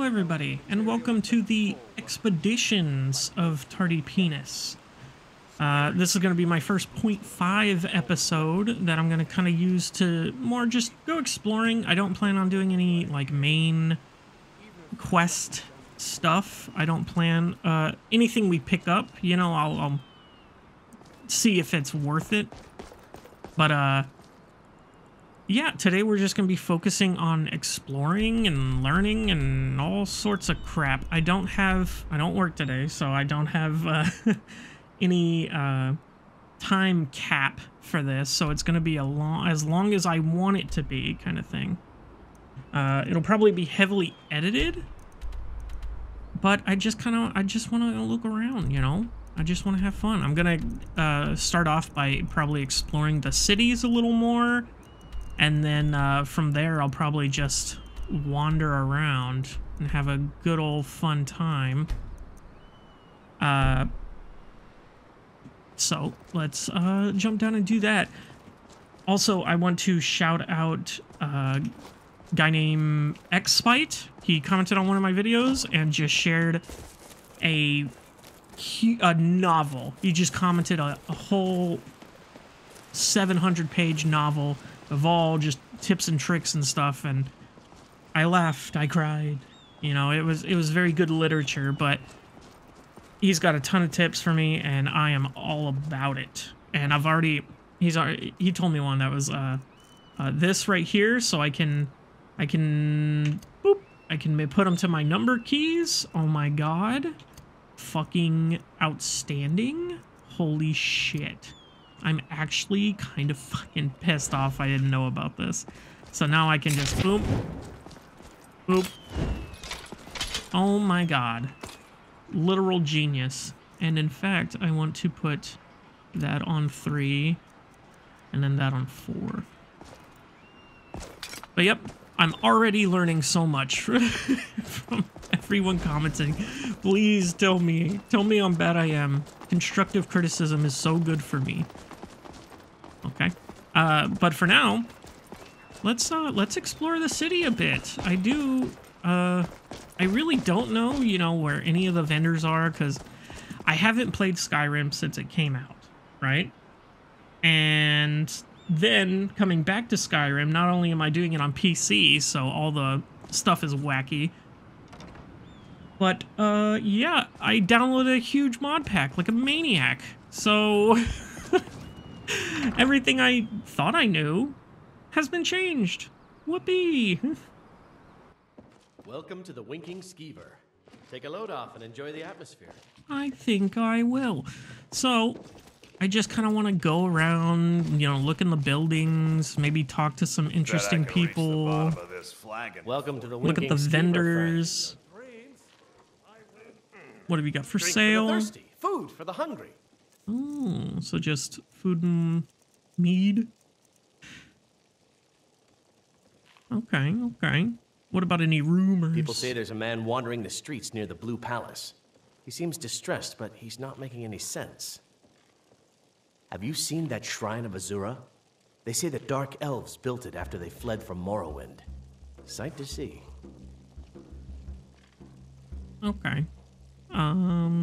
Hello everybody, and welcome to the Expeditions of Tardy Penis. This is going to be my first 0.5 episode that I'm going to kind of use to more just go exploring. I don't plan on doing any, like, main quest stuff. I don't plan, anything we pick up, you know, I'll see if it's worth it. But, yeah, today we're just going to be focusing on exploring and learning and all sorts of crap. I don't work today, so I don't have any time cap for this. So it's going to be as long as I want it to be kind of thing. It'll probably be heavily edited, but I just want to look around, you know? I just want to have fun. I'm going to start off by probably exploring the cities a little more. And then from there, I'll probably just wander around and have a good old fun time. So let's jump down and do that. Also, I want to shout out a guy named XSpite. He commented on one of my videos and just shared a novel. He just commented a whole 700-page novel of all just tips and tricks and stuff, and I laughed, I cried, you know, it was very good literature, but he's got a ton of tips for me, and I am all about it, and he told me one that was, this right here, so I can put them to my number keys. Oh my god, fucking outstanding, holy shit. I'm actually kind of fucking pissed off I didn't know about this. So now I can just boop. Boop. Oh my god. Literal genius. And in fact, I want to put that on 3. And then that on 4. But yep, I'm already learning so much from everyone commenting. Please tell me how bad I am. Constructive criticism is so good for me. Okay, but for now, let's explore the city a bit. I really don't know, you know, where any of the vendors are, because I haven't played Skyrim since it came out, right? And then, coming back to Skyrim, not only am I doing it on PC, so all the stuff is wacky, but, yeah, I downloaded a huge mod pack, like a maniac, so... Everything I thought I knew has been changed. Whoopee! Welcome to the Winking Skeever. Take a load off and enjoy the atmosphere. I think I will. So, I just kind of want to go around, you know, look in the buildings, maybe talk to some interesting people. Welcome to the Winking Skeever. Look at the vendors. What have we got for sale? For the thirsty, food for the hungry. Oh, so just food and mead. Okay, okay. What about any rumors? People say there's a man wandering the streets near the Blue Palace. He seems distressed, but he's not making any sense. Have you seen that shrine of Azura? They say that dark elves built it after they fled from Morrowind. Sight to see. Okay. I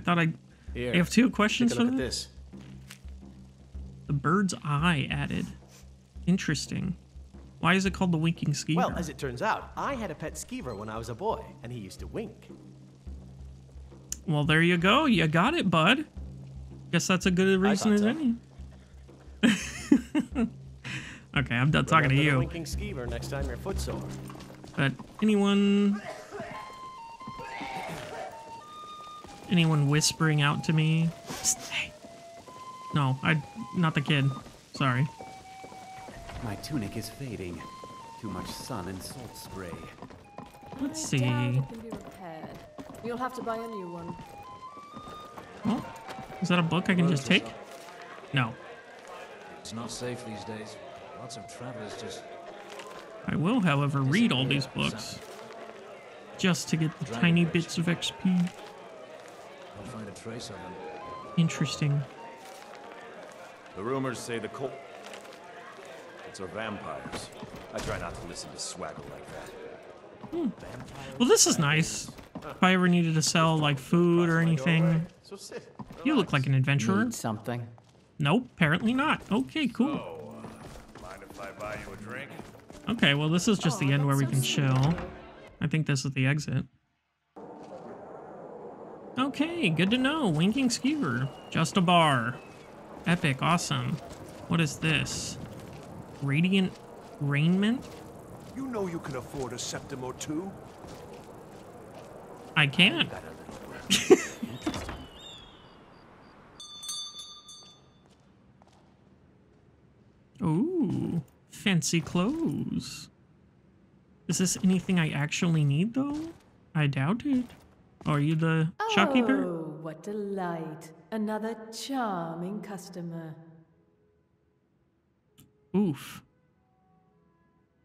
thought I have two questions for this. The bird's eye added. Interesting. Why is it called the Winking Skeever? Well, as it turns out, I had a pet skeever when I was a boy, and he used to wink. Well, there you go. You got it, bud. Guess that's a good reason as any. Okay, I'm done talking to you. Winking Skeever next time your foot's sore. But anyone whispering out to me? Psst, hey. No, not the kid. Sorry. My tunic is fading. Too much sun and salt spray. Let's see. Can be repaired. You'll have to buy a new one. Oh, is that a book I can just take? No. It's not safe these days. Lots of travelers just... I will, however, read all these books. Just to get the tiny bits of XP. I'll find a trace of them. Interesting. The rumors say the cultists are vampires. I try not to listen to swagger like that. Well, this is nice. If I ever needed to sell like food or anything. You look like an adventurer. Need something? Nope, apparently not. Okay, cool. Oh, mind if I buy you a drink? Okay, well, this is just the end where we can chill. I think this is the exit. Okay, good to know. Winking Skeever. Just a bar. Epic, awesome. What is this? Radiant Raiment? You know you can afford a septum or two. I can't. Ooh, fancy clothes. Is this anything I actually need, though? I doubt it. Oh, are you the shopkeeper? Oh, what delight. Another charming customer. Oof.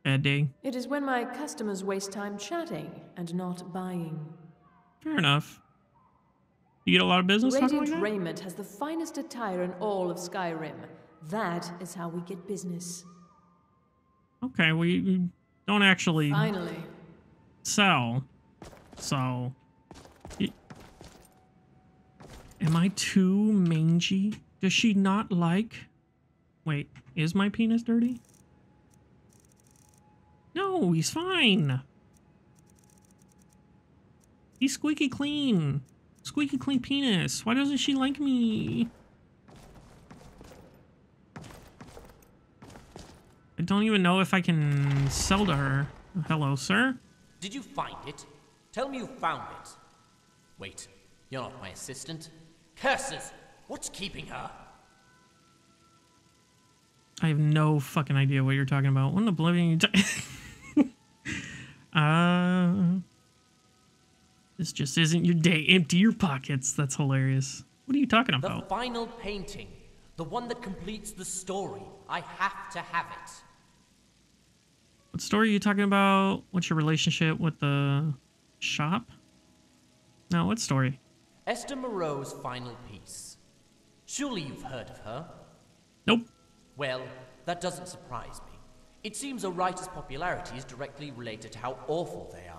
Bad day. It is when my customers waste time chatting and not buying. Fair enough. You get a lot of business talking like that? Radiant Raiment has the finest attire in all of Skyrim. That is how we get business. Okay, we don't actually sell. So, am I too mangy? Does she not like? Wait, is my penis dirty? No, he's fine. He's squeaky clean. Squeaky clean penis. Why doesn't she like me? I don't even know if I can sell to her. Hello, sir. Did you find it? Tell me you found it. Wait, you're not my assistant. Curses! What's keeping her? I have no fucking idea what you're talking about. What in oblivion you this just isn't your day. Empty your pockets. That's hilarious. What are you talking about? The final painting. The one that completes the story. I have to have it. What story are you talking about? What's your relationship with the shop? No, what story? Esther Moreau's final piece. Surely you've heard of her. Nope. Well, that doesn't surprise me. It seems a writer's popularity is directly related to how awful they are.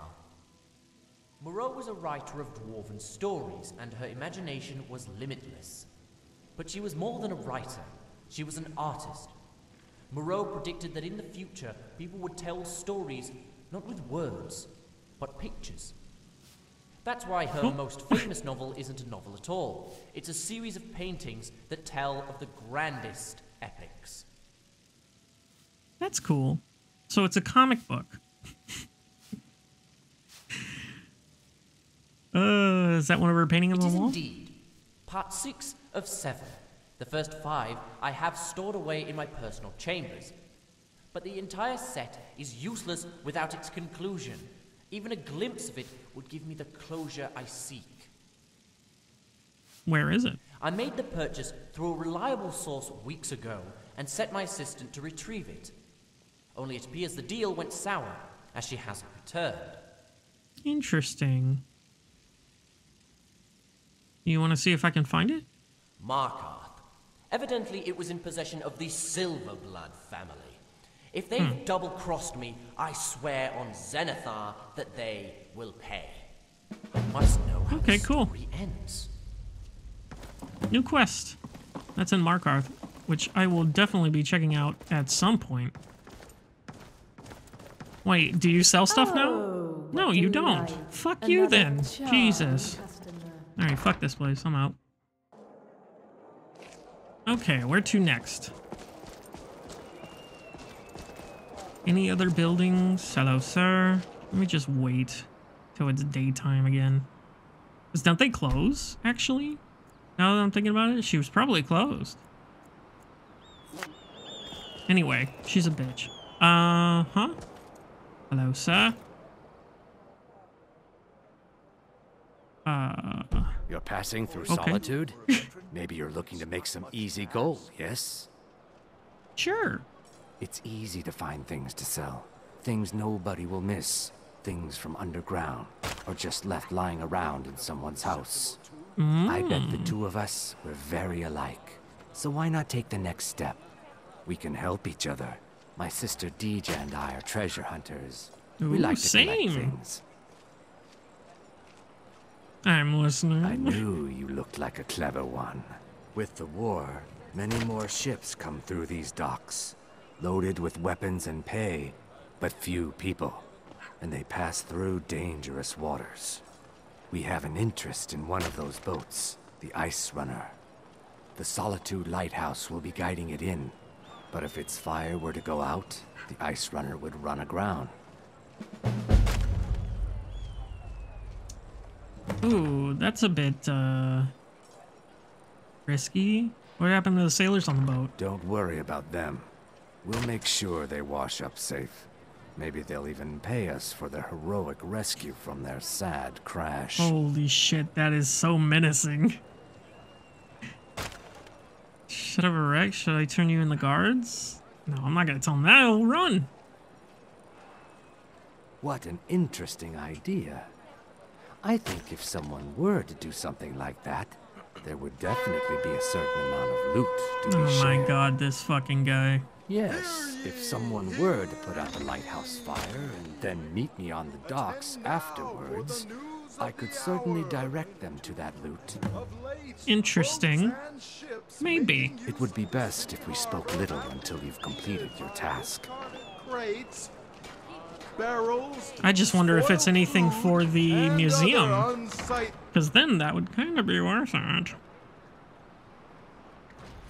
Moreau was a writer of dwarven stories, and her imagination was limitless. But she was more than a writer. She was an artist. Moreau predicted that in the future, people would tell stories not with words, but pictures. That's why her most famous novel isn't a novel at all. It's a series of paintings that tell of the grandest epics. That's cool. So it's a comic book. Is that one of her paintings on the wall? It is indeed. Part 6 of 7. The first 5 I have stored away in my personal chambers. But the entire set is useless without its conclusion. Even a glimpse of it would give me the closure I seek. Where is it? I made the purchase through a reliable source weeks ago and set my assistant to retrieve it. Only it appears the deal went sour, as she hasn't returned. Interesting. You want to see if I can find it? Markarth. Evidently it was in possession of the Silverblood family. If they've double-crossed me, I swear on Zenithar that they will pay. I must know how the story ends. New quest. That's in Markarth, which I will definitely be checking out at some point. Wait, do you sell stuff now? No, you don't. Fuck you then. Jesus. Alright, fuck this place. I'm out. Okay, where to next? Any other buildings? Hello, sir. Let me just wait till it's daytime again. Because don't they close, actually? Now that I'm thinking about it, she was probably closed. Anyway, she's a bitch. Hello, sir. You're passing through solitude? Maybe you're looking to make some easy gold, yes? Sure. It's easy to find things to sell. Things nobody will miss. Things from underground, or just left lying around in someone's house. I bet the two of us were very alike. So why not take the next step? We can help each other. My sister Deja and I are treasure hunters. We like to collect things. I'm listening. I knew you looked like a clever one. With the war, many more ships come through these docks, loaded with weapons and pay, but few people, and they pass through dangerous waters. We have an interest in one of those boats, the Ice Runner. The Solitude Lighthouse will be guiding it in, but if its fire were to go out, the Ice Runner would run aground. Ooh, that's a bit, risky. What happened to the sailors on the boat? Don't worry about them. We'll make sure they wash up safe. Maybe they'll even pay us for their heroic rescue from their sad crash. Holy shit, that is so menacing. Should I have a wreck? Should I turn you in the guards? No, I'm not gonna tell them that. I'll run. What an interesting idea. I think if someone were to do something like that, there would definitely be a certain amount of loot to be shared. Oh my god, this fucking guy. Yes, if someone were to put out the lighthouse fire and then meet me on the docks afterwards, I could certainly direct them to that loot. Interesting. Maybe. It would be best if we spoke little until you've completed your task. I just wonder if it's anything for the museum, because then that would kind of be worth it.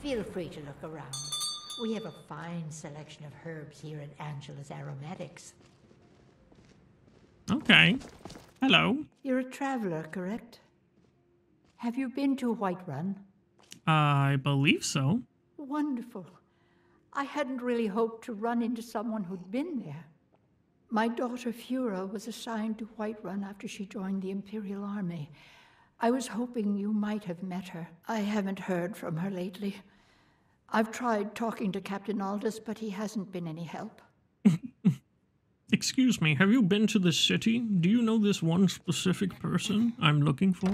Feel free to look around. We have a fine selection of herbs here in Angela's Aromatics. Okay. Hello. You're a traveler, correct? Have you been to Whiterun? I believe so. Wonderful. I hadn't really hoped to run into someone who'd been there. My daughter, Fura, was assigned to Whiterun after she joined the Imperial Army. I was hoping you might have met her. I haven't heard from her lately. I've tried talking to Captain Aldous, but he hasn't been any help. Excuse me, have you been to the city? Do you know this one specific person I'm looking for?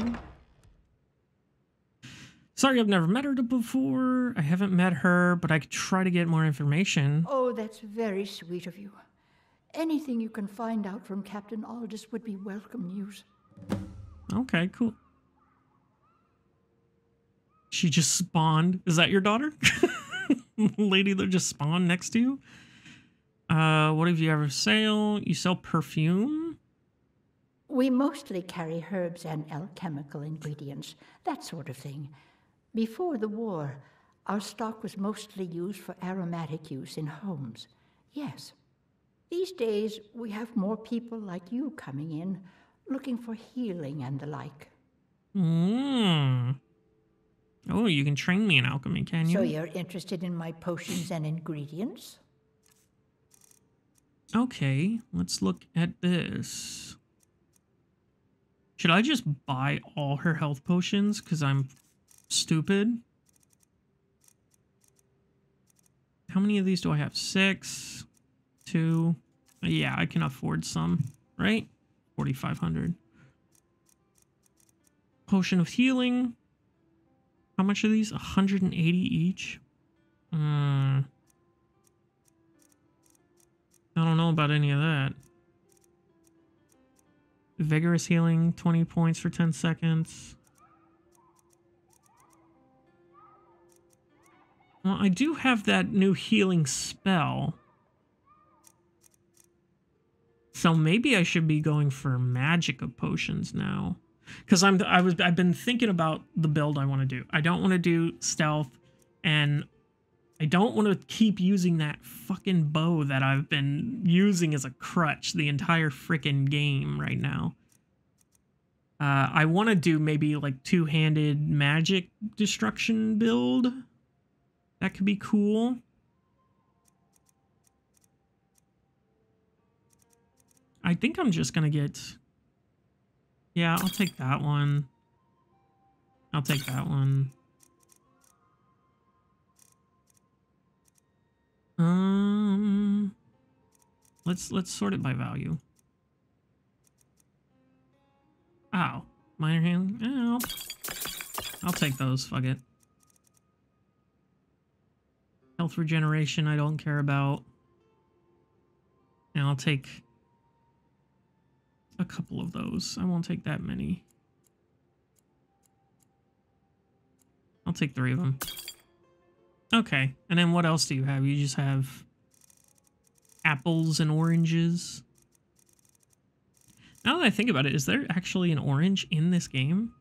Sorry, I've never met her before. I haven't met her, but I could try to get more information. Oh, that's very sweet of you. Anything you can find out from Captain Aldous would be welcome news. Okay, cool. She just spawned. Is that your daughter? Lady that just spawned next to you? What have you ever sell? You sell perfume? We mostly carry herbs and alchemical ingredients, that sort of thing. Before the war, our stock was mostly used for aromatic use in homes. Yes. These days, we have more people like you coming in, looking for healing and the like. Mm. Oh, you can train me in alchemy, can you? So you're interested in my potions and ingredients? Okay, let's look at this. Should I just buy all her health potions because I'm stupid? How many of these do I have? 6... 2. Yeah, I can afford some, right? 4,500. Potion of healing. How much are these? 180 each. I don't know about any of that. Vigorous healing, 20 points for 10 seconds. Well, I do have that new healing spell. So maybe I should be going for Magicka potions now, because I've been thinking about the build I want to do. I don't want to do stealth, and I don't want to keep using that fucking bow that I've been using as a crutch the entire freaking game right now. I want to do maybe like two-handed magic destruction build. That could be cool. I think I'm just gonna get... Yeah, I'll take that one. I'll take that one. Let's sort it by value. Ow. Minor hand. Ow. I'll take those. Fuck it. Health regeneration I don't care about. And I'll take... a couple of those. I won't take that many. I'll take 3 of them. Okay, and then what else do you have? You just have apples and oranges. Now that I think about it, is there actually an orange in this game?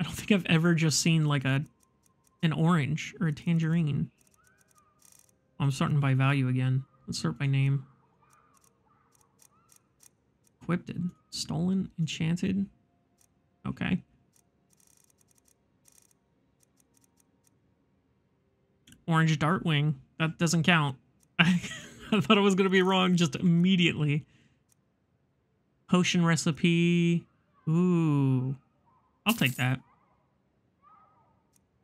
I don't think I've ever just seen like an orange or a tangerine. I'm sorting by value again. Let's sort by name. Equipped, stolen, enchanted. Okay. Orange Dartwing. That doesn't count. I thought I was going to be wrong just immediately. Potion recipe. Ooh. I'll take that.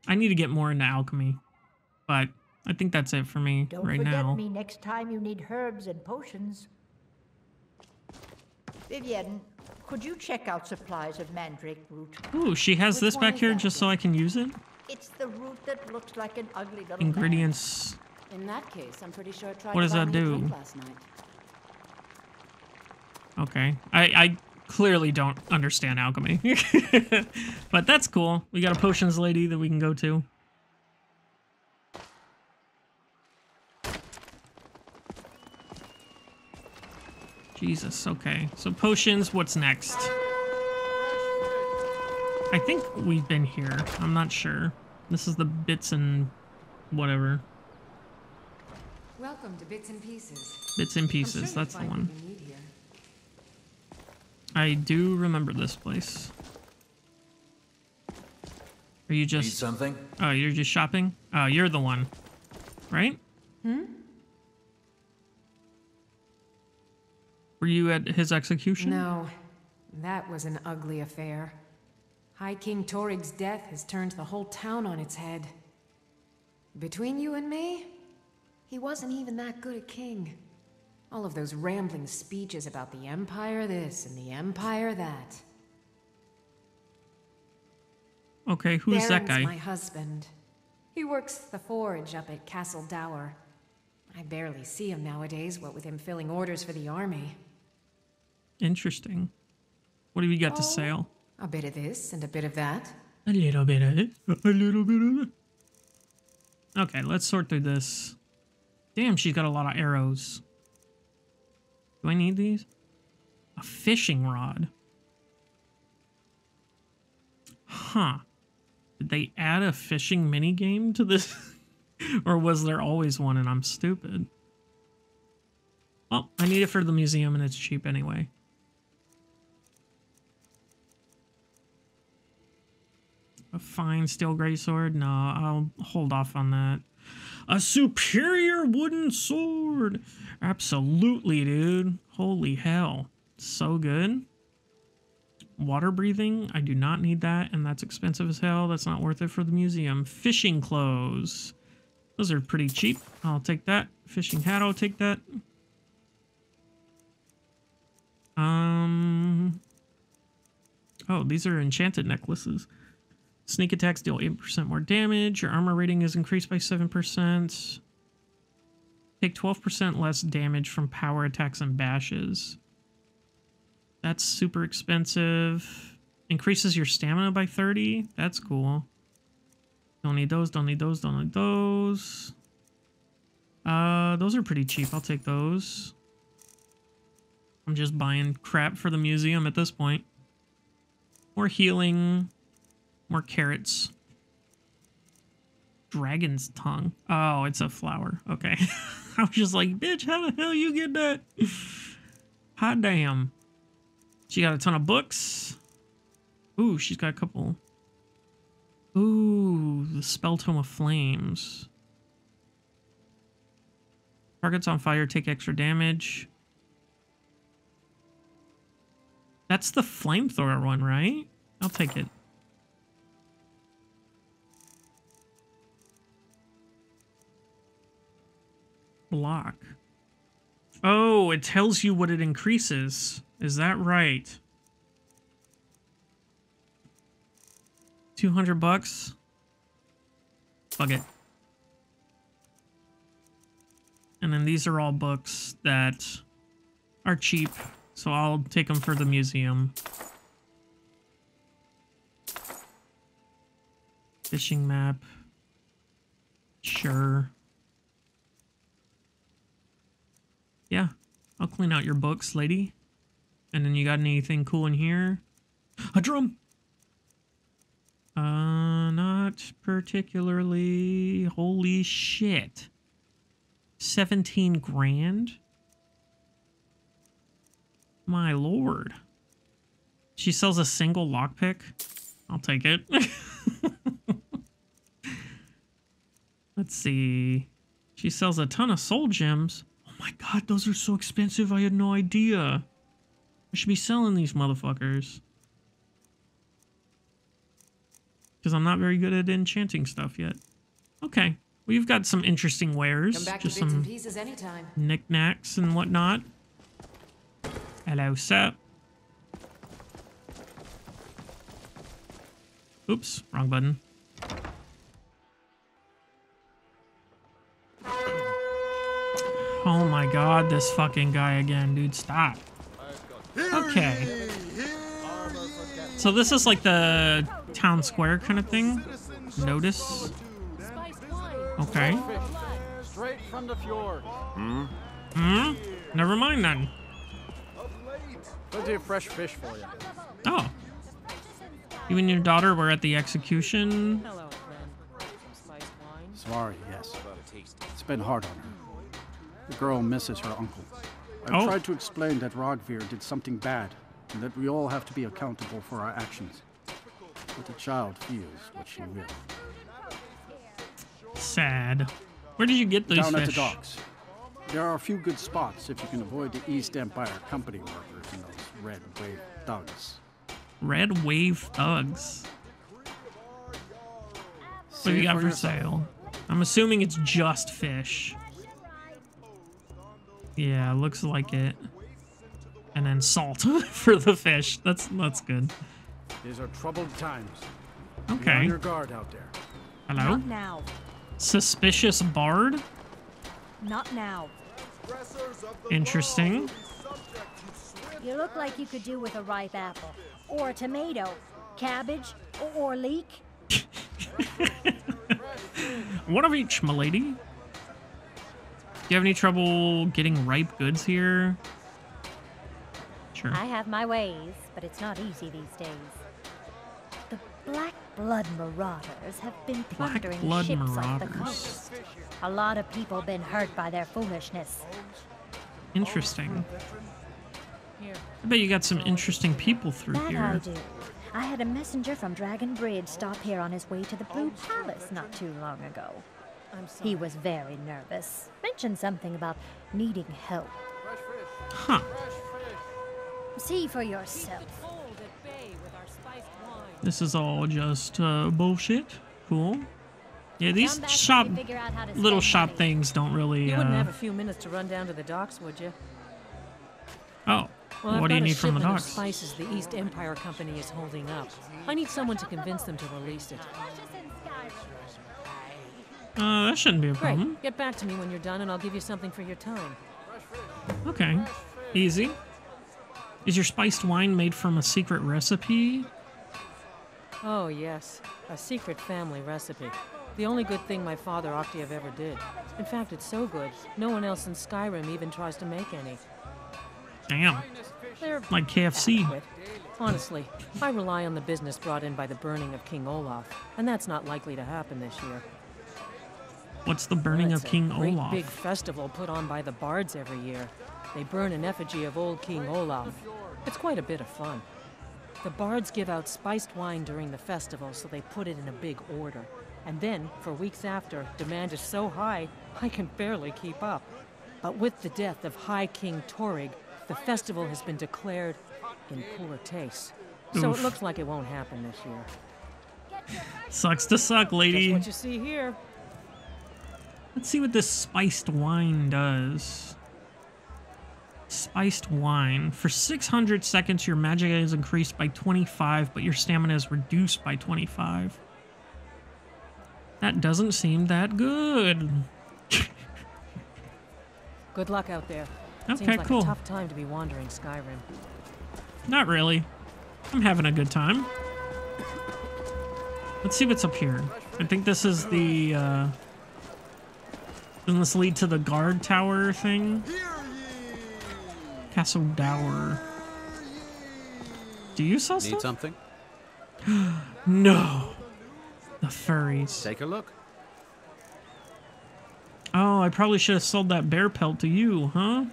I need to get more into alchemy, but I think that's it for me right now. Don't forget me next time you need herbs and potions. Vivienne, could you check out supplies of mandrake root? Ooh, she has this back here just so I can use it? It's the root that looks like an ugly little ingredients. In that case, I'm pretty sure I tried. What does that do? Okay. I clearly don't understand alchemy. But that's cool. We got a potions lady that we can go to. Jesus, okay. So potions, what's next? I think we've been here. I'm not sure. This is the bits and whatever. Welcome to Bits and Pieces. Bits and Pieces, that's the one. I do remember this place. Are you just... Need something? Oh, you're just shopping? Oh, you're the one. Right? Hmm? Were you at his execution? No. That was an ugly affair. High King Torig's death has turned the whole town on its head. Between you and me, he wasn't even that good a king. All of those rambling speeches about the Empire this and the Empire that. Okay, who's that guy? Theron's my husband. He works the forge up at Castle Dower. I barely see him nowadays, what with him filling orders for the army. Interesting. What have you got to sell? A bit of this and a bit of that. A little bit of it. A little bit of it. Okay, let's sort through this. Damn, she's got a lot of arrows. Do I need these? A fishing rod. Huh. Did they add a fishing minigame to this? Or was there always one and I'm stupid? Well, I need it for the museum and it's cheap anyway. A fine steel greatsword? No, I'll hold off on that. A superior wooden sword! Absolutely, dude. Holy hell. So good. Water breathing? I do not need that, and that's expensive as hell. That's not worth it for the museum. Fishing clothes. Those are pretty cheap. I'll take that. Fishing hat, I'll take that. Oh, these are enchanted necklaces. Sneak attacks deal 8% more damage. Your armor rating is increased by 7%. Take 12% less damage from power attacks and bashes. That's super expensive. Increases your stamina by 30. That's cool. Don't need those, don't need those, don't need those. Those are pretty cheap. I'll take those. I'm just buying crap for the museum at this point. More healing... More carrots. Dragon's tongue. Oh, it's a flower. Okay. I was just like, bitch, how the hell you get that? Hot damn. She got a ton of books. Ooh, she's got a couple. Ooh, the Spell Tome of Flames. Targets on fire take extra damage. That's the flamethrower one, right? I'll take it. Block. Oh, it tells you what it increases. Is that right? 200 bucks? Fuck it. And then these are all books that are cheap So I'll take them for the museum. Fishing map. Sure. Yeah. I'll clean out your books, lady. And then you got anything cool in here? A drum! Not particularly. Holy shit. 17 grand? My lord. She sells a single lockpick? I'll take it. Let's see. She sells a ton of soul gems. Oh my god, those are so expensive. I had no idea. I should be selling these motherfuckers. Because I'm not very good at enchanting stuff yet. Okay. Well, you've got some interesting wares. Come back just to bits some and pieces anytime. Knickknacks and whatnot. Hello, sup. Oops, wrong button. Oh my god, this fucking guy again, dude, stop. Okay. So this is like the town square kind of thing. Notice. Okay. Straight from the fjord. Hmm? Hmm? Never mind then. We'll do fresh fish for you. Oh. You and your daughter were at the execution? Hello, friend. Sorry, yes. It's been hard on her. The girl misses her uncle. I tried to explain that Rodvir did something bad and that we all have to be accountable for our actions. But the child feels what she will. Sad. Where did you get those fish? Down at the docks. There are a few good spots if you can avoid the East Empire company workers and those red wave thugs. Red wave thugs? What do you got for sale? I'm assuming it's just fish. Yeah, looks like it. And then salt for the fish. That's good. These are troubled times. Okay. Be on your guard out there. Hello? Not now. Suspicious bard? Not now. Interesting. You look like you could do with a ripe apple. Or a tomato. Cabbage. Or leek. One of each, m'lady. Do you have any trouble getting ripe goods here? Sure. I have my ways, but it's not easy these days. The Black Blood Marauders have been plundering ships off the coast. A lot of people been hurt by their foolishness. Interesting. I bet you got some interesting people through here. I do. I had a messenger from Dragon Bridge stop here on his way to the Blue Palace not too long ago. He was very nervous. Mentioned something about needing help. Huh. See for yourself. This is all just bullshit. Cool. Yeah, these little shop things don't really. You wouldn't have a few minutes to run down to the docks, would you? Oh. Well, what do you need from the docks? Spices the East Empire Company is holding up. I need someone to convince them to release it. That shouldn't be a problem. Great. Get back to me when you're done and I'll give you something for your time. Okay. Easy. Is your spiced wine made from a secret recipe? Oh, yes. A secret family recipe. The only good thing my father Octave ever did. In fact, it's so good, no one else in Skyrim even tries to make any. Damn. They're like KFC. Adequate. Honestly, I rely on the business brought in by the burning of King Olaf, and that's not likely to happen this year. What's the burning of King Olaf? Big festival put on by the bards every year. They burn an effigy of old King Olaf. It's quite a bit of fun. The bards give out spiced wine during the festival, so they put it in a big order. And then, for weeks after, demand is so high, I can barely keep up. But with the death of High King Torrig, the festival has been declared in poor taste. So it looks like it won't happen this year. Sucks to suck, lady. That's what you see here. Let's see what this spiced wine does. Spiced wine. For 600 seconds, your magic is increased by 25, but your stamina is reduced by 25. That doesn't seem that good. Good luck out there. Okay, seems like cool. A tough time to be wandering Skyrim. Not really. I'm having a good time. Let's see what's up here. I think this is the, doesn't this lead to the guard tower thing? Castle Dower. Do you sell stuff? Need something? No. The furries. Take a look. Oh, I probably should have sold that bear pelt to you, huh?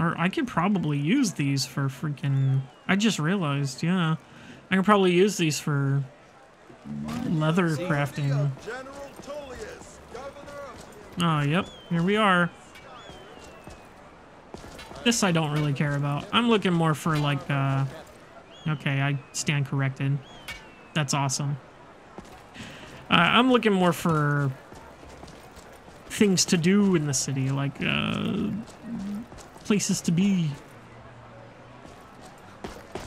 Or I could probably use these for freaking... I just realized, yeah. I could probably use these for leather crafting. Oh, yep. Here we are. This I don't really care about. I'm looking more for like... Okay, I stand corrected. That's awesome. I'm looking more for things to do in the city, like places to be.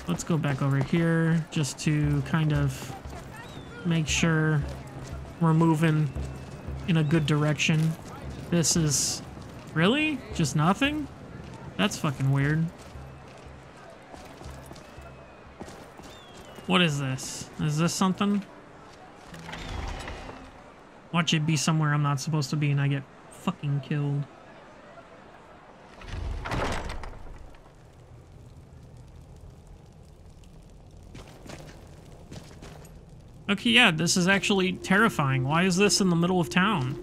Let's go back over here just to kind of make sure we're moving in a good direction. This is really just nothing? That's fucking weird. What is this? Is this something? Watch it be somewhere I'm not supposed to be and I get fucking killed. Okay, yeah, this is actually terrifying. Why is this in the middle of town?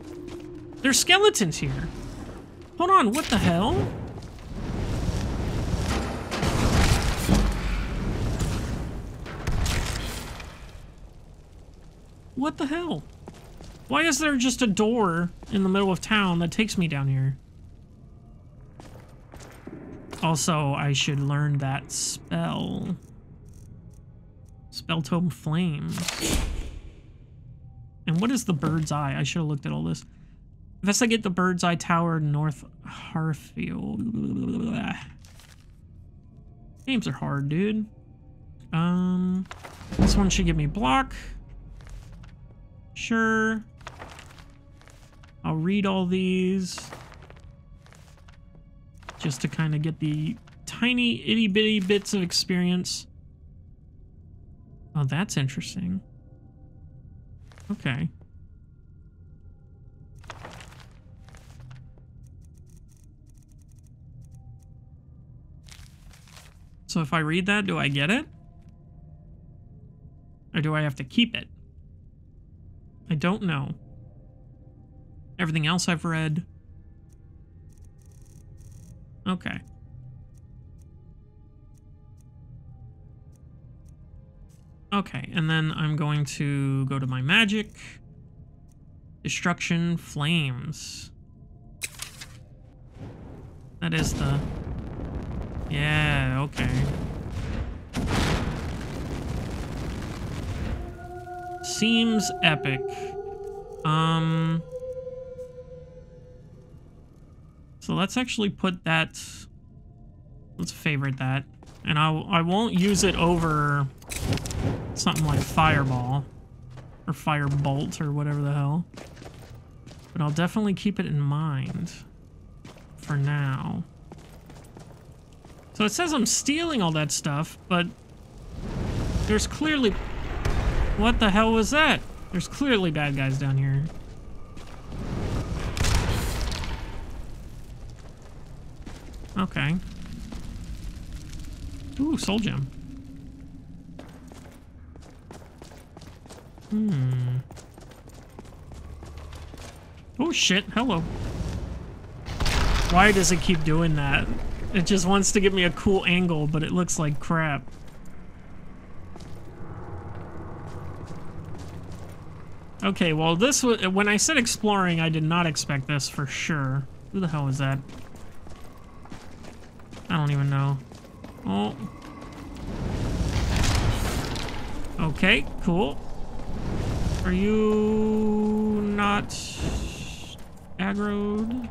There's skeletons here. Hold on, what the hell? What the hell? Why is there just a door in the middle of town that takes me down here? Also, I should learn that spell. Spell Tome Flame. And what is the bird's eye? I should have looked at all this. Investigate the bird's eye tower north Harfield. Names are hard, dude. This one should give me block. Sure. I'll read all these just to kind of get the tiny itty bitty bits of experience. Oh, that's interesting. Okay. So if I read that, do I get it? Or do I have to keep it? I don't know. Everything else I've read. Okay. Okay, and then I'm going to go to my magic. Destruction Flames. That is the... Yeah, okay. Seems epic. So let's actually put that... Let's favorite that. And I won't use it over... something like Fireball or Firebolt or whatever the hell, but I'll definitely keep it in mind for now. So it says I'm stealing all that stuff, but there's clearly... What the hell was that? There's clearly bad guys down here. Okay. Ooh, soul gem. Hmm. Oh shit, hello. Why does it keep doing that? It just wants to give me a cool angle, but it looks like crap. Okay, well this was- when I said exploring, I did not expect this for sure. Who the hell is that? I don't even know. Oh. Okay, cool. Are you not aggroed?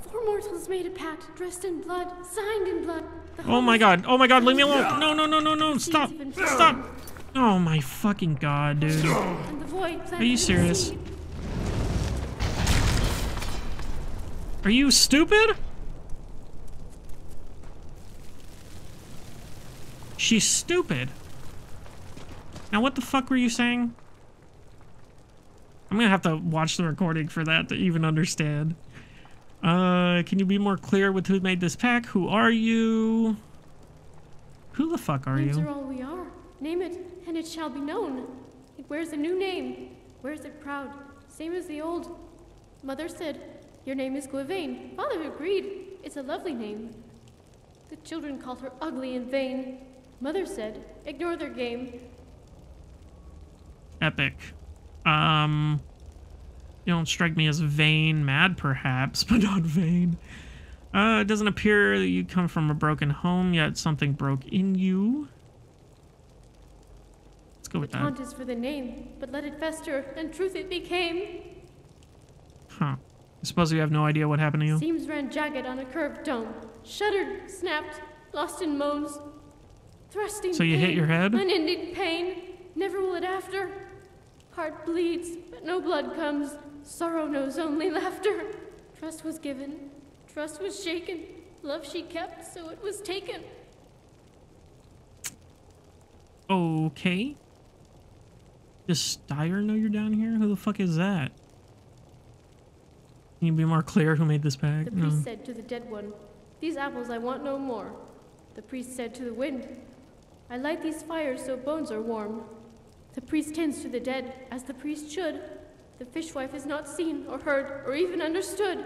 Four mortals made a pact, dressed in blood, signed in blood. Oh my god, oh my god, leave me alone. No, no, no, no, no, stop, stop. Oh my fucking god, dude. Are you serious? Are you stupid? She's stupid. Now what the fuck were you saying? I'm gonna have to watch the recording for that to even understand. Can you be more clear with who made this pack? Who are you? Who the fuck are you? Names are all we are. Name it, and it shall be known. It wears a new name. Wears it proud. Same as the old. Mother said, your name is Gwyvain. Father agreed. It's a lovely name. The children called her ugly and vain. Mother said, ignore their game. Epic. You don't strike me as vain, mad perhaps, but not vain. It doesn't appear that you come from a broken home, yet something broke in you. Let's go with that. The taunt is for the name, but let it fester, and truth it became. Huh. I suppose you have no idea what happened to you? Seams ran jagged on a curved dome. Shuddered, snapped, lost in moans. Thrusting so you pain, hit your head? Unending pain, never will it after. Heart bleeds, but no blood comes. Sorrow knows only laughter. Trust was given, trust was shaken. Love she kept, so it was taken. Okay. Does Styr know you're down here? Who the fuck is that? Can you be more clear who made this pack? The priest said to the dead one, these apples I want no more. The priest said to the wind, I light these fires so bones are warm. The priest tends to the dead, as the priest should. The fishwife is not seen, or heard, or even understood.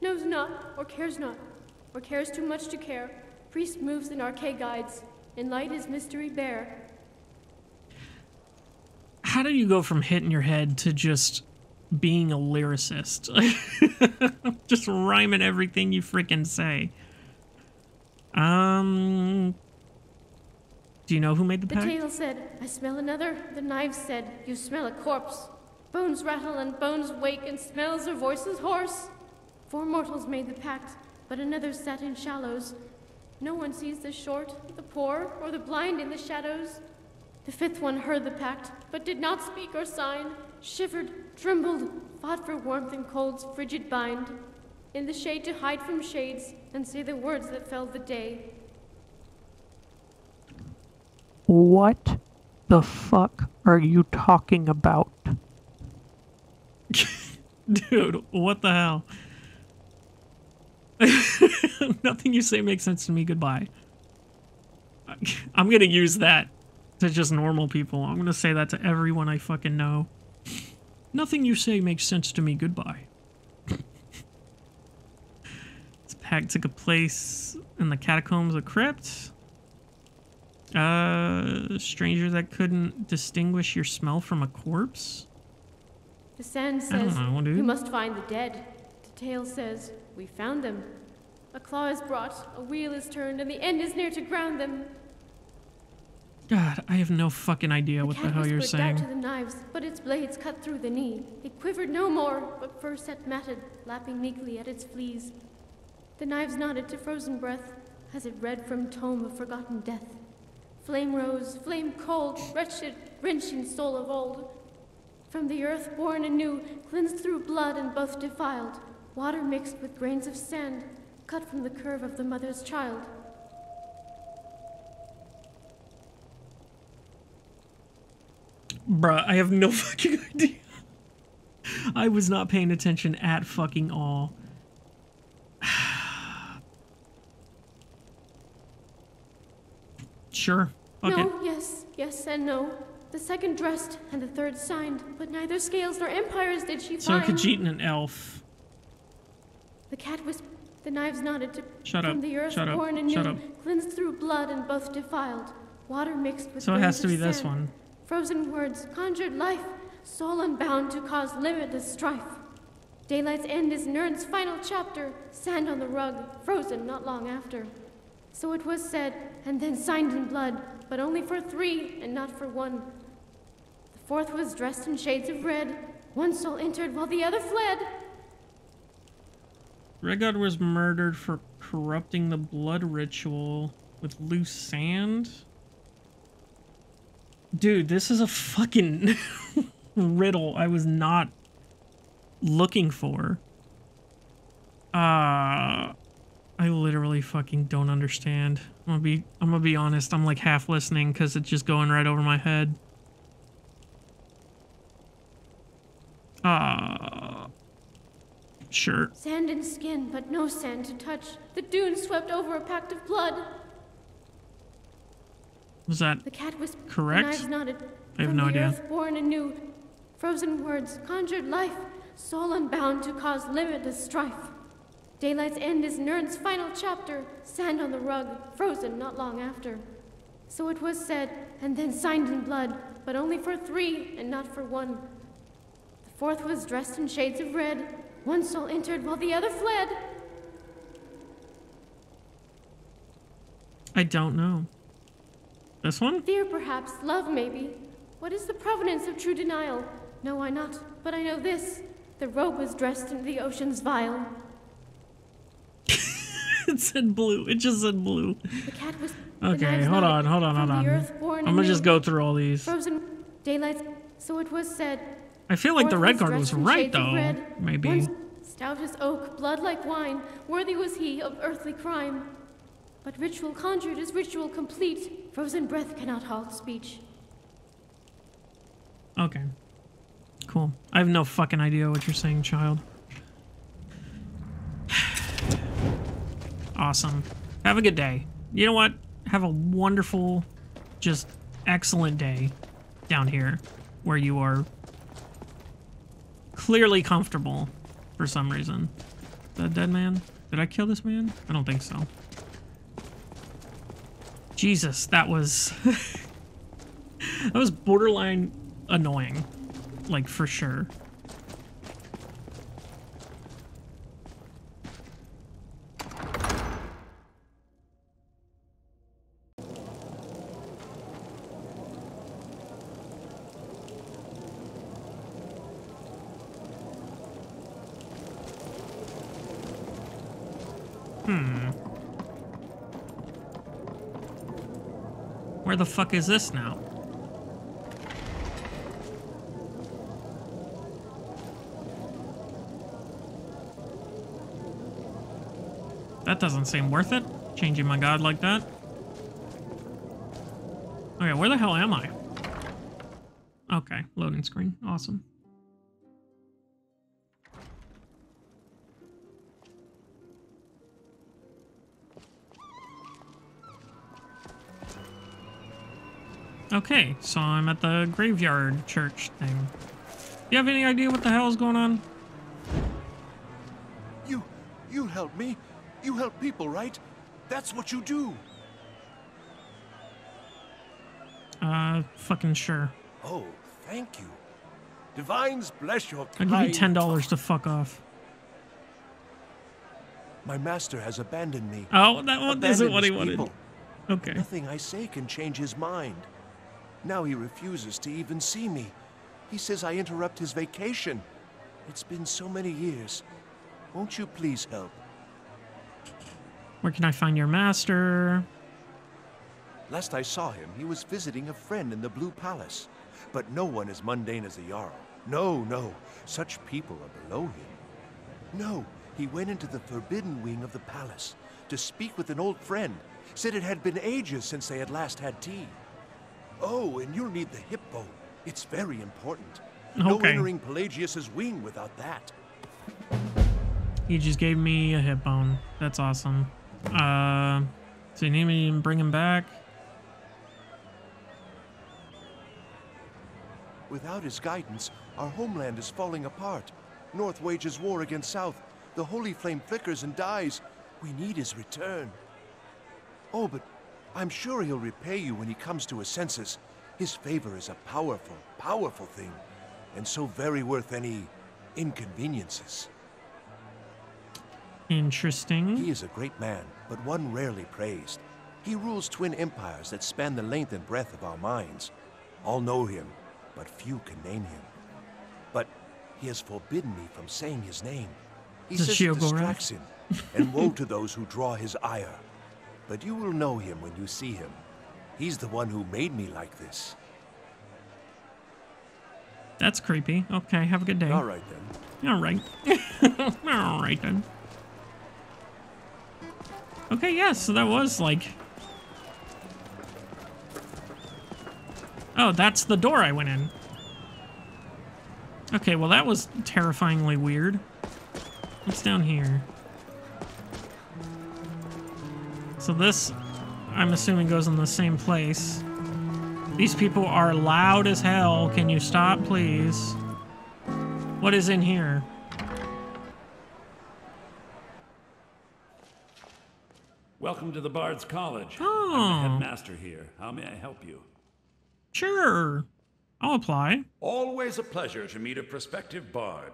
Knows not, or cares too much to care. Priest moves in arcane guides, and light is mystery bare. How do you go from hitting your head to just being a lyricist? Just rhyming everything you freaking say. Do you know who made the pack? The tail said, I smell another. The knife said, you smell a corpse. Bones rattle and bones wake, and smells are voices hoarse. Four mortals made the pact, but another sat in shallows. No one sees the short, the poor, or the blind in the shadows. The fifth one heard the pact, but did not speak or sign. Shivered, trembled, fought for warmth in cold's frigid bind. In the shade to hide from shades, and say the words that fell the day. What the fuck are you talking about? Dude, what the hell? Nothing you say makes sense to me. Goodbye. I'm gonna use that to just normal people. I'm gonna say that to everyone I fucking know. Nothing you say makes sense to me. Goodbye. This pact took a place in the catacombs of crypt. Stranger that couldn't distinguish your smell from a corpse? The sand says, you must find the dead. The tail says, we found them. A claw is brought, a wheel is turned, and the end is near to ground them. God, I have no fucking idea what the hell you're saying. The cat was put down to the knives, but its blades cut through the knee. It quivered no more, but fur sat matted, lapping meekly at its fleas. The knives nodded to frozen breath, as it read from tome of forgotten death. Flame rose, flame cold, wretched, wrenching soul of old. From the earth born anew, cleansed through blood and both defiled. Water mixed with grains of sand, cut from the curve of the mother's child. Bruh, I have no fucking idea. I was not paying attention at fucking all. Sure. Okay. No, yes, yes, and no. The second dressed and the third signed, but neither scales nor empires did she find. So Khajiit and an elf. The cat was. The knives nodded to. Shut up. From the earth born anew, cleansed through blood and both defiled. Water mixed with. So it has to be this one. Frozen words conjured life, soul unbound to cause limitless strife. Daylight's end is Nern's final chapter. Sand on the rug, frozen not long after. So it was said, and then signed in blood, but only for three and not for one. The fourth was dressed in shades of red. One soul entered while the other fled. Regard was murdered for corrupting the blood ritual with loose sand. Dude, this is a fucking riddle I was not looking for. I literally fucking don't understand. I'm gonna be honest. I'm like half listening because it's just going right over my head. Sure. Sand and skin, but no sand to touch. The dune swept over a pact of blood. Was that the cat was correct? I have no idea. Born anew, frozen words conjured life, soul unbound to cause limitless strife. Daylight's end is Nern's final chapter, sand on the rug, frozen not long after. So it was said, and then signed in blood, but only for three and not for one. The fourth was dressed in shades of red, one soul entered while the other fled. I don't know. This one? Fear perhaps, love maybe. What is the provenance of true denial? Know I not, but I know this. The robe was dressed in the ocean's vial. It said blue. It just said blue. The cat was okay, hold on. I'm gonna just go through all these. Frozen daylights, so it was said. I feel like the red guard was right though. Maybe. Stout as oak, blood like wine, worthy was he of earthly crime. But ritual conjured is ritual complete. Frozen breath cannot halt speech. Okay. Cool. I have no fucking idea what you're saying, child. Awesome. Have a good day. You know what? Have a wonderful, just excellent day down here where you are clearly comfortable for some reason. Is that a dead man? Did I kill this man? I don't think so. Jesus, that was... that was borderline annoying. Like, for sure. Where the fuck is this now? That doesn't seem worth it, changing my god like that. Okay, where the hell am I? Okay, loading screen. Awesome. Okay, so I'm at the graveyard church thing. You have any idea what the hell is going on? You help me. You help people, right? That's what you do. Fucking sure. Oh, thank you. Divines bless your kind. I'll give you $10 to fuck off. My master has abandoned me. Oh, that one isn't what he wanted. Okay. Nothing I say can change his mind. Now he refuses to even see me. He says I interrupt his vacation. It's been so many years. Won't you please help? Where can I find your master? Last I saw him, he was visiting a friend in the Blue Palace. But no one is mundane as the Jarl. No, no. Such people are below him. No, he went into the Forbidden Wing of the palace to speak with an old friend. Said it had been ages since they had last had tea. Oh, and you'll need the hip bone. It's very important. Okay. No entering Pelagius's wing without that. He just gave me a hip bone. That's awesome. So you need me to bring him back? Without his guidance, our homeland is falling apart. North wages war against South. The holy flame flickers and dies. We need his return. Oh, but... I'm sure he'll repay you when he comes to his senses. His favor is a powerful, powerful thing, and so very worth any inconveniences. Interesting. He is a great man, but one rarely praised. He rules twin empires that span the length and breadth of our minds. All know him, but few can name him. But he has forbidden me from saying his name. He says it distracts him, and woe to those who draw his ire. But you will know him when you see him. He's the one who made me like this. That's creepy. Okay, have a good day. All right, then. All right. All right, then. Okay, yeah, so that was like... Oh, that's the door I went in. Okay, well that was terrifyingly weird. What's down here? So this, I'm assuming, goes in the same place. These people are loud as hell. Can you stop, please? What is in here? Welcome to the Bard's College. Oh. I'm the headmaster here. How may I help you? Sure. I'll apply. Always a pleasure to meet a prospective bard.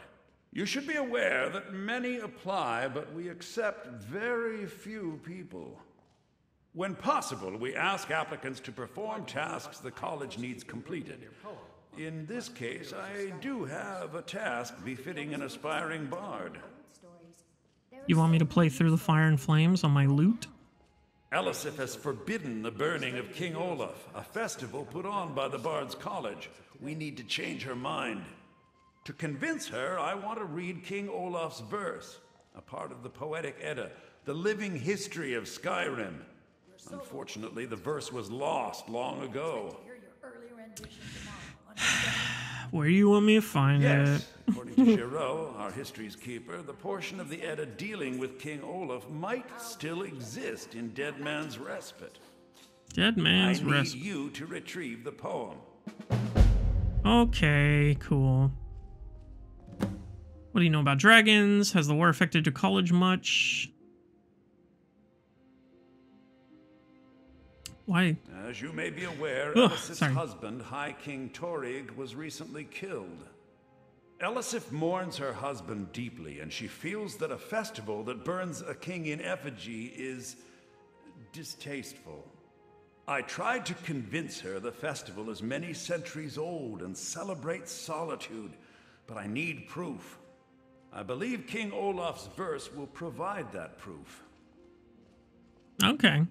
You should be aware that many apply, but we accept very few people. When possible, we ask applicants to perform tasks the college needs completed. In this case, I do have a task befitting an aspiring bard. You want me to play Through the Fire and Flames on my lute? Elisif has forbidden the burning of King Olaf, a festival put on by the Bard's College. We need to change her mind. To convince her, I want to read King Olaf's verse, a part of the Poetic Edda, the living history of Skyrim. Unfortunately, the verse was lost long ago. Where do you want me to find it? According to Giraud, our history's keeper, the portion of the Edda dealing with King Olaf might still exist in Dead Man's Respite. Dead Man's Respite. I need you to retrieve the poem. Okay, cool. What do you know about dragons? Has the war affected your college much? Why? As you may be aware, Elisif's husband, High King Torrig, was recently killed. Elisif mourns her husband deeply, and she feels that a festival that burns a king in effigy is distasteful. I tried to convince her the festival is many centuries old and celebrates solitude, but I need proof. I believe King Olaf's verse will provide that proof. Okay.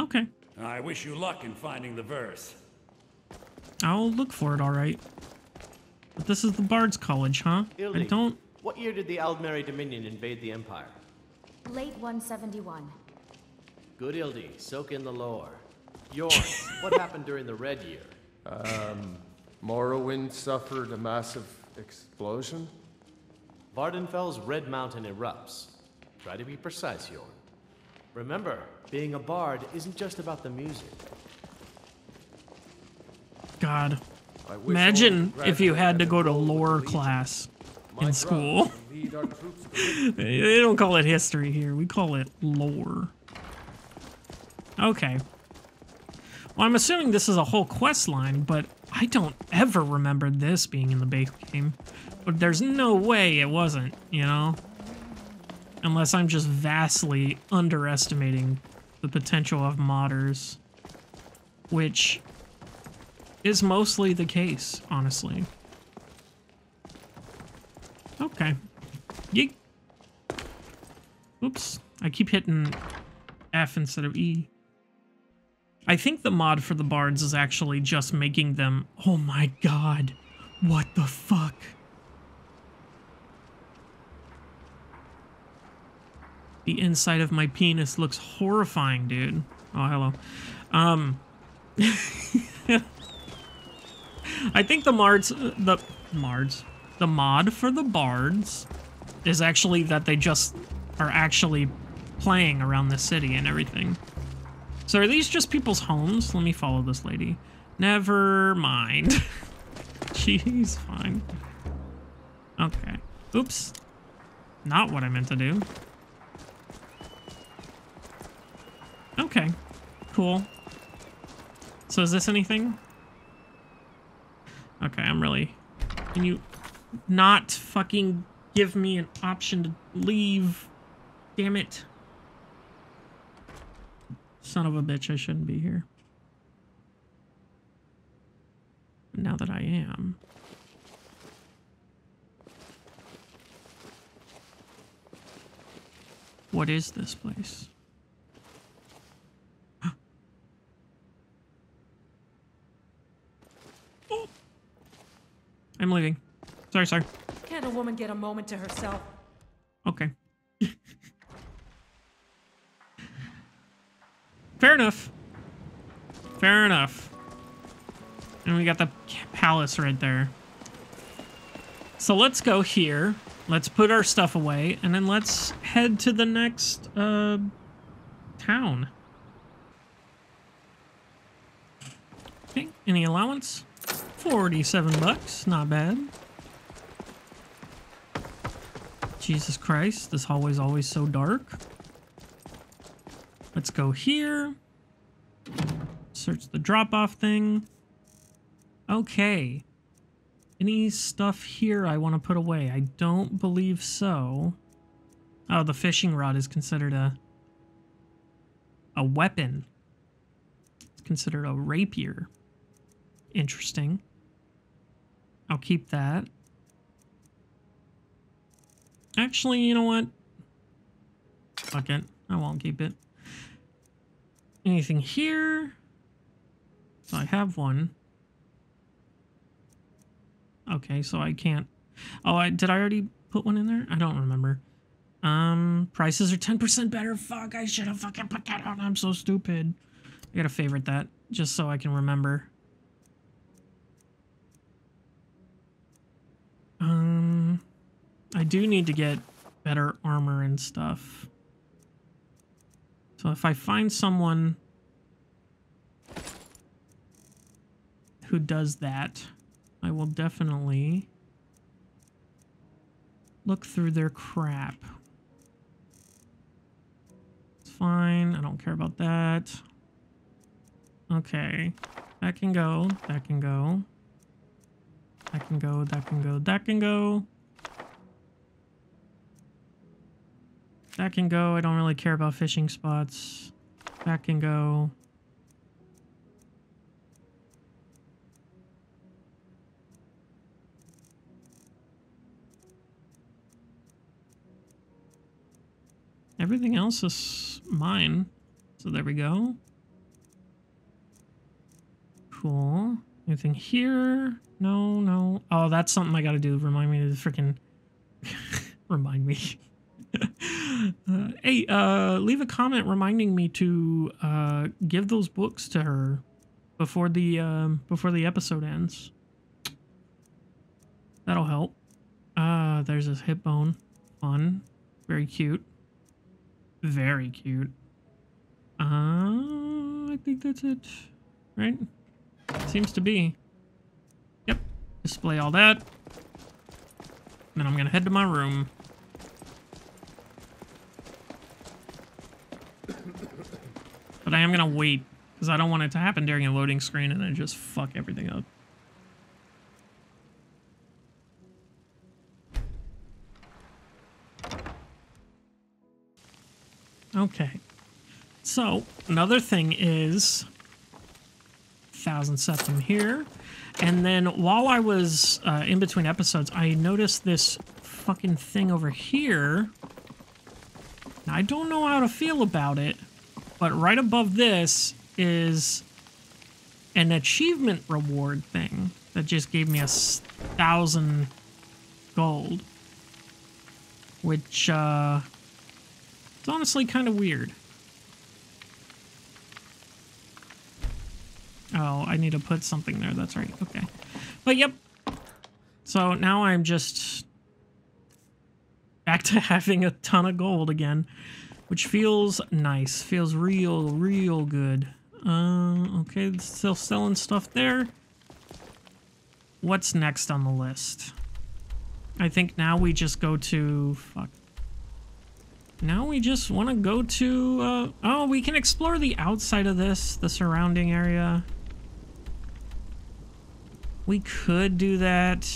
Okay. I wish you luck in finding the verse. I'll look for it, all right. But this is the Bard's College, huh? Ildi, I don't... What year did the Aldmeri Dominion invade the Empire? Late 171. Good, Ildi. Soak in the lore. Yours, what happened during the Red Year? Morrowind suffered a massive... explosion? Vardenfell's Red Mountain erupts. Try to be precise, Jorn. Remember, being a bard isn't just about the music. God. Imagine if you had to go to lore class in school. They don't call it history here. We call it lore. Okay. Well, I'm assuming this is a whole quest line, but I don't ever remember this being in the base game. But there's no way it wasn't, you know? Unless I'm just vastly underestimating the potential of modders, which is mostly the case, honestly. Okay. Yeet. Oops. I keep hitting F instead of E. I think the mod for the bards is actually just making them... Oh my god. What the fuck? The inside of my penis looks horrifying, dude. Oh, hello. I think the mod for the bards is actually that they just are actually playing around the city and everything. So are these just people's homes? Let me follow this lady. Never mind. She's fine. Okay. Oops. Not what I meant to do. Okay. Cool. So is this anything? Okay, I'm really... Can you not fucking give me an option to leave? Damn it. Son of a bitch, I shouldn't be here. Now that I am. What is this place? Oh. I'm leaving. Sorry. Can't a woman get a moment to herself? Okay. Fair enough. Fair enough. And we got the palace right there. So let's go here. Let's put our stuff away, and then let's head to the next town. Okay, any allowance? 47 bucks, not bad. Jesus Christ, this hallway's always so dark. Let's go here. Search the drop-off thing. Okay. Any stuff here I want to put away? I don't believe so. Oh, the fishing rod is considered a weapon. It's considered a rapier. Interesting. I'll keep that. Actually, you know what? Fuck it. I won't keep it. Anything here? So I have one. Okay, so I can't... Oh, did I already put one in there? I don't remember. Prices are 10% better. Fuck, I should have fucking put that on. I'm so stupid. I gotta favorite that just so I can remember. I do need to get better armor and stuff. So if I find someone who does that, I will definitely look through their crap. It's fine. I don't care about that. Okay. That can go. That can go. That can go. That can go. That can go. That can go. I don't really care about fishing spots. That can go. Everything else is mine. So there we go. Cool. Anything here? No, no. Oh, that's something I gotta do. Remind me to freaking... Remind me. Hey, leave a comment reminding me to give those books to her before the episode ends. That'll help. There's a hip bone. Fun. Very cute. Very cute. I think that's it, right? Seems to be. Yep. Display all that. Then I'm gonna head to my room. But I am gonna wait, because I don't want it to happen during a loading screen and then just fuck everything up. Okay, so another thing is 1,000 septum here, and then while I was in between episodes, I noticed this fucking thing over here. Now, I don't know how to feel about it, but right above this is an achievement reward thing that just gave me 1,000 gold, which, it's honestly kind of weird. Oh, I need to put something there. That's right. Okay. But yep. So now I'm just back to having a ton of gold again, which feels nice. Feels real, real good. Okay. Still selling stuff there. What's next on the list? I think now we just go to... Fuck. Now we just want to go to, oh, we can explore the outside of this, the surrounding area. We could do that.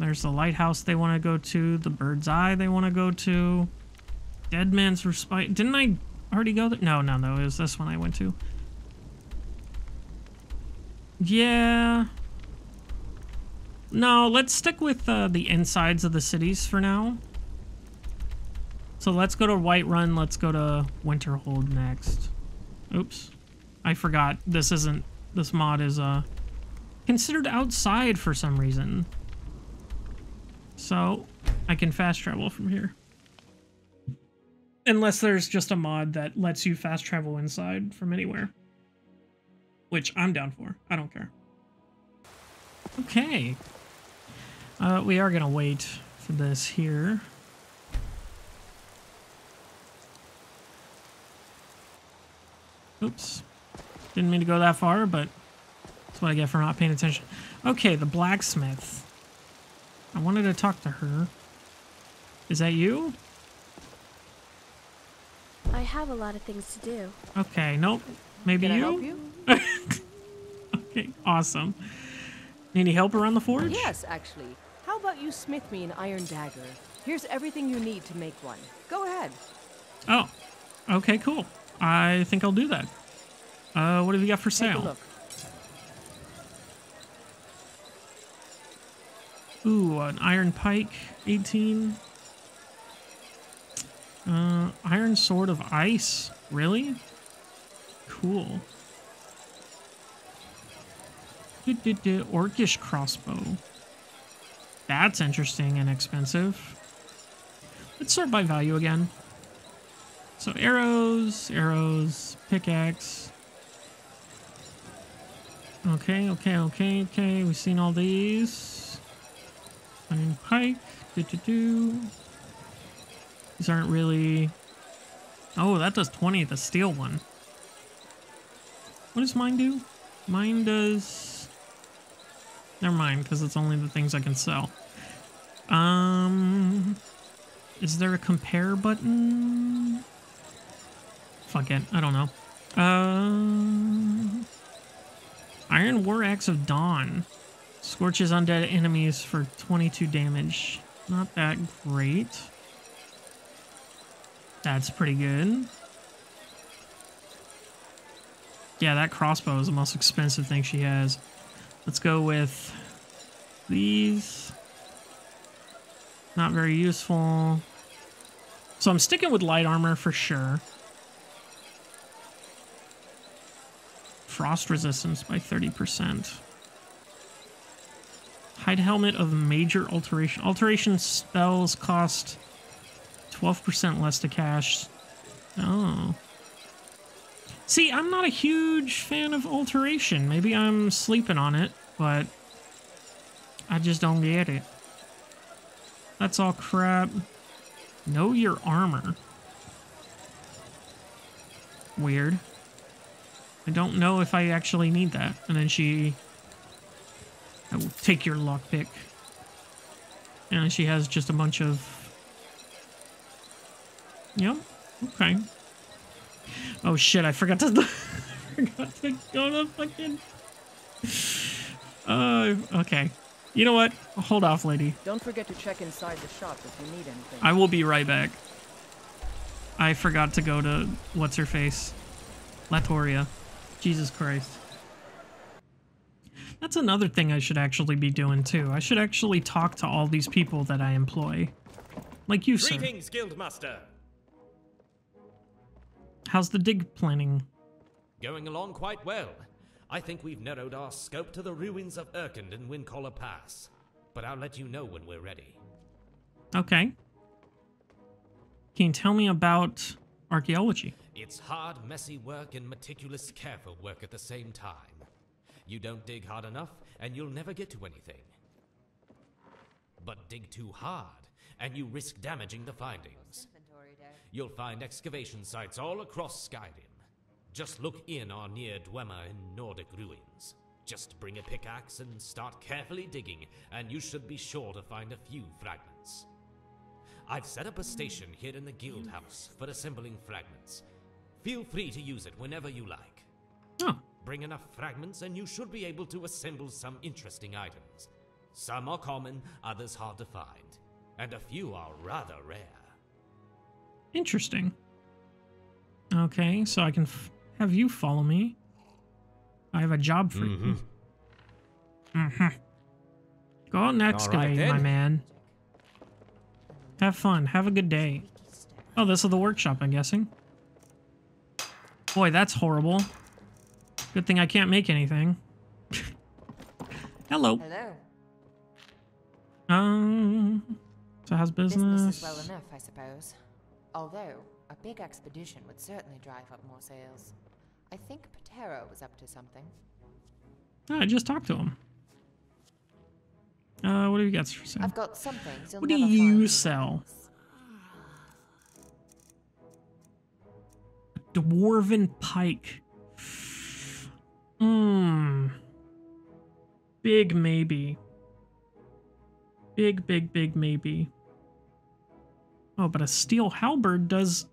There's the lighthouse they want to go to, the bird's eye they want to go to. Dead Man's Respite. Didn't I already go there? No, no, no, it was this one I went to. Yeah. No, let's stick with the insides of the cities for now. So let's go to Whiterun, let's go to Winterhold next. Oops. I forgot. This isn't... This mod is, considered outside for some reason. So, I can fast travel from here. Unless there's just a mod that lets you fast travel inside from anywhere. Which I'm down for. I don't care. Okay. We are going to wait for this here. Oops. Didn't mean to go that far, but that's what I get for not paying attention. Okay, the blacksmith. I wanted to talk to her. Is that you? I have a lot of things to do. Okay, nope. Maybe you? Can I help you? Okay, awesome. Need any help around the forge? Yes, actually. How about you smith me an iron dagger? Here's everything you need to make one. Go ahead. Oh, okay, cool. I think I'll do that. What have you got for sale? Take a look. Ooh, an iron pike, 18. Iron sword of ice, really? Cool. Orcish crossbow. That's interesting and expensive. Let's sort by value again. So arrows, pickaxe. Okay. We've seen all these. Iron pike. These aren't really... Oh, that does 20, the steel one. What does mine do? Mine does... Never mind, because it's only the things I can sell. Is there a compare button? Fuck it, I don't know. Iron War Axe of Dawn. Scorches undead enemies for 22 damage. Not that great. That's pretty good. Yeah, that crossbow is the most expensive thing she has. Let's go with these. Not very useful. So I'm sticking with light armor for sure. Frost resistance by 30%. Hide helmet of major alteration. Alteration spells cost 12% less to cash. Oh. See, I'm not a huge fan of alteration. Maybe I'm sleeping on it, but I just don't get it. That's all crap. Know your armor. Weird. I don't know if I actually need that. And then she... I will take your lockpick. And she has just a bunch of... Yep. Okay. Oh shit! I forgot to. Forgot to go to fucking. Okay. You know what? Hold off, lady. Don't forget to check inside the shop if you need anything. I will be right back. I forgot to go to what's her face, Latoria. Jesus Christ. That's another thing I should actually be doing too. I should actually talk to all these people that I employ, like you, sir. Greetings, Guildmaster. How's the dig planning? Going along quite well. I think we've narrowed our scope to the ruins of Erkand and Windcaller Pass. But I'll let you know when we're ready. Okay. Can you tell me about archaeology? It's hard, messy work and meticulous, careful work at the same time. You don't dig hard enough, and you'll never get to anything. But dig too hard, and you risk damaging the findings. You'll find excavation sites all across Skyrim. Just look in or near Dwemer in Nordic ruins. Just bring a pickaxe and start carefully digging, and you should be sure to find a few fragments. I've set up a station here in the guild house for assembling fragments. Feel free to use it whenever you like. Oh. Bring enough fragments and you should be able to assemble some interesting items. Some are common, others hard to find, and a few are rather rare. Interesting. Okay, so I can have you follow me. I have a job for you. Go out and excavate, right, my man. Have fun. Have a good day. Oh, this is the workshop, I'm guessing. Boy, that's horrible. Good thing I can't make anything. Hello. Hello. So how's business? Business is well enough, I suppose. Although, A big expedition would certainly drive up more sales. I think Patero was up to something. I just talked to him. What have you got for sale? I've got something. What do you sell? A dwarven pike. Hmm. Big maybe. Big maybe. Oh, but a steel halberd does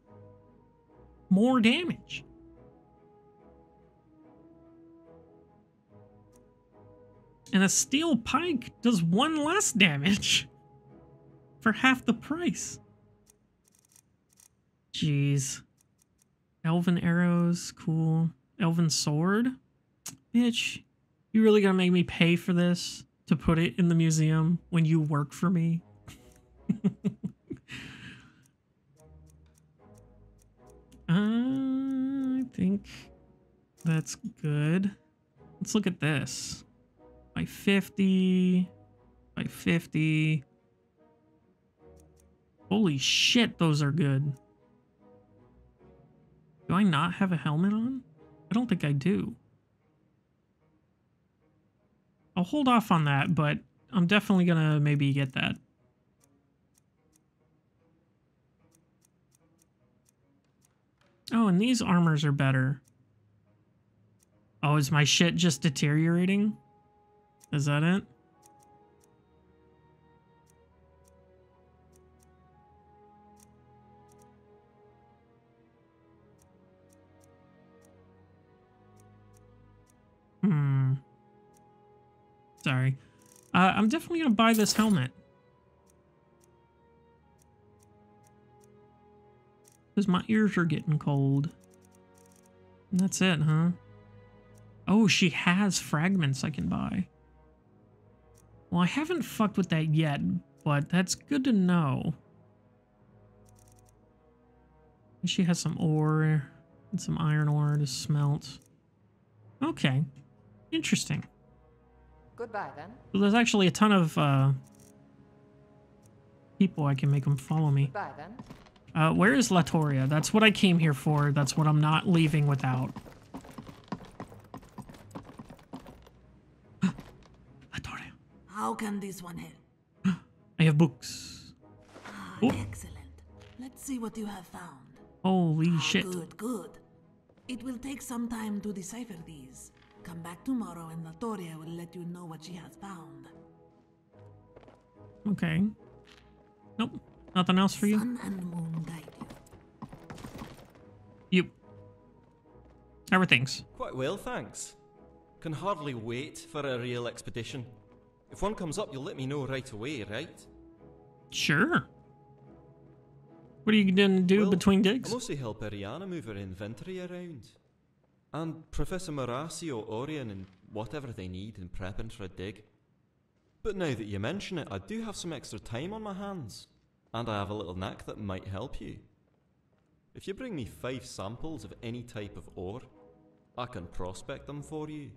more damage. And a steel pike does one less damage for half the price. Jeez. Elven arrows, cool. Elven sword? Bitch, you really gonna make me pay for this to put it in the museum when you work for me? I think that's good. Let's look at this. By 50, by 50. Holy shit, those are good. Do I not have a helmet on? I don't think I do. I'll hold off on that, but I'm definitely gonna maybe get that. Oh, and these armors are better. Oh, is my shit just deteriorating? Is that it? Hmm. Sorry. I'm definitely gonna buy this helmet. Because my ears are getting cold. And that's it, huh? Oh, she has fragments I can buy. Well, I haven't fucked with that yet, but that's good to know. And she has some ore and some iron ore to smelt. Okay. Interesting. Goodbye, then. So there's actually a ton of people I can make them follow me. Goodbye, then. Where is Latoria? That's what I came here for. That's what I'm not leaving without. Latoria. How can this one help? I have books. Ah, excellent. Let's see what you have found. Holy shit. Good. It will take some time to decipher these. Come back tomorrow and Latoria will let you know what she has found. Okay. Nope. Nothing else for you? Sun and moon guide you. How are things? Quite well, thanks. Can hardly wait for a real expedition. If one comes up, you'll let me know right away, right? Sure. What are you gonna do between gigs? I mostly help Ariana move her inventory around. And Professor Morasio, Orion, and whatever they need in prepping for a dig. But now that you mention it, I do have some extra time on my hands. And I have a little knack that might help you. If you bring me 5 samples of any type of ore, I can prospect them for you.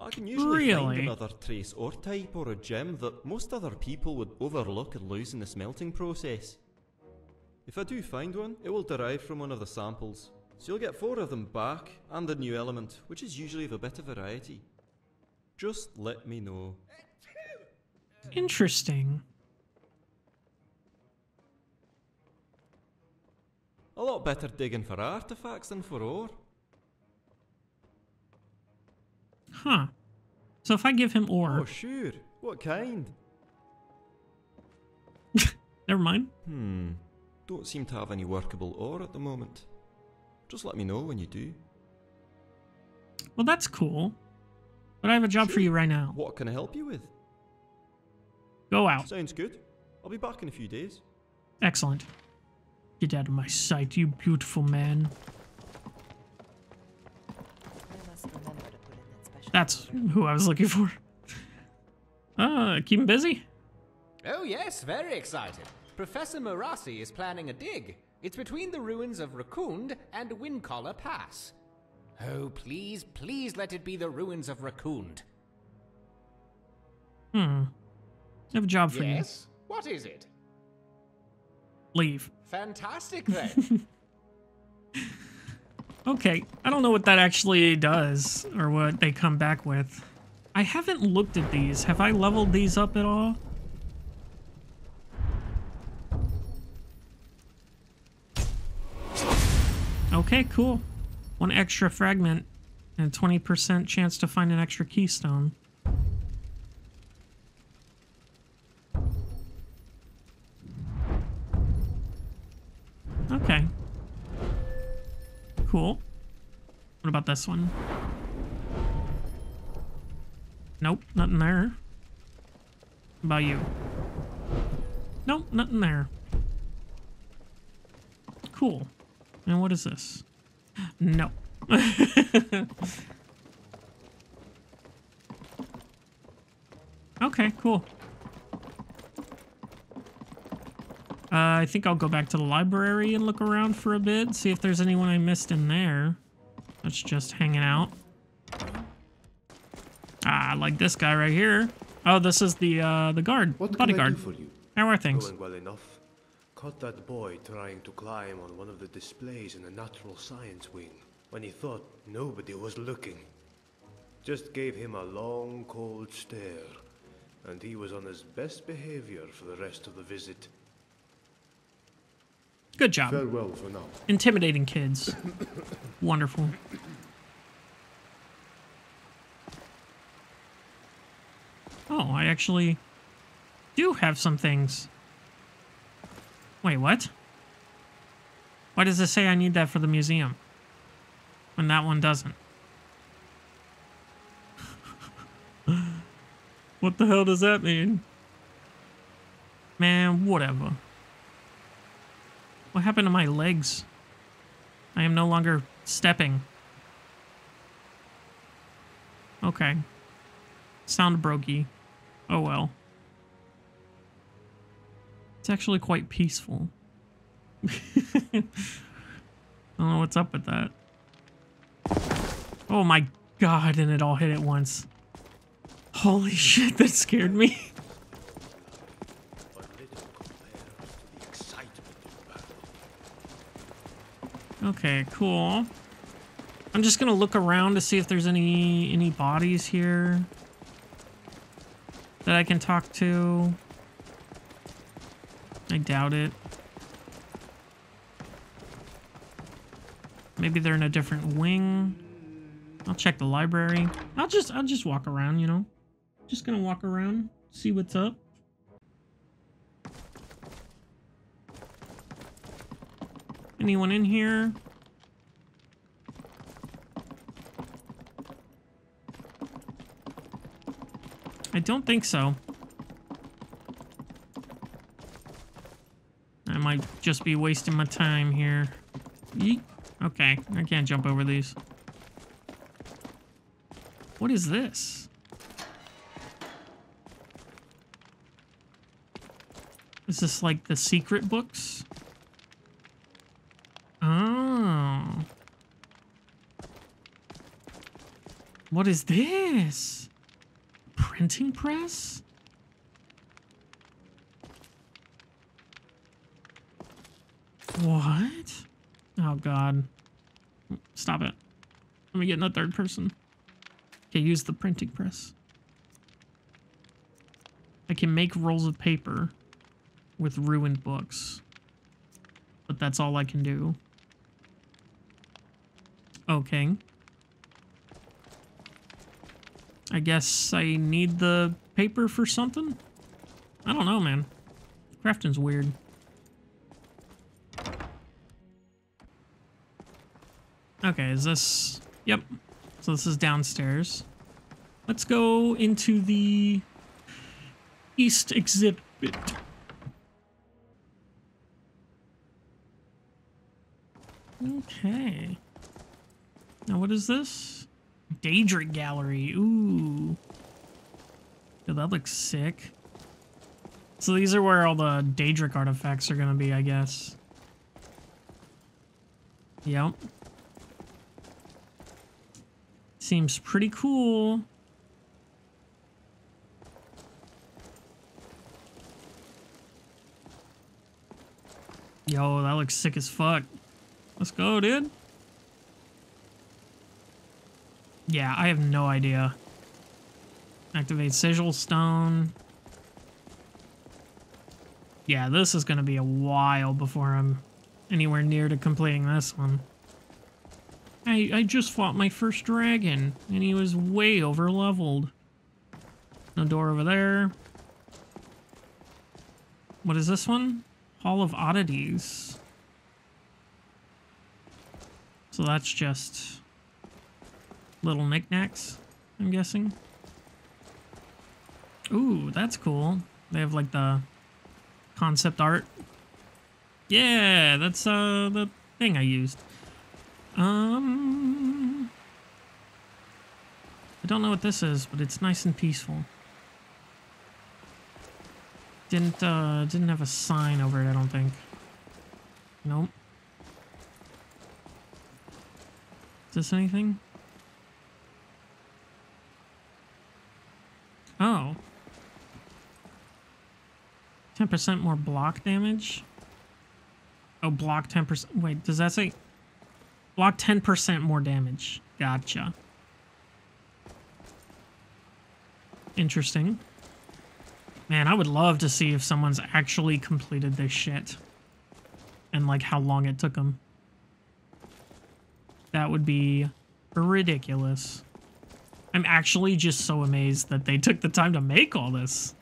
I can usually find another trace ore type or a gem that most other people would overlook and lose in the smelting process. If I do find one, it will derive from one of the samples. So you'll get 4 of them back and the new element, which is usually of a bit of variety. Just let me know. Interesting. A lot better digging for artifacts than for ore. Huh. So if I give him ore... Oh, sure. What kind? Never mind. Hmm. Don't seem to have any workable ore at the moment. Just let me know when you do. Well, that's cool. But I have a job for you right now. What can I help you with? Go out. Sounds good. I'll be back in a few days. Excellent. Get out of my sight, you beautiful man. That's who I was looking for. Keep him busy? Oh yes, very excited. Professor Morassi is planning a dig. It's between the ruins of Raccoon and Windcaller Pass. Oh, please, please let it be the ruins of Raccoon. Hmm. I have a job for you. Yes? What is it? leave. Fantastic then. Okay, I don't know what that actually does or what they come back with. I haven't looked at these. Have I leveled these up at all? Okay, cool. One extra fragment and 20% chance to find an extra keystone. Okay. Cool. What about this one? Nope, nothing there. What about you? Nope, nothing there. Cool. And what is this? No. Okay, cool. I think I'll go back to the library and look around for a bit, see if there's anyone I missed in there. That's just hanging out. Ah, like this guy right here. Oh, this is the guard. What bodyguard. Can I do for you? How are things? Going well enough. Caught that boy trying to climb on one of the displays in the natural science wing when he thought nobody was looking. Just gave him a long, cold stare, and he was on his best behavior for the rest of the visit. Good job. Farewell for now. Intimidating kids. Wonderful. Oh, I actually do have some things. Wait, what? Why does it say I need that for the museum when that one doesn't? What the hell does that mean? Man, whatever. What happened to my legs? I am no longer stepping. Okay. Sound brokey. Oh well. It's actually quite peaceful. I don't know what's up with that. Oh my god, and it all hit at once. Holy shit, that scared me. Okay, cool. I'm just gonna look around to see if there's any bodies here that I can talk to. I doubt it. Maybe they're in a different wing. I'll check the library. I'll just walk around, you know. Just gonna walk around, see what's up. Anyone in here? I don't think so. I might just be wasting my time here. Yeet. Okay, I can't jump over these. What is this? Is this like the secret books? Oh. What is this? Printing press? What? Oh god. Stop it. Let me get in the third person. Okay, use the printing press. I can make rolls of paper with ruined books. But that's all I can do. Okay. I guess I need the paper for something? I don't know, man. Crafting's weird. Okay, is this... Yep. So this is downstairs. Let's go into the east exhibit. Okay. Now what is this? Daedric Gallery. Ooh. Yo, that looks sick. So these are where all the Daedric artifacts are gonna be, I guess. Yep. Seems pretty cool. Yo, that looks sick as fuck. Let's go, dude. Yeah, I have no idea. Activate sigil stone. Yeah, this is gonna be a while before I'm anywhere near to completing this one. I just fought my first dragon, and he was way over leveled. No door over there. What is this one? Hall of Oddities. So that's just little knickknacks, I'm guessing. Ooh, that's cool. They have like the concept art. Yeah, that's the thing I used. I don't know what this is, but it's nice and peaceful. Didn't have a sign over it, I don't think. Nope. Is this anything? Oh. 10% more block damage? Oh, block 10%. Wait, does that say? Block 10% more damage. Gotcha. Interesting. Man, I would love to see if someone's actually completed this shit. And, like, how long it took them. That would be ridiculous. I'm actually just so amazed that they took the time to make all this.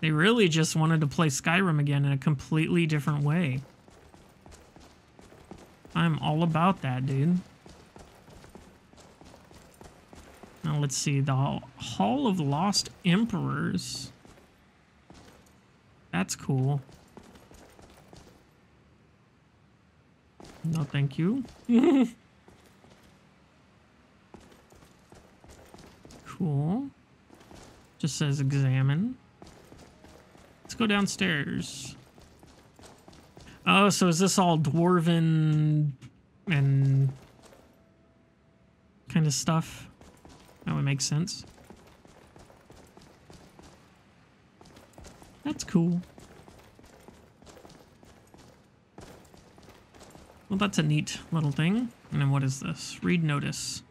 They really just wanted to play Skyrim again in a completely different way. I'm all about that, dude. Now let's see, the Hall of Lost Emperors. That's cool. No, thank you. Cool. Just says examine. Let's go downstairs. Oh, so is this all dwarven and kind of stuff? That would make sense. That's cool. Well, that's a neat little thing. And then what is this? Read notice.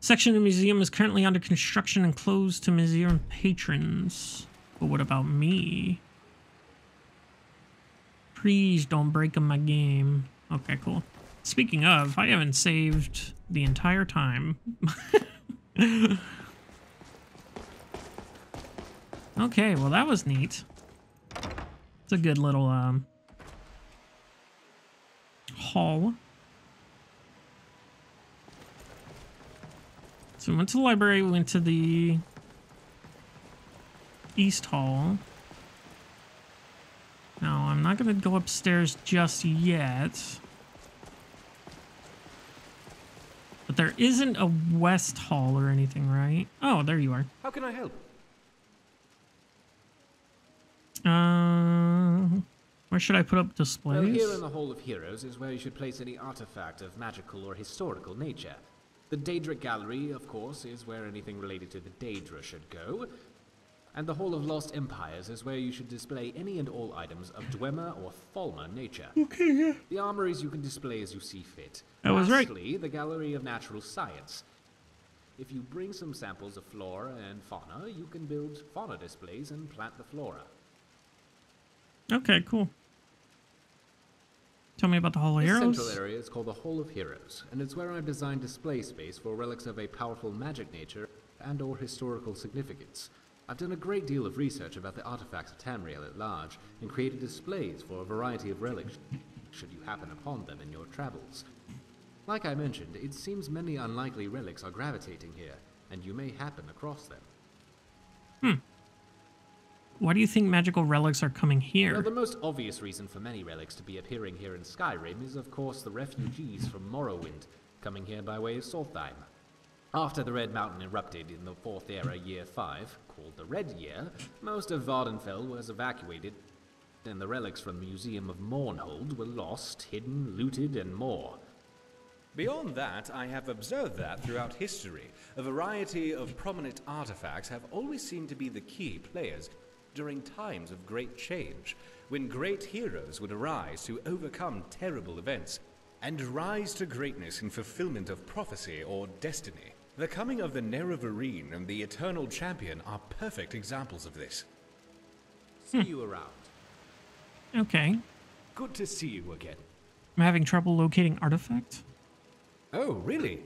Section of the museum is currently under construction and closed to museum patrons. But what about me? Please don't break my game. Okay, cool. Speaking of, I haven't saved the entire time. Okay, well that was neat. It's a good little hall. So we went to the library, we went to the East Hall. Now, I'm not going to go upstairs just yet. But there isn't a West Hall or anything, right? Oh, there you are. How can I help? Where should I put up displays? Well, here in the Hall of Heroes is where you should place any artifact of magical or historical nature. The Daedra Gallery, of course, is where anything related to the Daedra should go. And the Hall of Lost Empires is where you should display any and all items of Dwemer or Thalma nature. Okay, yeah. The armories you can display as you see fit. That was right. Lastly, the Gallery of Natural Science. If you bring some samples of flora and fauna, you can build fauna displays and plant the flora. Okay, cool. Tell me about the Hall of Heroes. The central area is called the Hall of Heroes, and it's where I've designed display space for relics of a powerful magic nature and or historical significance. I've done a great deal of research about the artifacts of Tamriel at large, and created displays for a variety of relics, should you happen upon them in your travels. Like I mentioned, it seems many unlikely relics are gravitating here, and you may happen across them. Why do you think magical relics are coming here? Well, the most obvious reason for many relics to be appearing here in Skyrim is, of course, the refugees from Morrowind, coming here by way of Solheim. After the Red Mountain erupted in the 4th Era Year 5, called the Red Year, most of Vardenfell was evacuated, and the relics from the Museum of Mournhold were lost, hidden, looted, and more. Beyond that, I have observed that throughout history, a variety of prominent artifacts have always seemed to be the key players during times of great change, when great heroes would arise to overcome terrible events and rise to greatness in fulfillment of prophecy or destiny. The coming of the Nerevarine and the Eternal Champion are perfect examples of this. See you around. Okay. Good to see you again. I'm having trouble locating artifact. Oh, really?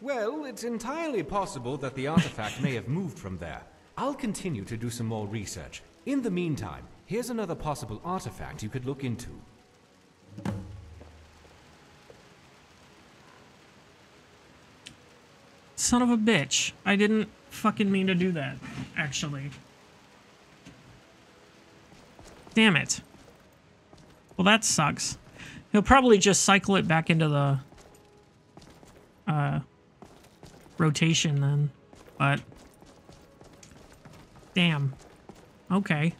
Well, it's entirely possible that the artifact may have moved from there. I'll continue to do some more research. In the meantime, here's another possible artifact you could look into. Son of a bitch. I didn't fucking mean to do that, actually. Damn it. Well, that sucks. He'll probably just cycle it back into the rotation then, but damn. Okay.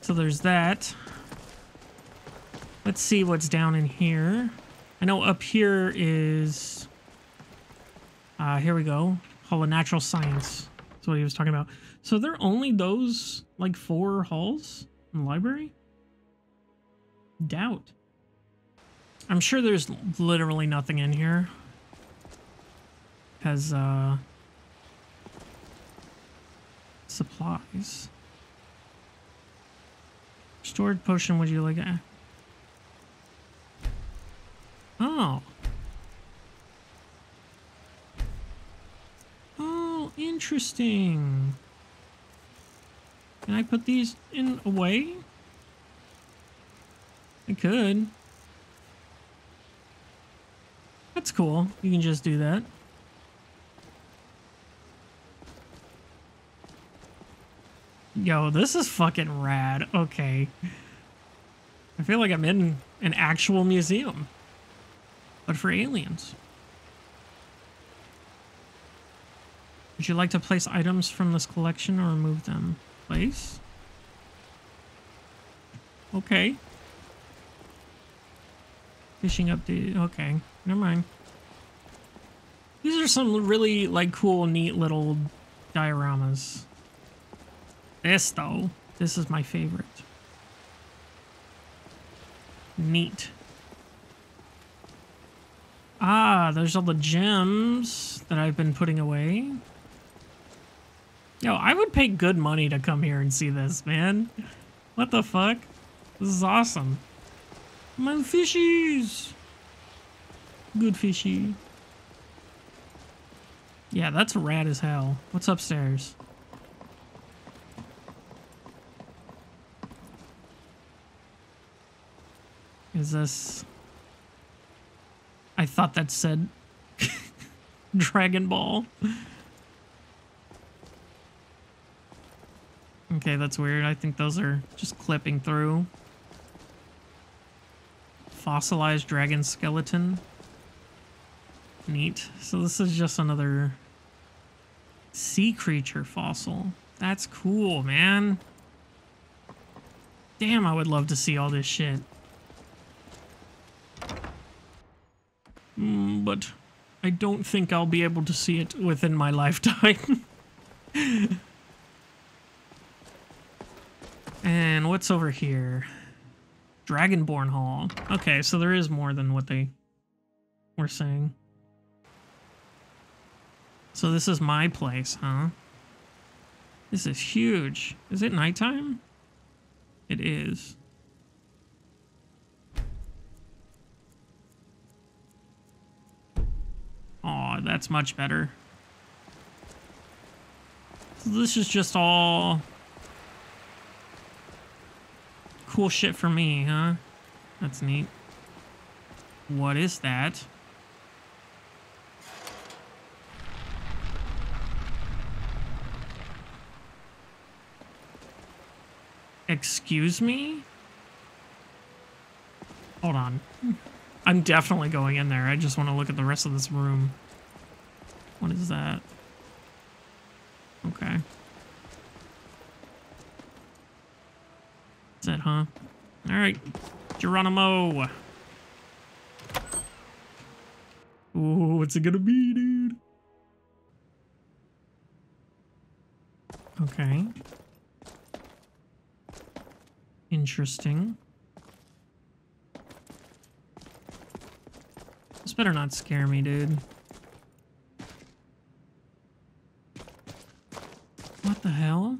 So there's that. Let's see what's down in here. I know up here is, here we go. Hall of Natural Science. That's what he was talking about. So there are only those, like, 4 halls in the library? Doubt. I'm sure there's literally nothing in here. Because, supplies. Stored potion, would you like it? Oh. Oh, interesting. Can I put these in away? I could. That's cool. You can just do that. Yo, this is fucking rad. Okay. I feel like I'm in an actual museum. But for aliens. Would you like to place items from this collection or remove them? Place? Okay. Fishing update. Okay. Never mind. These are some really, like, cool, neat little dioramas. This, though. This is my favorite. Neat. Ah, there's all the gems that I've been putting away. Yo, I would pay good money to come here and see this, man. What the fuck? This is awesome. My fishies! Good fishy. Yeah, that's rad as hell. What's upstairs? Is this... I thought that said... Dragon Ball. Okay, that's weird. I think those are just clipping through. Fossilized dragon skeleton. Neat. So this is just another sea creature fossil. That's cool, man. Damn, I would love to see all this shit. But I don't think I'll be able to see it within my lifetime. And what's over here? Dragonborn Hall. Okay, so there is more than what they were saying. So this is my place, huh? This is huge. Is it nighttime? It is. Aw, that's much better. So this is just all... cool shit for me, huh? That's neat. What is that? Excuse me? Hold on. I'm definitely going in there. I just want to look at the rest of this room. What is that? Okay. That's it, huh? Alright. Geronimo! Ooh, what's it gonna be, dude? Okay. Interesting. This better not scare me, dude. What the hell?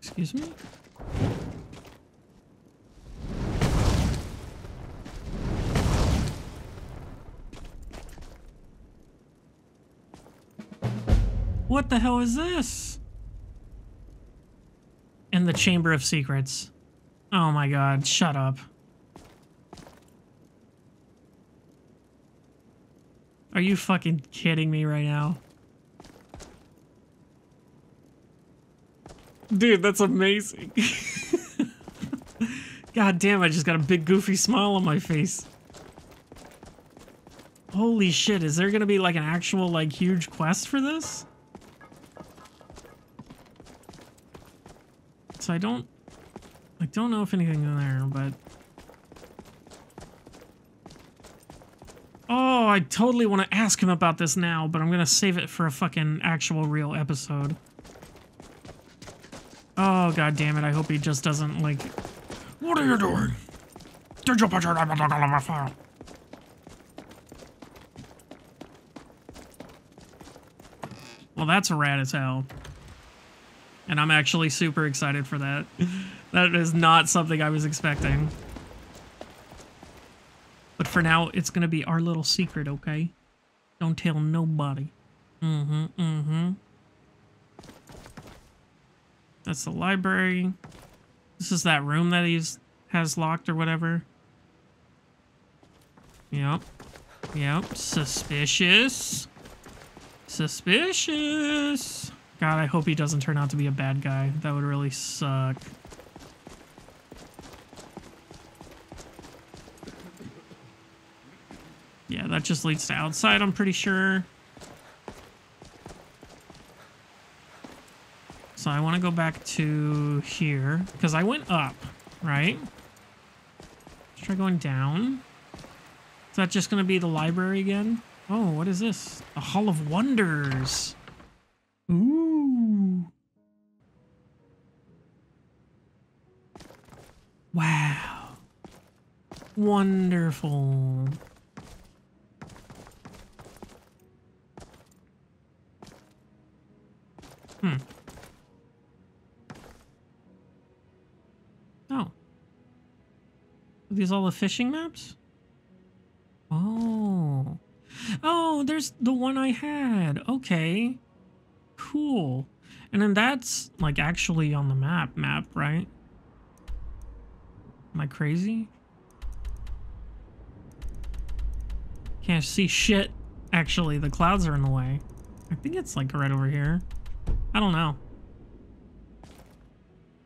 Excuse me? What the hell is this? And the Chamber of Secrets. Oh my god, shut up. Are you fucking kidding me right now? Dude, that's amazing. God damn, I just got a big goofy smile on my face. Holy shit, is there gonna be like an actual like huge quest for this? So I don't know if anything's in there, but... Oh, I totally want to ask him about this now, but I'm gonna save it for a fucking actual real episode. Oh, god damn it, I hope he just doesn't, like... What are you doing? Did you put your name on my file? Well, that's rad as hell. And I'm actually super excited for that. That is not something I was expecting. But for now, it's gonna be our little secret, okay? Don't tell nobody. Mm-hmm, mm-hmm. That's the library. This is that room that he has locked or whatever. Yep. Yep. Suspicious. Suspicious. God, I hope he doesn't turn out to be a bad guy. That would really suck. Yeah, that just leads to outside, I'm pretty sure. So I want to go back to here, because I went up, right? Let's try going down. Is that just going to be the library again? Oh, what is this? A Hall of Wonders. Ooh. Wow. Wonderful. Hmm. Oh. Are these all the fishing maps? Oh. Oh, there's the one I had. Okay. Cool. And then that's like actually on the map, right? Am I crazy? Can't see shit. Actually, the clouds are in the way. I think it's like right over here. I don't know.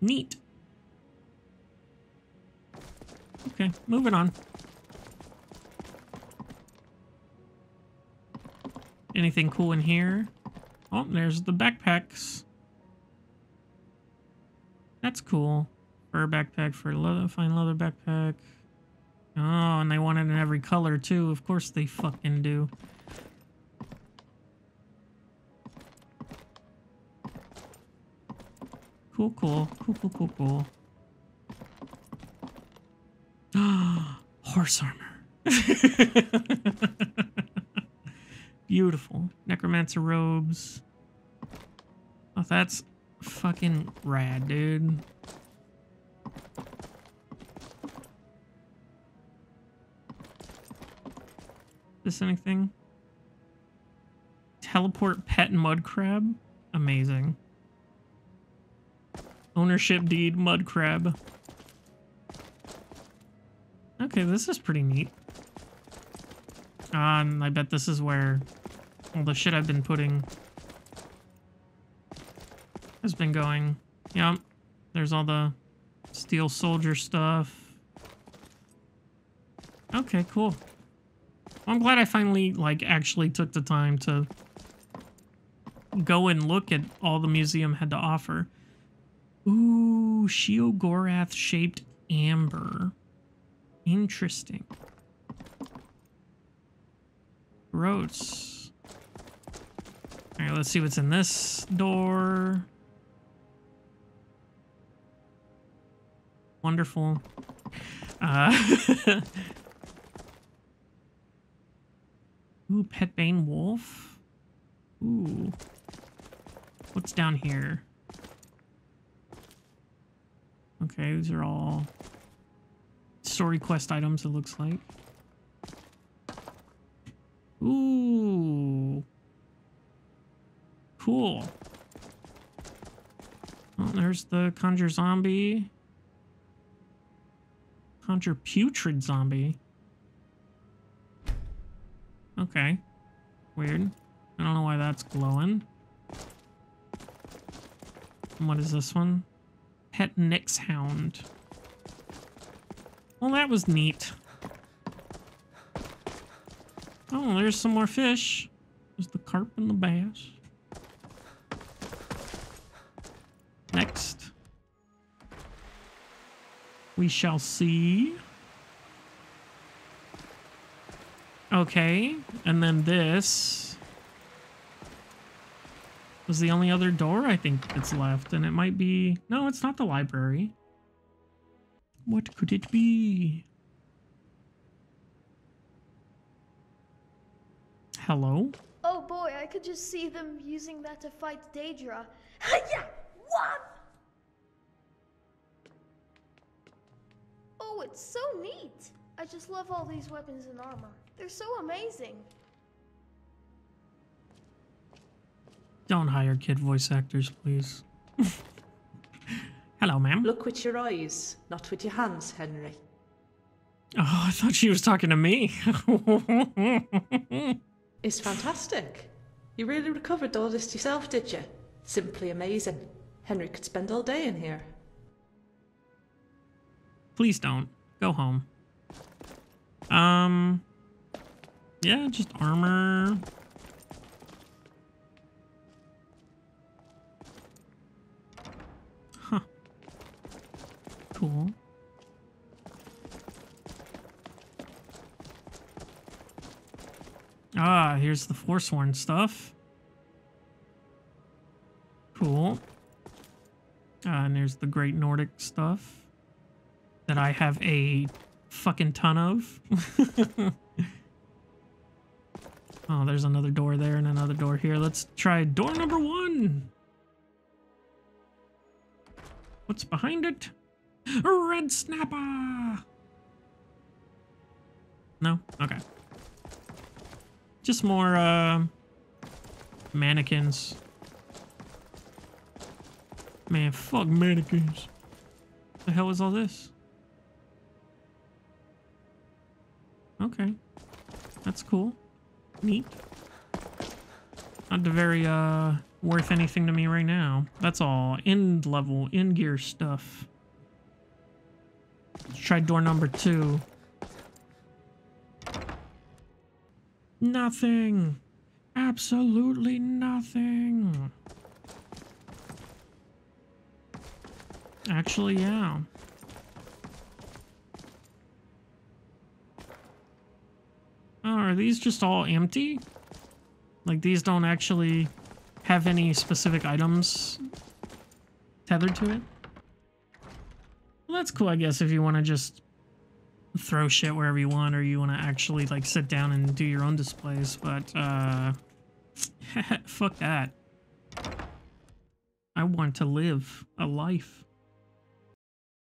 Neat. Okay, moving on. Anything cool in here? Oh, there's the backpacks. That's cool. Fur backpack for leather, fine leather backpack. Oh, and they want it in every color too. Of course they fucking do. Cool, cool, cool, cool, cool, cool. Horse armor. Beautiful. Necromancer robes. Oh, that's fucking rad, dude. This anything? Teleport pet mud crab? Amazing. Ownership deed mud crab. Okay, this is pretty neat. I bet this is where all the shit I've been putting has been going. Yep. There's all the steel soldier stuff. Okay, cool. I'm glad I finally, like, actually took the time to go and look at all the museum had to offer. Ooh, Sheogorath-shaped amber. Interesting. Gross. All right, let's see what's in this door. Wonderful. Ooh, Petbane Wolf. Ooh. What's down here? Okay, these are all story quest items, it looks like. Ooh. Cool. Oh, there's the Conjure Zombie. Conjure Putrid Zombie. Okay. Weird. I don't know why that's glowing. And what is this one? Pet Nyx Hound. Well, that was neat. Oh, there's some more fish. There's the carp and the bass. Next. We shall see. Okay, and then this was the only other door I think that's left, and it might be... No, it's not the library. What could it be? Hello? Oh boy, I could just see them using that to fight Daedra. Yeah! What? Oh, it's so neat! I just love all these weapons and armor. They're so amazing. Don't hire kid voice actors, please. Hello, ma'am. Look with your eyes, not with your hands, Henry. Oh, I thought she was talking to me. It's fantastic. You really recovered all this yourself, did you? Simply amazing. Henry could spend all day in here. Please don't. Go home. Yeah, just armor. Huh. Cool. Ah, here's the Forsworn stuff. Cool. And there's the Great Nordic stuff that I have a fucking ton of. Oh, there's another door there and another door here. Let's try door number one. What's behind it? Red Snapper! No? Okay. Just more, mannequins. Man, fuck mannequins. What the hell is all this? Okay. That's cool. Neat. Not very, worth anything to me right now. That's all. End level, end gear stuff. Let's try door number two. Nothing. Absolutely nothing. Actually, yeah. Oh, are these just all empty? Like, these don't actually have any specific items tethered to it? Well, that's cool, I guess, if you want to just throw shit wherever you want, or you want to actually, like, sit down and do your own displays, but, fuck that. I want to live a life.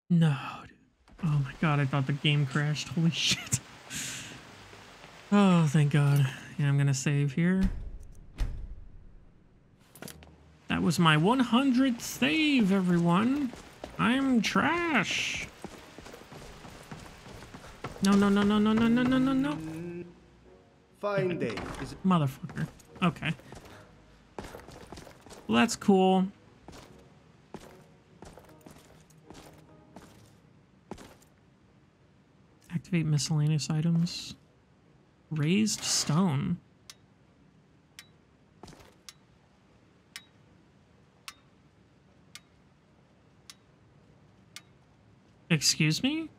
No, dude. Oh my god, I thought the game crashed. Holy shit. Oh, thank God. Yeah, I'm gonna save here. That was my 100th save, everyone. I'm trash. No, no, no, no, no, no, no, no, no, no. Fine day. Motherfucker. Okay. Well, that's cool. Activate miscellaneous items. Raised stone. Excuse me?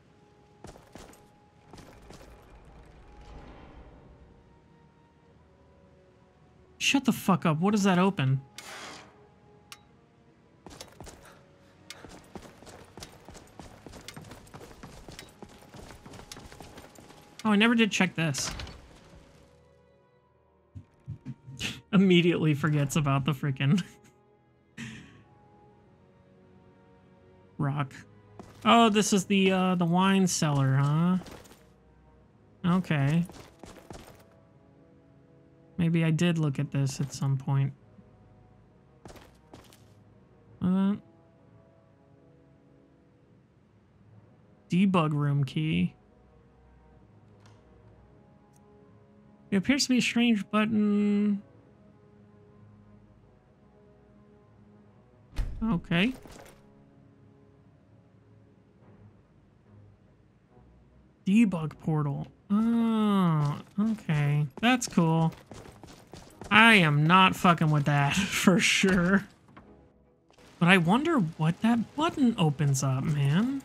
Shut the fuck up. What does that open? Oh, I never did check this. Immediately forgets about the freaking rock. Oh, this is the wine cellar, huh? Okay. Maybe I did look at this at some point. Debug room key. It appears to be a strange button. Okay. Debug portal. Oh, okay. That's cool. I am not fucking with that for sure. But I wonder what that button opens up, man.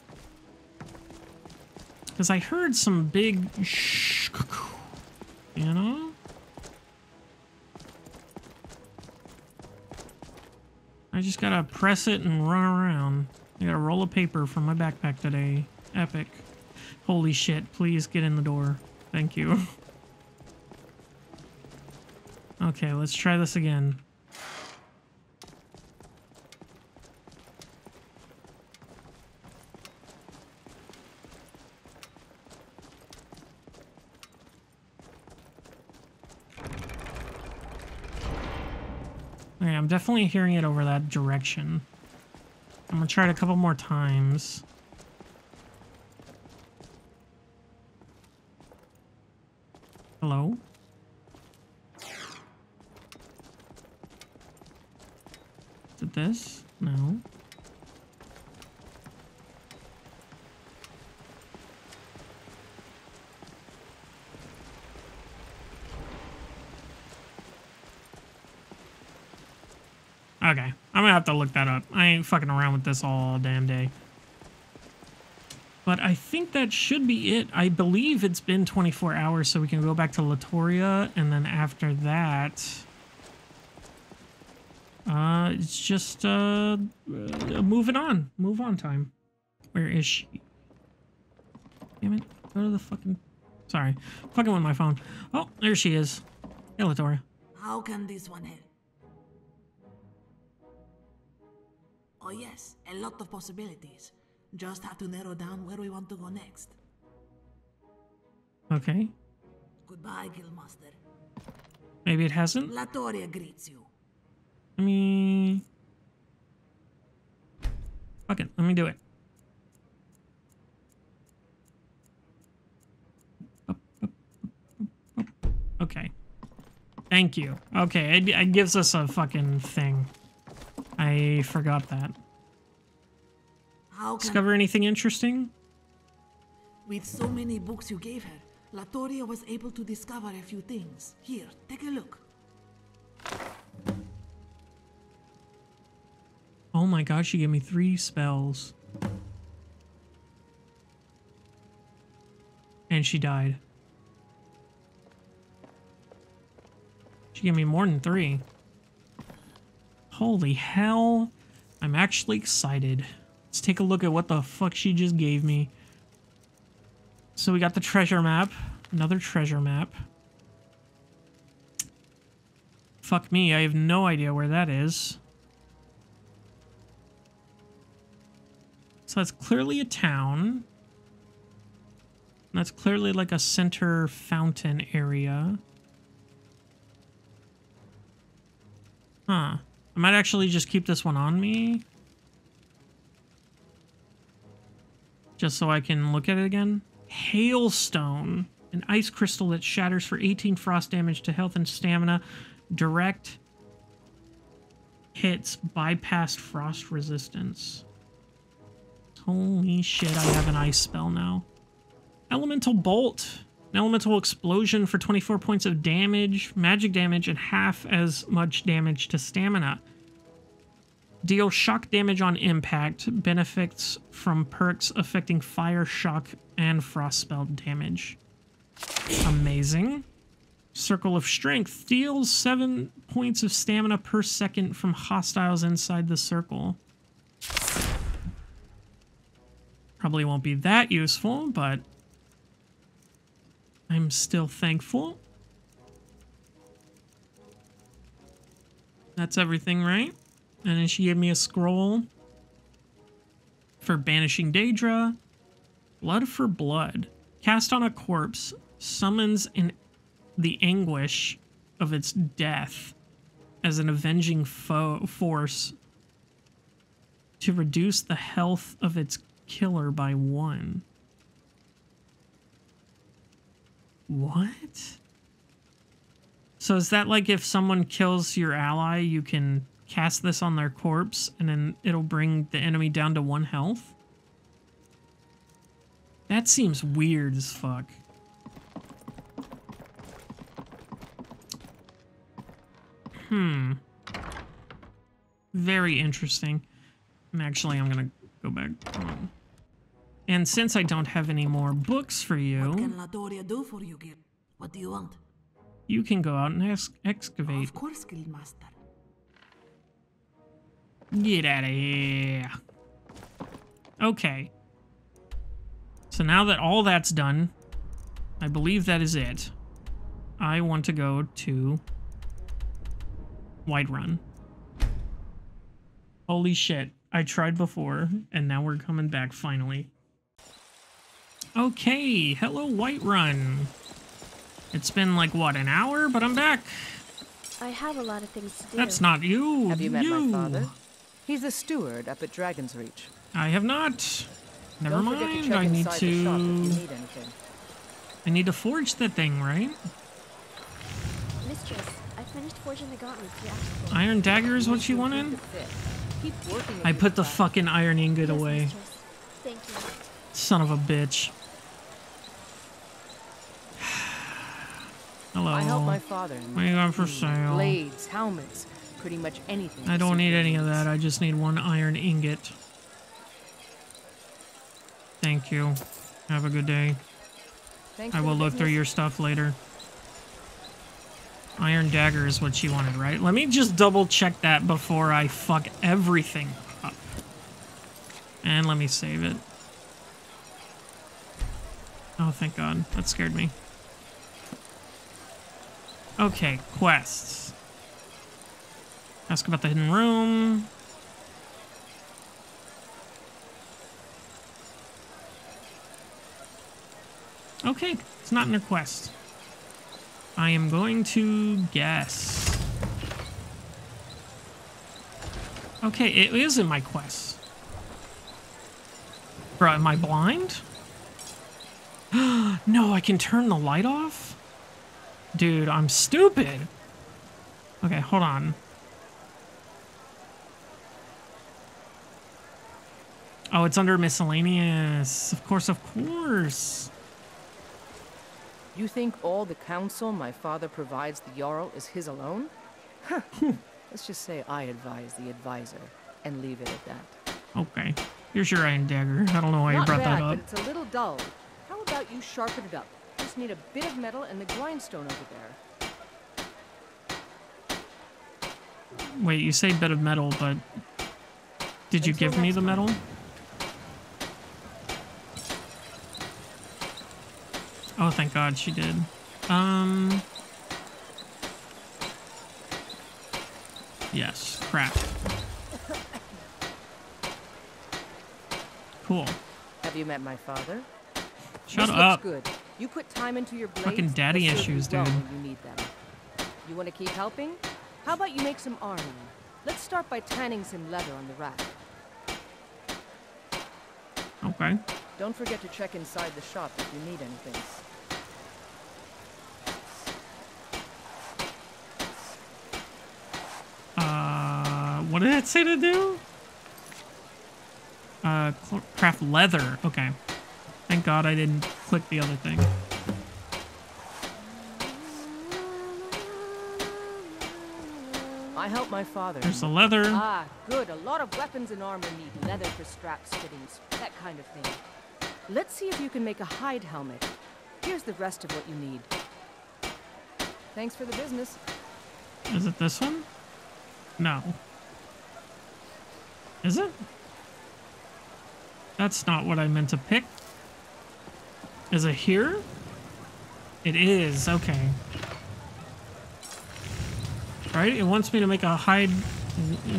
Because I heard some big shh, you know? I just gotta press it and run around. I got a roll of paper from my backpack today. Epic. Holy shit, please get in the door. Thank you. Okay, let's try this again. Okay, I'm definitely hearing it over that direction. I'm gonna try it a couple more times. Hello? Is it this? No. Okay, I'm gonna have to look that up. I ain't fucking around with this all damn day. But I think that should be it. I believe it's been 24 hours, so we can go back to Latoria, and then after that... it's just, moving on. Move on time. Where is she? Damn it. Go to the fucking... Sorry. Fucking with my phone. Oh, there she is. Hey, Latoria. How can this one help? Oh yes, a lot of possibilities. Just have to narrow down where we want to go next. Okay. Goodbye, Guildmaster. Maybe it hasn't? Latoria greets you. I mean... Fuck it, let me do it. Okay. Thank you. Okay, it gives us a fucking thing. I forgot that. Discover anything interesting? With so many books you gave her, Latoria was able to discover a few things. Here, take a look. Oh my gosh, she gave me 3 spells. And she died. She gave me more than 3. Holy hell. I'm actually excited. Let's take a look at what the fuck she just gave me. So we got the treasure map. Another treasure map. Fuck me, I have no idea where that is. So that's clearly a town. That's clearly like a center fountain area. Huh. I might actually just keep this one on me. Just so I can look at it again. Hailstone. An ice crystal that shatters for 18 frost damage to health and stamina. Direct hits bypass frost resistance. Holy shit, I have an ice spell now. Elemental Bolt. An elemental explosion for 24 points of damage, magic damage, and half as much damage to stamina. Deal shock damage on impact, benefits from perks affecting fire, shock, and frost spell damage. Amazing. Circle of Strength deals 7 points of stamina per second from hostiles inside the circle. Probably won't be that useful, but I'm still thankful. That's everything, right? And then she gave me a scroll for Banishing Daedra. Blood for Blood. Cast on a corpse. Summons the anguish of its death as an avenging force to reduce the health of its killer by 1. What? So is that like if someone kills your ally, you can cast this on their corpse and then it'll bring the enemy down to 1 health? That seems weird as fuck. Very interesting. And actually, I'm gonna go back. And since I don't have any more books for you... What can Latoria do for you, Gil? What do you want? You can go out and excavate. Of course, Guildmaster. Get out of here. Okay. So now that all that's done, I believe that is it. I want to go to... Whiterun. Holy shit. I tried before, and now we're coming back finally. Okay, hello Whiterun. It's been like, what, an hour? But I'm back. I have a lot of things to do. That's not you. Have you met my father? He's a steward up at Dragon's Reach. I have not. Never mind. I need to... I need to forge the thing, right? Mistress, I finished forging the gauntlet. Iron dagger is what you wanted? I put the fucking iron ingot away. Thank you. Son of a bitch. Hello. I help my father. What do you got for sale? Blades, helmets, pretty much anything. I don't need any of that. I just need 1 iron ingot. Thank you. Have a good day. Thanks. I will look through your stuff later. Iron dagger is what she wanted, right? Let me just double check that before I fuck everything up. And let me save it. Oh, thank God. That scared me. Okay, quests. Ask about the hidden room. Okay, it's not in a quest. I am going to guess. Okay, it is in my quest. Bro, am I blind? No, I can turn the light off? Dude, I'm stupid. Okay, hold on. Oh, it's under miscellaneous. Of course, of course. You think all the counsel my father provides the Jarl is his alone? Huh. Let's just say I advise the advisor and leave it at that. Okay. Here's your iron dagger. I don't know why you brought that up. But it's a little dull. How about you sharpen it up? Just need a bit of metal and the grindstone over there. Wait, you say bit of metal, but did you give me the metal? Oh, thank God she did. Yes, crap. Cool. Have you met my father? Shut up. Good. You put time into your blades. Fucking daddy issues, dude. You need them. You want to keep helping? How about you make some armor? Let's start by tanning some leather on the rack. Okay. Don't forget to check inside the shop if you need anything. What did that say to do? Craft leather. Okay. Thank God I didn't click the other thing. I help my father. There's the leather. Ah, good. A lot of weapons and armor need leather for straps, fittings, that kind of thing. Let's see if you can make a hide helmet. Here's the rest of what you need. Thanks for the business. Is it this one? No. Is it? That's not what I meant to pick. Is it here? It is. Okay. Right? It wants me to make a hide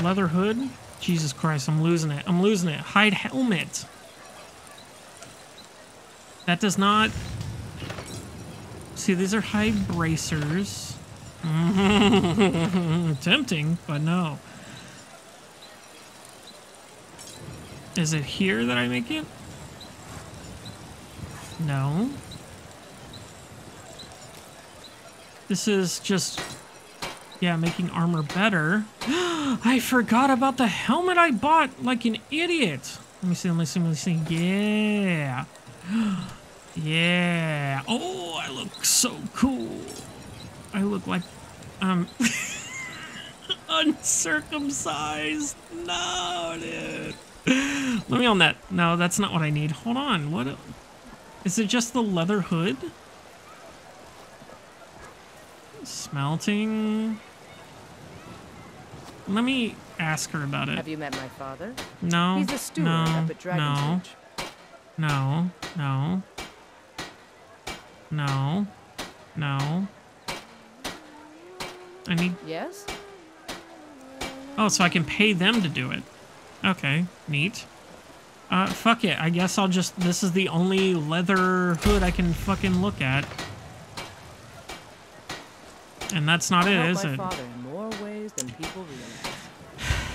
leather hood. Jesus Christ, I'm losing it. I'm losing it. Hide helmet. That does not... See, these are hide bracers. Tempting, but no. Is it here that I make it? No. This is just... Yeah, making armor better. I forgot about the helmet I bought like an idiot. Let me see, let me see, let me see. Yeah. Yeah. Oh, I look so cool. I look like uncircumcised. No, dude. Let me on that. No, that's not what I need. Hold on. What? Is it just the leather hood? Smelting. Let me ask her about it. Have you met my father? No. He's a steward up at Dragon's Edge. No. No. No. No. I need... Yes? Oh, so I can pay them to do it. Okay. Neat. Fuck it. I guess I'll just... This is the only leather hood I can fucking look at. And that's not it, is it?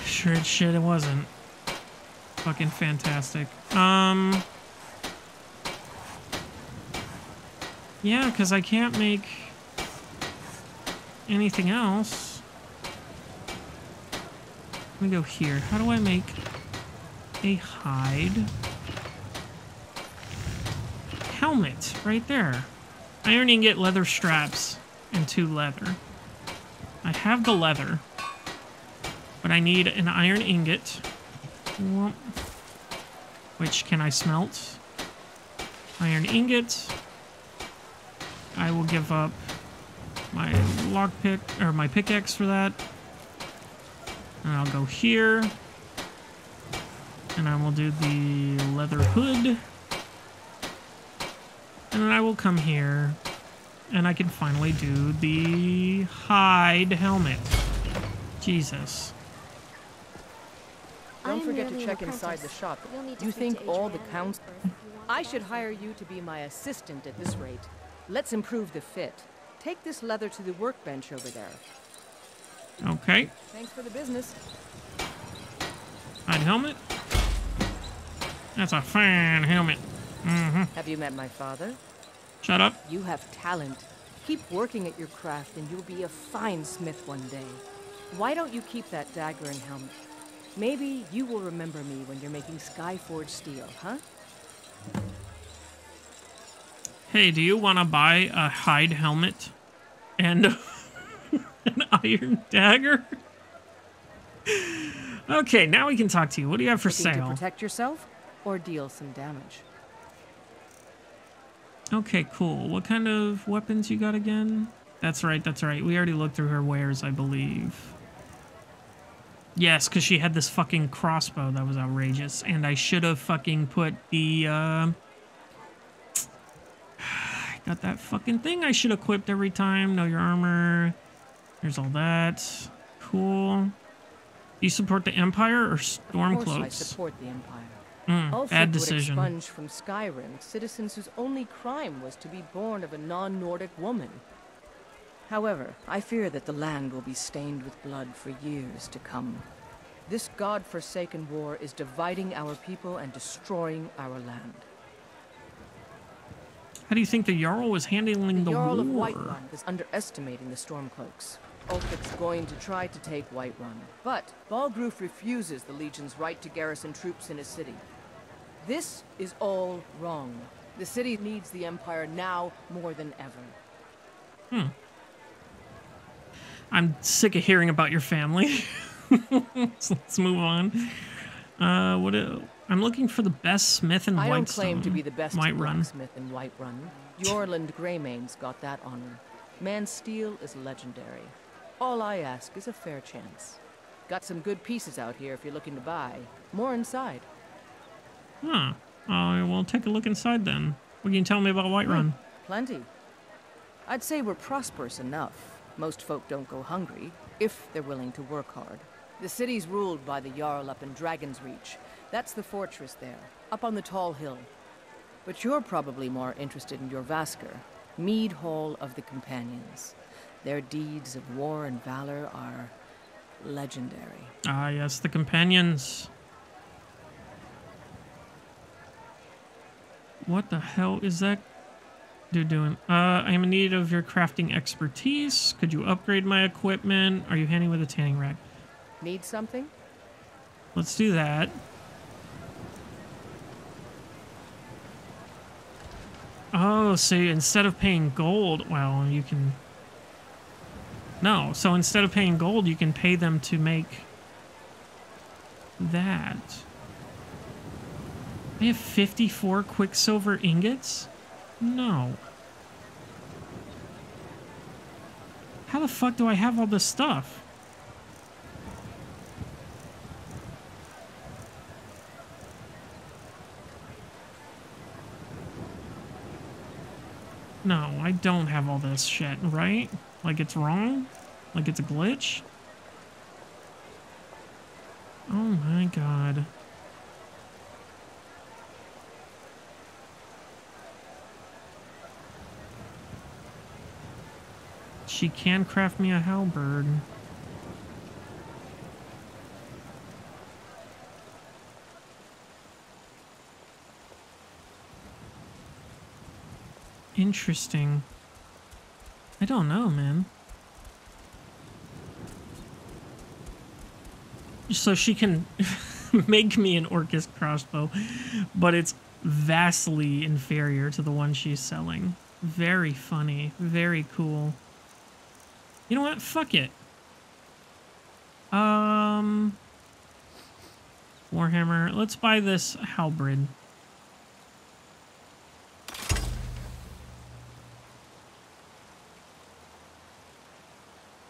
Sure as shit it wasn't. Fucking fantastic. Yeah, because I can't make anything else. Let me go here. How do I make a hide helmet? Right there. I don't even get leather straps and 2 leather. I have the leather. But I need an iron ingot. Which can I smelt? Iron ingot. I will give up my lockpick or my pickaxe for that. And I'll go here. And I will do the leather hood. And then I will come here. And I can finally do the hide helmet. Jesus. Don't forget to check inside the shop. You think all the counts... I should hire you to be my assistant at this rate. Let's improve the fit. Take this leather to the workbench over there. Okay. Thanks for the business. Hide helmet. That's a fine helmet. Mm-hmm. Have you met my father? Shut up. You have talent. Keep working at your craft and you'll be a fine smith one day. Why don't you keep that dagger and helmet? Maybe you will remember me when you're making Skyforge steel, huh? Hey, do you want to buy a hide helmet and an iron dagger? Okay, now we can talk to you. What do you have for sale? To protect yourself or deal some damage? Okay, cool. What kind of weapons you got again? That's right, that's right. We already looked through her wares, I believe. Yes, because she had this fucking crossbow that was outrageous. And I should have fucking put the, I got that fucking thing I should have equipped every time. Know your armor. There's all that. Cool. You support the Empire or Stormcloaks? Of course I support the Empire. Bad decision. Ulfric would expunge from Skyrim citizens whose only crime was to be born of a non-Nordic woman. However, I fear that the land will be stained with blood for years to come. This god-forsaken war is dividing our people and destroying our land. How do you think the Jarl was handling the war? The Jarl of Whiterun was underestimating the Stormcloaks. Ulfric's going to try to take Whiterun, but Balgruf refuses the Legion's right to garrison troops in his city. This is all wrong. The city needs the Empire now more than ever. Hmm. I'm sick of hearing about your family. So let's move on. What? I'm looking for the best smith in Whiterun. I don't claim to be the best blacksmith in Whiterun. Jorlund Greymane's got that honor. Man Steel is legendary. All I ask is a fair chance. Got some good pieces out here if you're looking to buy. More inside. Hmm. I will take a look inside then. What can you tell me about Whiterun? Plenty. I'd say we're prosperous enough. Most folk don't go hungry, if they're willing to work hard. The city's ruled by the Jarl up in Dragon's Reach. That's the fortress there, up on the tall hill. But you're probably more interested in your Vaskar, Mead Hall of the Companions. Their deeds of war and valor are legendary. Ah, yes, the Companions. What the hell is that dude doing? I am in need of your crafting expertise. Could you upgrade my equipment? Are you handy with a tanning rack? Need something? Let's do that. Oh, so instead of paying gold, well, you can... No, so instead of paying gold, you can pay them to make that. They have 54 quicksilver ingots? No. How the fuck do I have all this stuff? No, I don't have all this shit, right? Like it's wrong? Like it's a glitch? Oh my god. She can craft me a halberd. Interesting. I don't know, man. So she can make me an Orcish crossbow, but it's vastly inferior to the one she's selling. Very funny. Very cool. You know what? Fuck it. Warhammer. Let's buy this halberd.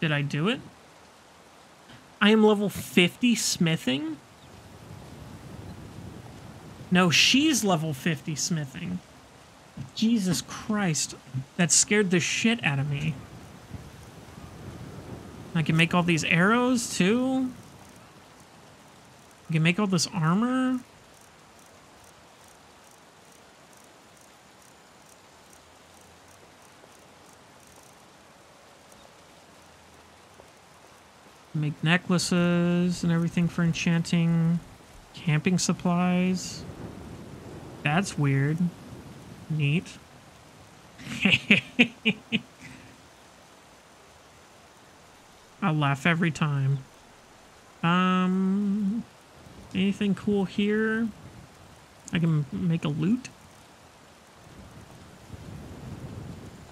Did I do it? I am level 50 smithing? No, she's level 50 smithing. Jesus Christ. That scared the shit out of me. I can make all these arrows, too. I can make all this armor. Make necklaces and everything for enchanting. Camping supplies. That's weird. Neat. I laugh every time. Anything cool here? I can make a loot.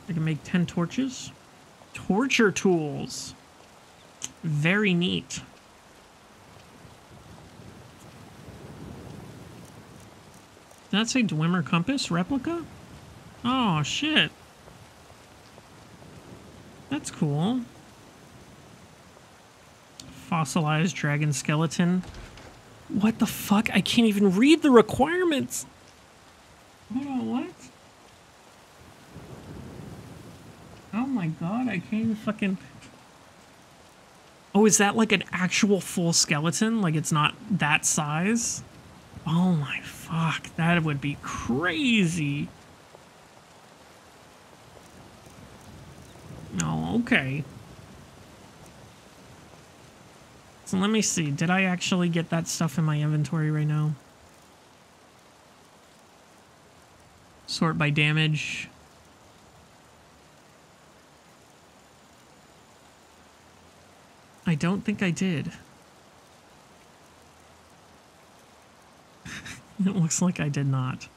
I can make 10 torches. Torture tools. Very neat. That's a Dwemer compass replica? Oh, shit. That's cool. Fossilized dragon skeleton. What the fuck? I can't even read the requirements. Hold on, what? Oh my god, I can't even fucking... Oh, is that like an actual full skeleton? Like it's not that size? Oh my fuck, that would be crazy. Oh, okay. So let me see, did I actually get that stuff in my inventory right now? Sort by damage. I don't think I did. It looks like I did not.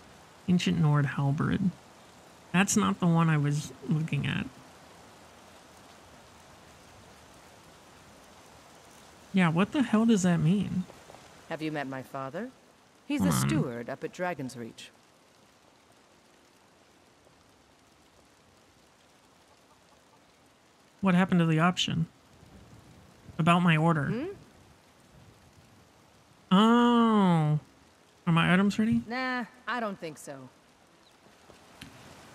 Ancient Nord halberd. That's not the one I was looking at. Yeah, what the hell does that mean? Have you met my father? He's a steward up at Dragon's Reach. What happened to the option? About my order. Oh. Are my items ready? Nah, I don't think so.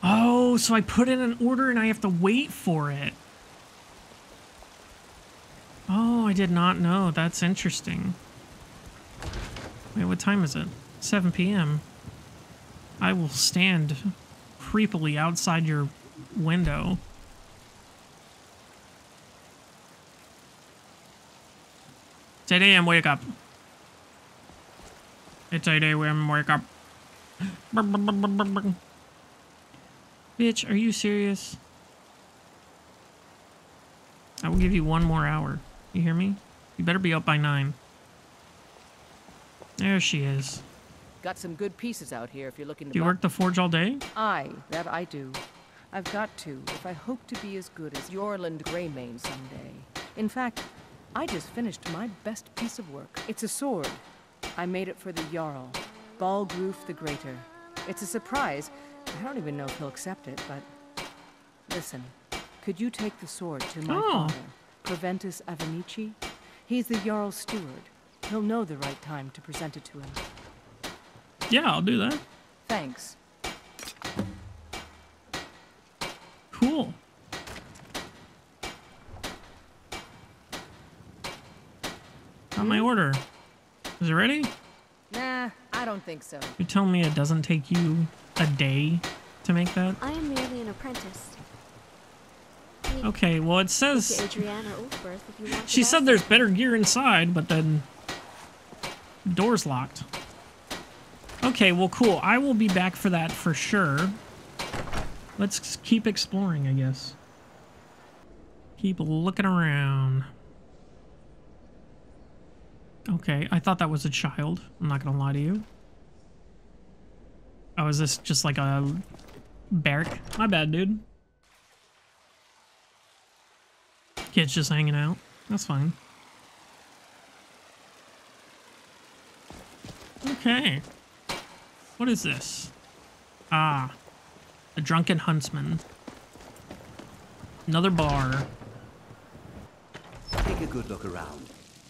Oh, so I put in an order and I have to wait for it. Oh, I did not know. That's interesting. Wait, what time is it? 7 p.m. I will stand creepily outside your window. It's 8 a.m. Wake up. It's 8 a.m. Wake up. Bitch, are you serious? I will give you one more hour. You hear me? You better be up by 9. There she is. Got some good pieces out here if you're looking to... Do you work the forge all day? Aye, that I do. I've got to, if I hope to be as good as Yorland Greymane someday. In fact, I just finished my best piece of work. It's a sword. I made it for the Jarl, Balgruf the Greater. It's a surprise. I don't even know if he'll accept it, but... Listen, could you take the sword to my father, Proventus Avenici? He's the Jarl's steward. He'll know the right time to present it to him. Yeah, I'll do that. Thanks. Cool. Got my order. Is it ready? Nah, I don't think so. You're telling me it doesn't take you a day to make that? I am merely an apprentice. Okay, well it says... Adriana Ulfberth, if you want. She said there's better gear inside, but then... Door's locked. Okay, well, cool. I will be back for that for sure. Let's keep exploring, I guess. Keep looking around. Okay, I thought that was a child. I'm not gonna lie to you. Oh, is this just like a barrack? My bad, dude. Kid's just hanging out. That's fine. Okay. What is this? Ah. A drunken huntsman. Another bar. Take a good look around.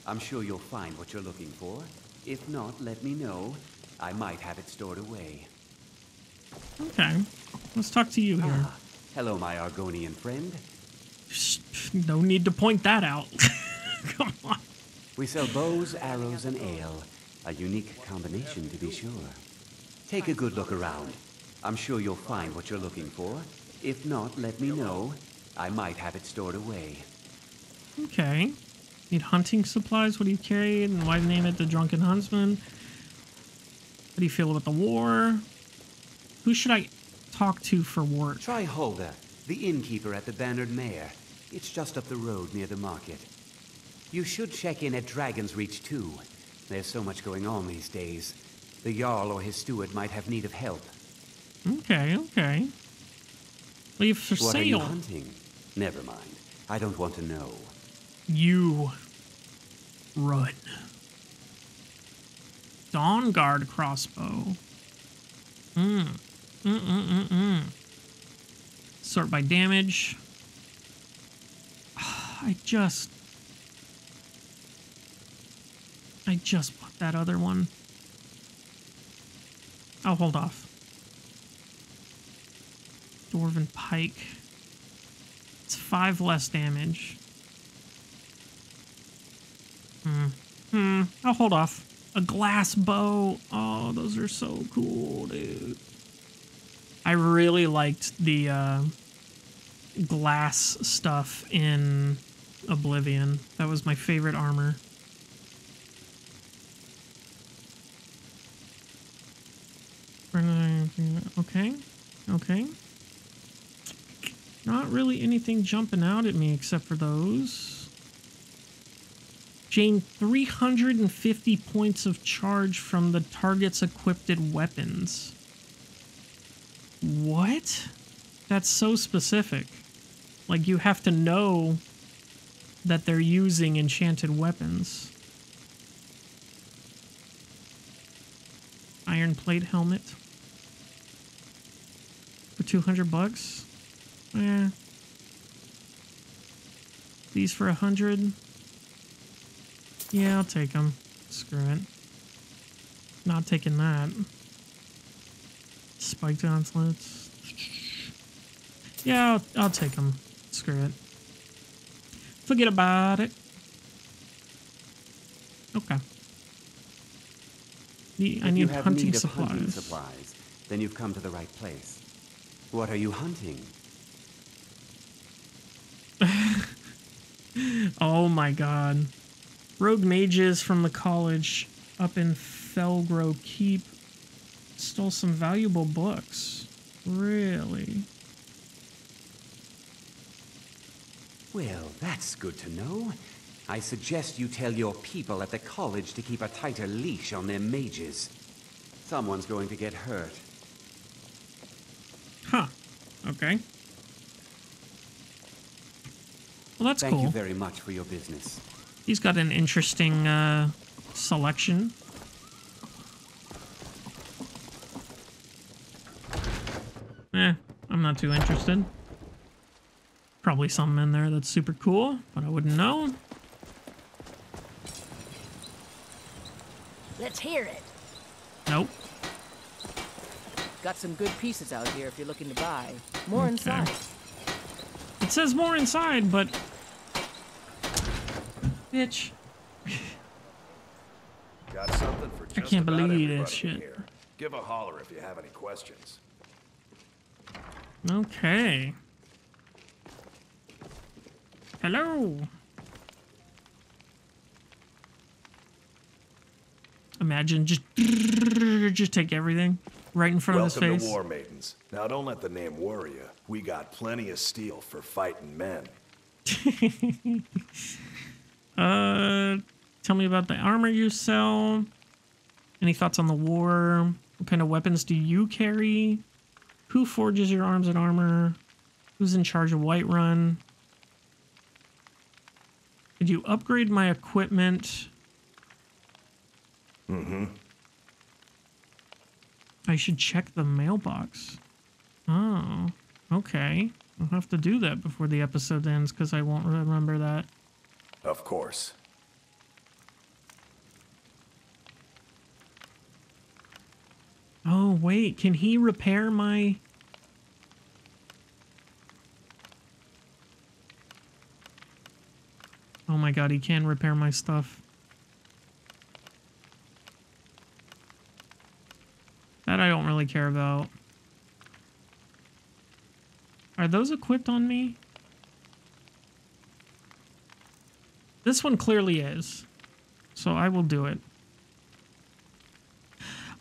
I'm sure you'll find what you're looking for. If not, let me know. I might have it stored away. Okay. Let's talk to you here. Ah, hello, my Argonian friend. No need to point that out. Come on. We sell bows, arrows, and ale. A unique combination, to be sure. Take a good look around. I'm sure you'll find what you're looking for. If not, let me know. I might have it stored away. Okay. Need hunting supplies? What do you carry? And why name it the Drunken Huntsman? How do you feel about the war? Who should I talk to for work? Try Holder, the innkeeper at the Bannered Mare. It's just up the road near the market. You should check in at Dragon's Reach, too. There's so much going on these days. The Jarl or his steward might have need of help. Okay, okay. Leave for sale. What are you hunting? Never mind. I don't want to know. You run. Dawn Guard crossbow. Sort by damage. I just want that other one. I'll hold off. Dwarven pike. It's 5 less damage. I'll hold off. A glass bow. Oh, those are so cool, dude. I really liked the glass stuff in Oblivion. That was my favorite armor. Okay. Okay. Not really anything jumping out at me except for those. Gain 350 points of charge from the target's equipped weapons. What? That's so specific. Like, you have to know that they're using enchanted weapons. Iron plate helmet. For $200 bucks? Eh. These for 100? Yeah, I'll take them. Screw it. Not taking that. Spiked gauntlets. Yeah, I'll take them. Screw it. Forget about it. Okay. I need hunting supplies. Hunting supplies. Then you've come to the right place. What are you hunting? Oh my god. Rogue mages from the college up in Felgrow Keep stole some valuable books. Really? Well, that's good to know. I suggest you tell your people at the college to keep a tighter leash on their mages. Someone's going to get hurt. Huh. Okay. Well, that's cool. Thank you very much for your business. He's got an interesting selection. I'm not too interested. Probably something in there that's super cool, but I wouldn't know. Let's hear it. Nope. Got some good pieces out here if you're looking to buy. More inside. It says more inside, but... Bitch. Got something for just I can't believe this shit. Here. Give a holler if you have any questions. Okay. Hello. Imagine just take everything right in front of his face. Welcome to War Maidens. Now don't let the name worry you. We got plenty of steel for fighting men. Tell me about the armor you sell. Any thoughts on the war? What kind of weapons do you carry? Who forges your arms and armor? Who's in charge of Whiterun? Could you upgrade my equipment? Mm-hmm. I should check the mailbox. Oh, okay. I'll have to do that before the episode ends because I won't remember that. Of course. Oh, wait. Can he repair my... Oh my god, he can repair my stuff. That I don't really care about. Are those equipped on me? This one clearly is. So I will do it.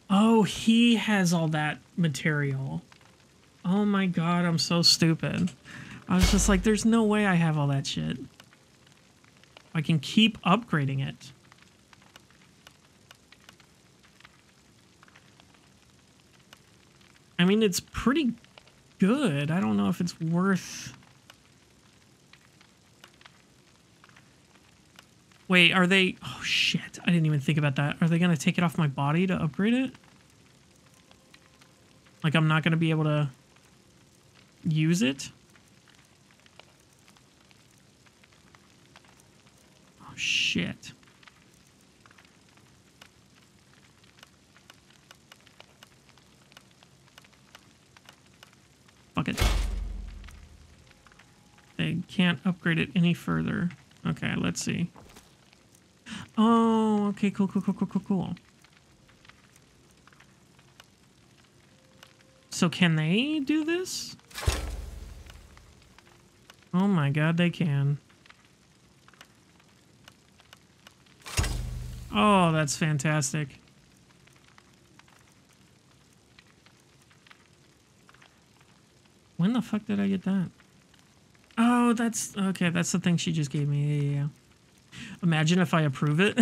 Oh, he has all that material. Oh my god, I'm so stupid. I was just like, there's no way I have all that shit. I can keep upgrading it. I mean, it's pretty good. I don't know if it's worth... Wait, are they... Oh, shit. I didn't even think about that. Are they going to take it off my body to upgrade it? Like, I'm not going to be able to use it? Oh, shit. Fuck it. They can't upgrade it any further. Okay, let's see. Oh, okay, cool. So can they do this? Oh my god, they can. Oh, that's fantastic. When the fuck did I get that? Oh, that's... Okay, that's the thing she just gave me. Yeah. Imagine if I approve it.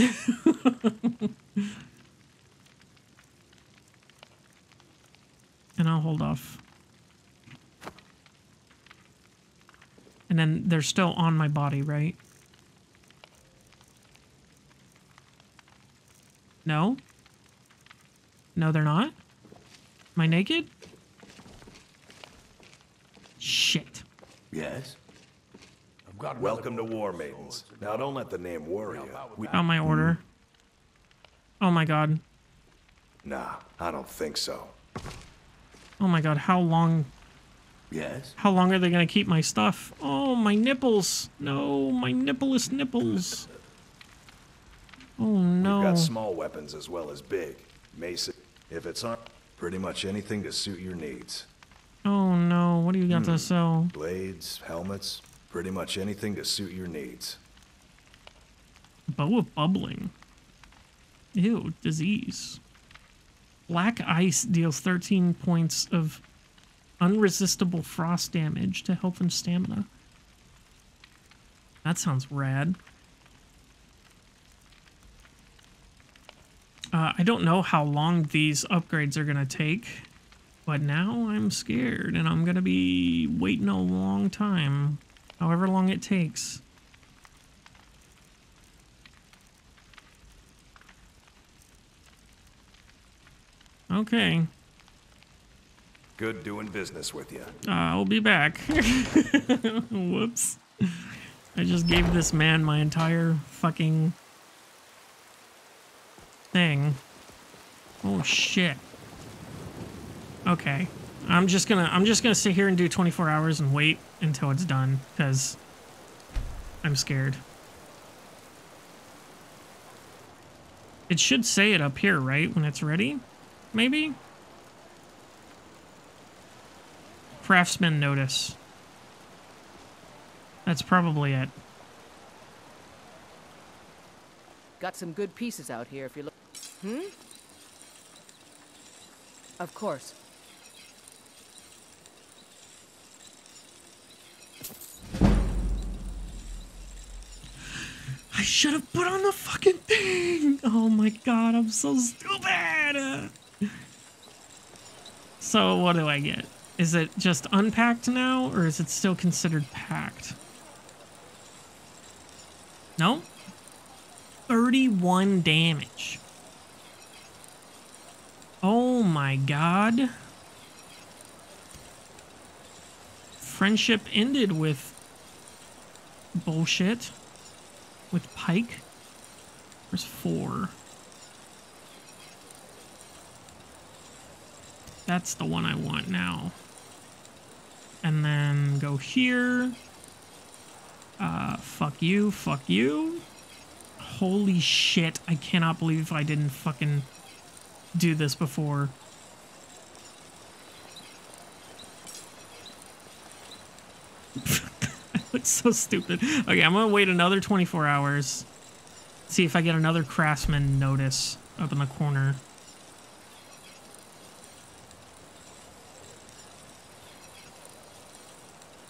And I'll hold off. And then they're still on my body, right? No? No, they're not? Am I naked? Shit. Yes. Welcome to War Maidens. Now don't let the name worry you. On my order. Oh my god. Nah, I don't think so. Oh my god, how long? Yes? How long are they gonna keep my stuff? Oh, my nipples! No, my nippleless nipples. Oh no. We've got small weapons as well as big. Mason, if it's on, pretty much anything to suit your needs. Oh no, what do you got to sell? Blades, helmets, pretty much anything to suit your needs. Bow of bubbling. Ew, disease. Black ice deals 13 points of unresistible frost damage to health and stamina. That sounds rad. I don't know how long these upgrades are going to take, but now I'm scared and I'm going to be waiting a long time, however long it takes. Okay. Good doing business with you. I'll be back. Whoops. I just gave this man my entire fucking thing. Oh shit. Okay. I'm just gonna sit here and do 24 hours and wait until it's done, because I'm scared. It should say it up here, right? When it's ready? Maybe? Craftsman notice. That's probably it. Got some good pieces out here if you look. Of course. I should have put on the fucking thing. Oh my god, I'm so stupid. So what do I get? Is it just unpacked now, or is it still considered packed? No? 31 damage. Oh my god. Friendship ended with bullshit. With Pike. There's 4. That's the one I want now. And then go here. Fuck you, fuck you. Holy shit, I cannot believe I didn't fucking do this before. I look so stupid. Okay, I'm gonna wait another 24 hours. See if I get another craftsman notice up in the corner.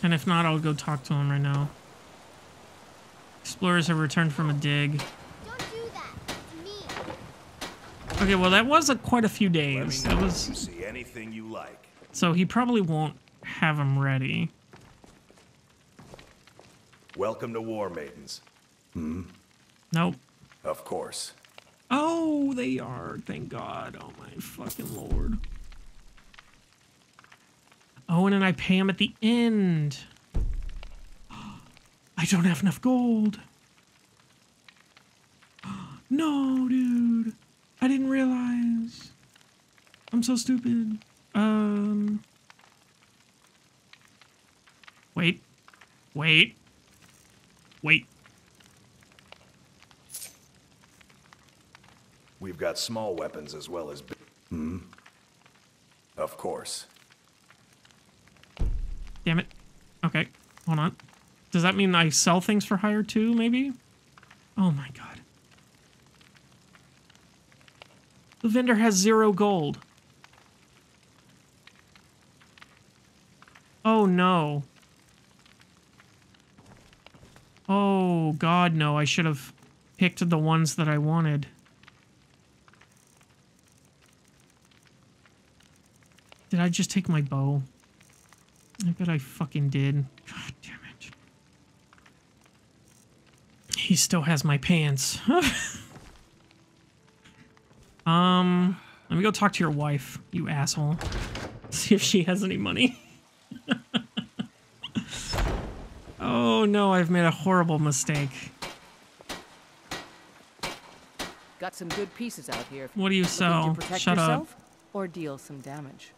And if not, I'll go talk to him right now. Explorers have returned from a dig. Don't do that. It's me. Okay, well that was quite a few days. That was. You see anything you like. So he probably won't have them ready. Welcome to War Maidens. Nope. Of course. Oh, they are. Thank God. Oh my fucking lord. Oh, and then I pay him at the end. I don't have enough gold. No, dude. I didn't realize. I'm so stupid. Wait. Wait. Wait. We've got small weapons as well as big. Of course. Damn it. Okay, hold on. Does that mean I sell things for hire too, maybe? Oh my god. The vendor has 0 gold. Oh no. Oh god, no. I should have picked the ones that I wanted. Did I just take my bow? I bet I fucking did. God damn it. He still has my pants. Let me go talk to your wife, you asshole. See if she has any money. Oh, Oh no, I've made a horrible mistake. Got some good pieces out here. What do you sell? Shut up. Or deal some damage.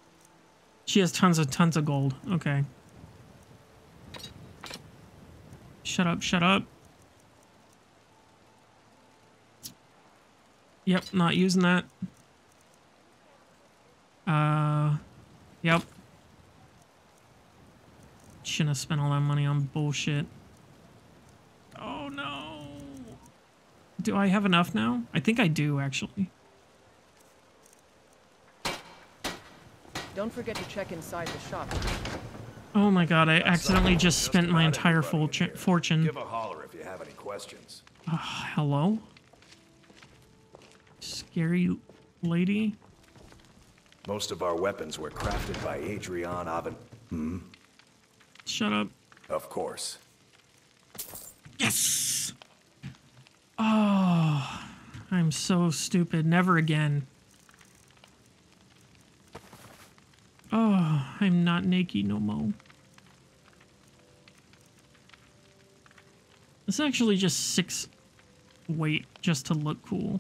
She has tons of gold. Okay. Shut up, shut up. Yep, not using that. Yep. Shouldn't have spent all that money on bullshit. Oh no. Do I have enough now? I think I do, actually. Don't forget to check inside the shop. Oh my god, I accidentally just spent my entire fortune. Give a holler if you have any questions. Hello? Scary lady? Most of our weapons were crafted by Adrian Avon. Hmm? Shut up. Of course. Yes! Oh, I'm so stupid. Never again. Oh, I'm not naked no more. It's actually just 6 weight just to look cool.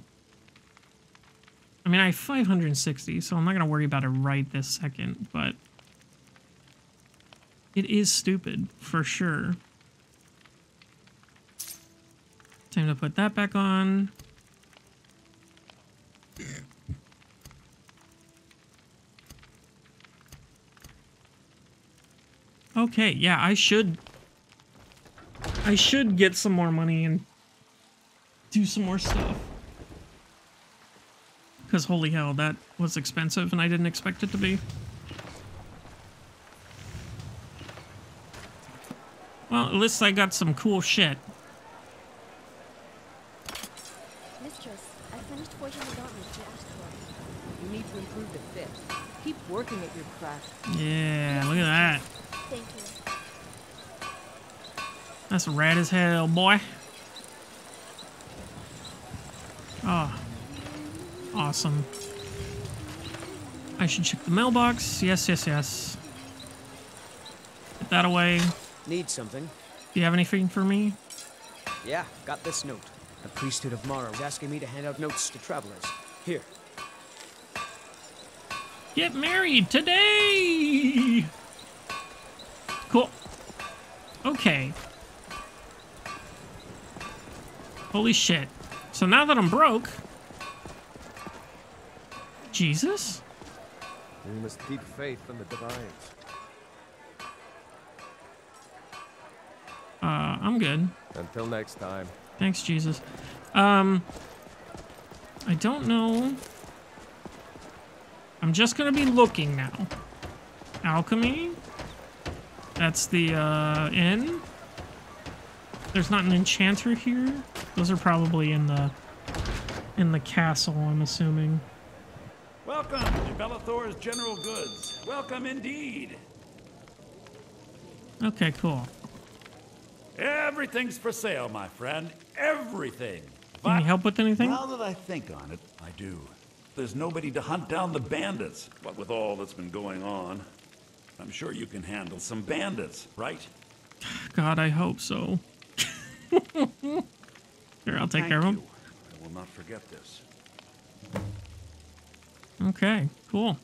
I mean, I have 560, so I'm not gonna worry about it right this second, but it is stupid for sure. Time to put that back on. Okay, yeah, I should get some more money and do some more stuff. Because holy hell, that was expensive and I didn't expect it to be. Well, at least I got some cool shit. Mistress, I finished forging the gauntlet you asked for. You need to improve the fit. Keep working at your craft. Yeah, look at that. Thank you. That's rad as hell, boy. Oh. Awesome. I should check the mailbox. Yes, yes, yes. Put that away. Need something. Do you have anything for me? Yeah, got this note. The priesthood of Mara was asking me to hand out notes to travelers. Here. Get married today! Cool. Okay. Holy shit. So now that I'm broke... Jesus? We must keep faith in the divine. I'm good. Until next time. Thanks, Jesus. I don't know. I'm just gonna be looking now. Alchemy? That's the, inn. There's not an enchanter here. Those are probably in the castle, I'm assuming. Welcome to Bellathor's General Goods. Welcome indeed. Okay, cool. Everything's for sale, my friend. Everything. Can you help with anything? Now that I think on it, I do. There's nobody to hunt down the bandits, but with all that's been going on, I'm sure you can handle some bandits, right? God, I hope so. Here, I'll take care of them. I will not forget this. Okay, cool.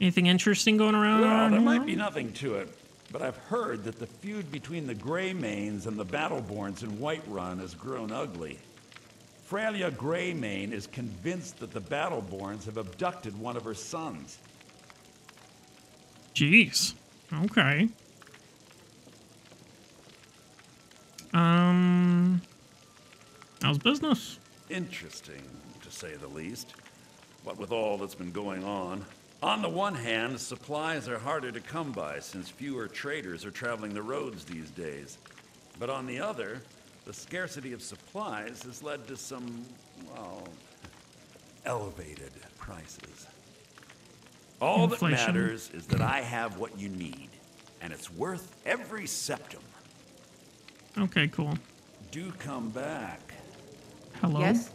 Anything interesting going around? Well, there might be nothing to it, but I've heard that the feud between the Greymanes and the Battleborns in Whiterun has grown ugly. Frelia Greymane is convinced that the Battleborns have abducted one of her sons. Jeez. Okay. How's business? Interesting, to say the least. But with all that's been going on the one hand, supplies are harder to come by since fewer traders are traveling the roads these days. But on the other, the scarcity of supplies has led to some, well, elevated prices. All that matters is that I have what you need, and it's worth every septum. Okay, cool. Do come back. Hello? Yes?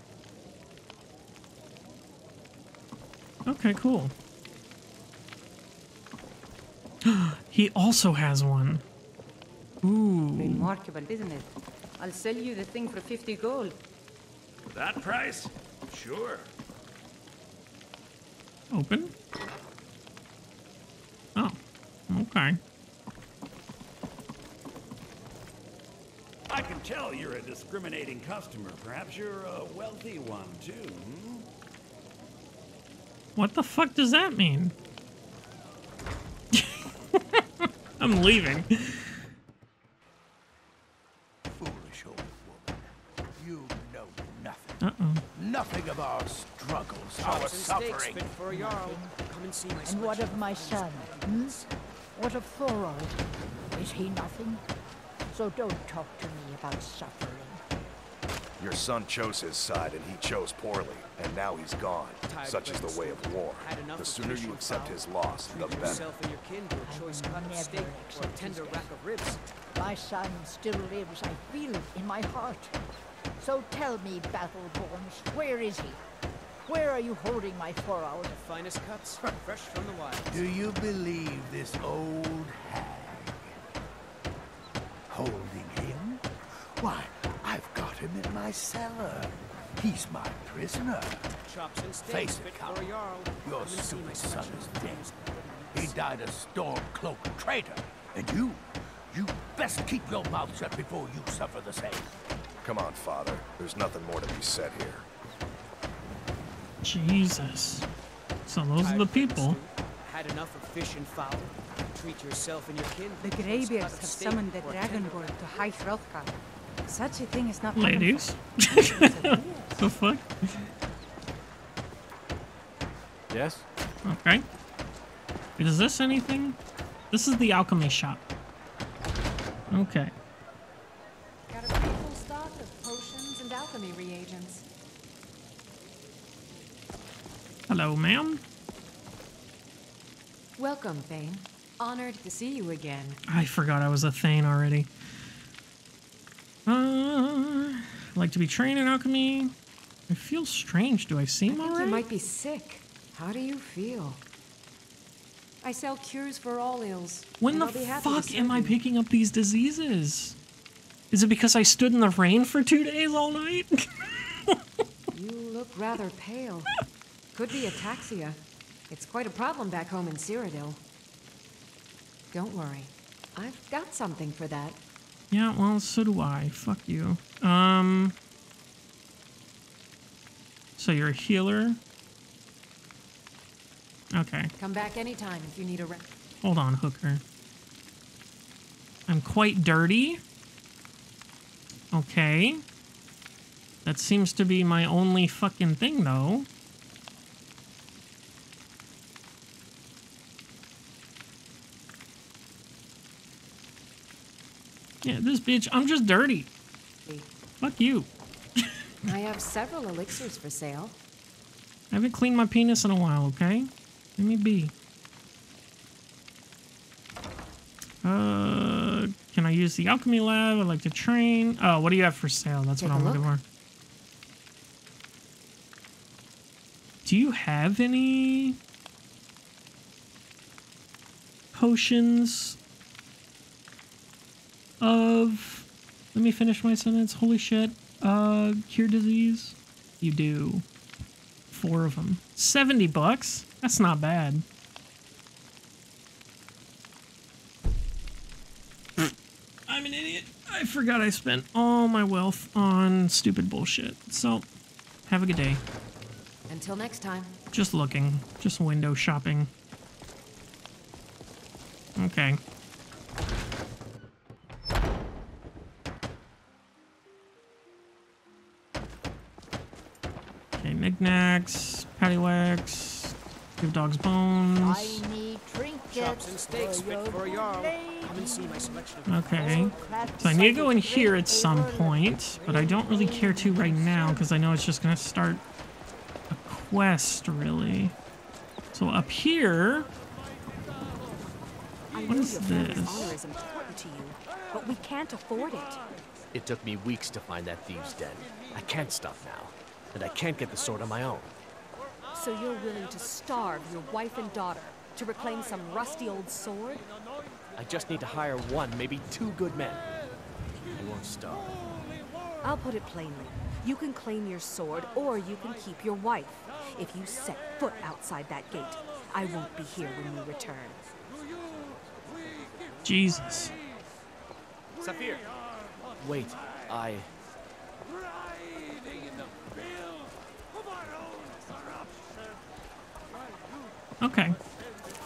Okay, cool. He also has one. Ooh. Remarkable, isn't it? I'll sell you the thing for 50 gold. That price? Sure. Open. Oh, okay. I can tell you're a discriminating customer. Perhaps you're a wealthy one, too. Hmm? What the fuck does that mean? I'm leaving. Foolish old woman. You know nothing. Nothing of our struggles, our suffering. And what of my son? Hmm? What of Thorold? Is he nothing? So don't talk to me about suffering. Your son chose his side and he chose poorly, and now he's gone. Such is the way of war. The sooner you accept his loss, the better. My son still lives, I feel it in my heart. So tell me, Battleborns, where is he? Where are you holding my Thorold? The finest cuts, fresh from the wild. Do you believe this old hag? Holding him? Why? I've got him in my cellar. He's my prisoner. Face it, Count. Your stupid son is dead. He died a storm-cloaked traitor. And you best keep your mouth shut before you suffer the same. Come on, Father. There's nothing more to be said here. Jesus. So those are the people. Had enough of fish and fowl. Treat yourself and your kin. The Greybeards have summoned the Dragonborn to High Hrothgar. Such a thing is not ladies. The fuck? Yes. Okay. Is this anything? This is the alchemy shop. Okay. Got a beautiful stock of potions and alchemy reagents. Hello, ma'am. Welcome, Thane. Honored to see you again. I forgot I was a Thane already. Like to be trained in alchemy. I feel strange. Do I seem all right? You might be sick. How do you feel? I sell cures for all ills. When the fuck am I picking up these diseases? Is it because I stood in the rain for 2 days all night? You look rather pale. Could be ataxia. It's quite a problem back home in Cyrodiil. Don't worry. I've got something for that. Yeah, well, so do I. Fuck you. So you're a healer? Okay. Come back anytime if you need a rest. Hold on, hooker. I'm quite dirty. Okay. That seems to be my only fucking thing, though. Yeah, this bitch, I'm just dirty. Fuck you. I have several elixirs for sale. I haven't cleaned my penis in a while, okay? Let me be. Can I use the alchemy lab? I'd like to train. Oh, what do you have for sale? That's what I'm looking for. Do you have any potions? Of, let me finish my sentence. Holy shit. Cure disease. You do. 4 of them. 70 bucks. That's not bad. I'm an idiot. I forgot I spent all my wealth on stupid bullshit. So, have a good day. Until next time. Just looking. Just window shopping. Okay. Knickknacks, paddywhacks, give dogs bones. I need trinkets and steaks fit for a yarl. Come and see my selection. Okay, so I need to go in here at some point, but I don't really care to right now because I know it's just gonna start a quest, really. So up here, what is this? But we can't afford it. It took me weeks to find that thieves' den. I can't stop now. And I can't get the sword on my own. So you're willing to starve your wife and daughter to reclaim some rusty old sword? I just need to hire one, maybe two good men. They won't stop. I'll put it plainly. You can claim your sword, or you can keep your wife. If you set foot outside that gate, I won't be here when you return. Jesus. Saphir. Wait, I... Okay.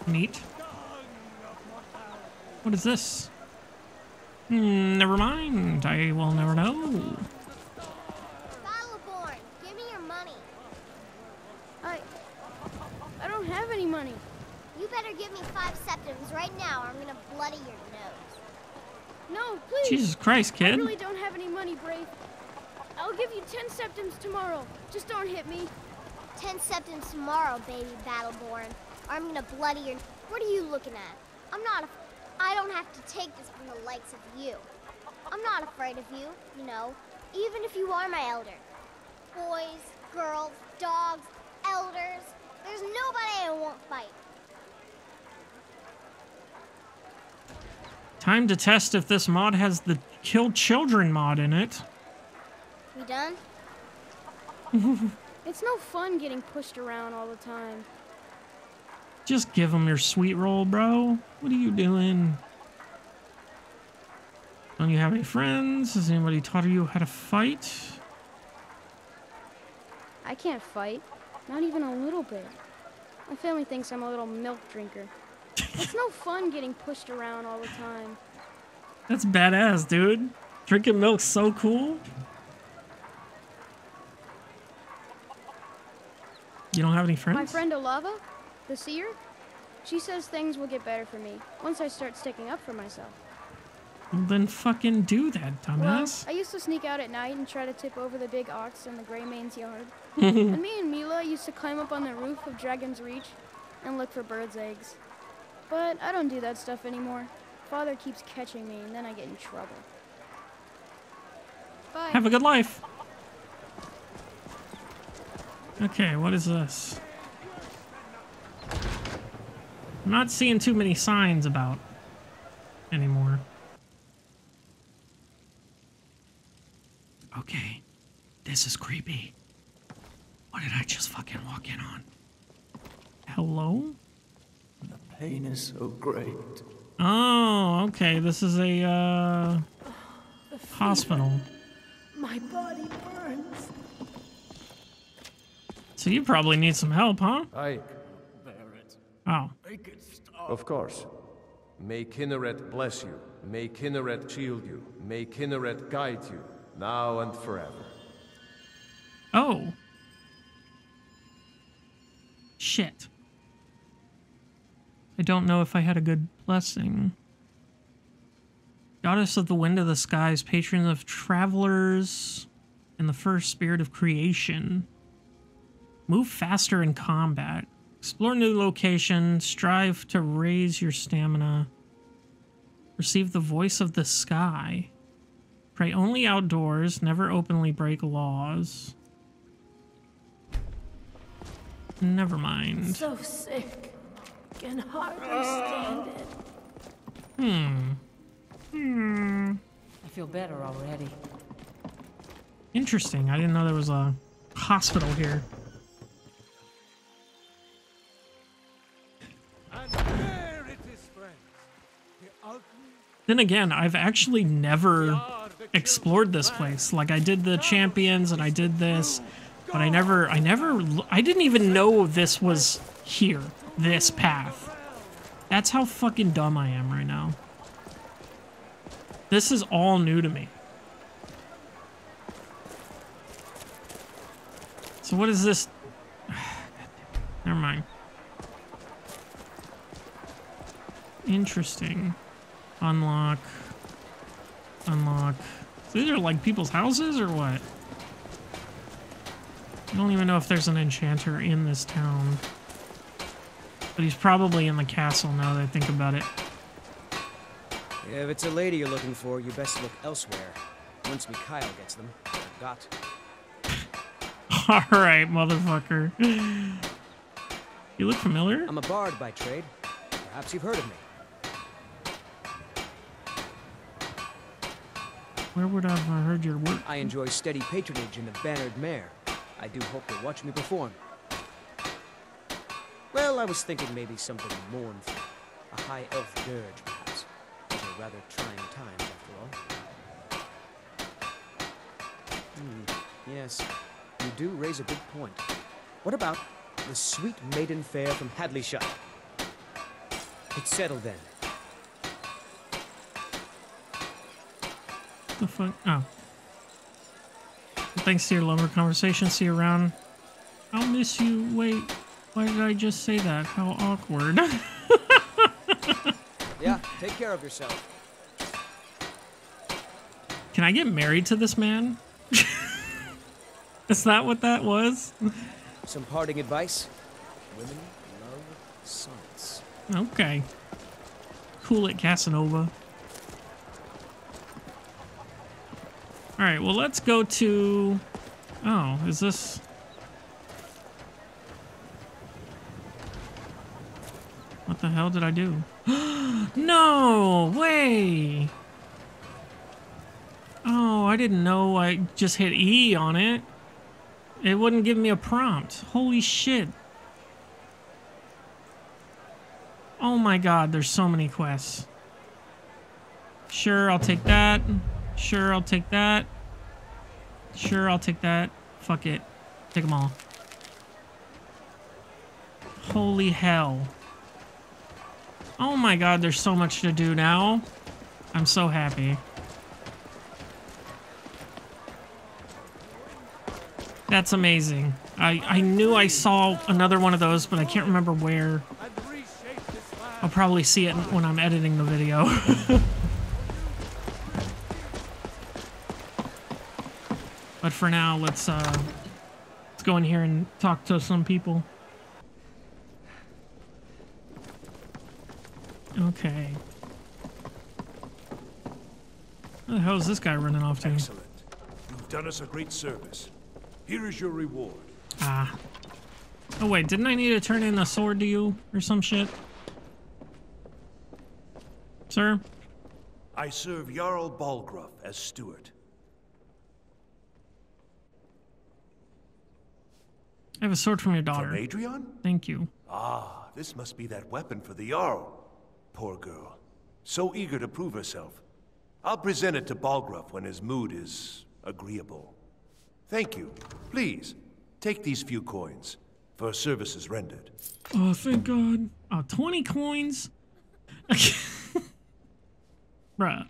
Neat. What is this? Never mind. I will never know. Battleborn, give me your money. I don't have any money. You better give me 5 septims right now, or I'm gonna bloody your nose. No, please. Jesus Christ, kid. I really don't have any money, Brave. I'll give you 10 septims tomorrow. Just don't hit me. 10 septims tomorrow, baby Battleborn. I'm gonna bloody your... What are you looking at? I'm not a... I don't have to take this from the likes of you. I'm not afraid of you, you know, even if you are my elder. Boys, girls, dogs, elders, there's nobody I won't fight. Time to test if this mod has the Kill Children mod in it. We done? It's no fun getting pushed around all the time. Just give them your sweet roll, bro. What are you doing? Don't you have any friends? Has anybody taught you how to fight? I can't fight. Not even a little bit. My family thinks I'm a little milk drinker. It's no fun getting pushed around all the time. That's badass, dude. Drinking milk's so cool. You don't have any friends? My friend Olava? The seer? She says things will get better for me once I start sticking up for myself. Well, then fucking do that, dumbass. Well, I used to sneak out at night and try to tip over the big ox in the Grey Mane's yard. And me and Mila used to climb up on the roof of Dragon's Reach and look for birds' eggs. But I don't do that stuff anymore. Father keeps catching me, and then I get in trouble. Bye. Have a good life. Okay, what is this? I'm not seeing too many signs about anymore. Okay, this is creepy. What did I just fucking walk in on? Hello? The pain is so great. Oh, okay. This is a hospital. My body burns. So you probably need some help, huh? I bear it. Oh. Make it stop. Of course. May Kinneret bless you. May Kinneret shield you. May Kinneret guide you, now and forever. Oh. Shit. I don't know if I had a good blessing. Goddess of the wind of the skies, patron of travelers, and the first spirit of creation. Move faster in combat. Explore new locations, strive to raise your stamina. Receive the voice of the sky. Pray only outdoors, never openly break laws. Never mind. So sick. Can hardly stand it. I feel better already. Interesting. I didn't know there was a hospital here. Then again, I've actually never explored this place. Like, I did the champions and I did this, but I didn't even know this was here, this path. That's how fucking dumb I am right now. This is all new to me. So what is this? Never mind. Interesting. Unlock. Unlock. So these are like people's houses or what? I don't even know if there's an enchanter in this town. But he's probably in the castle now that I think about it. If it's a lady you're looking for, you best look elsewhere. Once Mikhail gets them, I've got. Alright, motherfucker. You look familiar? I'm a bard by trade. Perhaps you've heard of me. Where would I have heard your work? I enjoy steady patronage in the Bannered Mare. I do hope you'll watch me perform. Well, I was thinking maybe something mournful. A high elf dirge, perhaps. Those are rather trying times, after all. Yes, you do raise a good point. What about the Sweet Maiden Fair from Hadleyshire? It's settled then. The fuck? Oh. Thanks to your lumber conversation. See you around. I'll miss you. Wait, why did I just say that? How awkward. Yeah, take care of yourself. Can I get married to this man? Is that what that was? Some parting advice? Women love science. Okay. Cool it, Casanova. Alright, well, let's go to... Oh, is this... What the hell did I do? No way! Oh, I didn't know I just hit E on it. It wouldn't give me a prompt. Holy shit. Oh my god, there's so many quests. Sure, I'll take that. Sure, I'll take that. Sure, I'll take that. Fuck it. Take them all. Holy hell. Oh my god, there's so much to do now. I'm so happy. That's amazing. I knew I saw another one of those, but I can't remember where. I'll probably see it when I'm editing the video. But for now, let's go in here and talk to some people. Okay. Where the hell is this guy running off to? Excellent. You've done us a great service. Here is your reward. Ah. Oh wait, didn't I need to turn in a sword to you or some shit? Sir? I serve Jarl Balgruuf as steward. I have a sword from your daughter. From Adrian? Thank you. Ah, this must be that weapon for the Jarl. Poor girl. So eager to prove herself. I'll present it to Balgruuf when his mood is agreeable. Thank you. Please, take these few coins for services rendered. Oh, thank God. Oh, 20 coins? Bruh.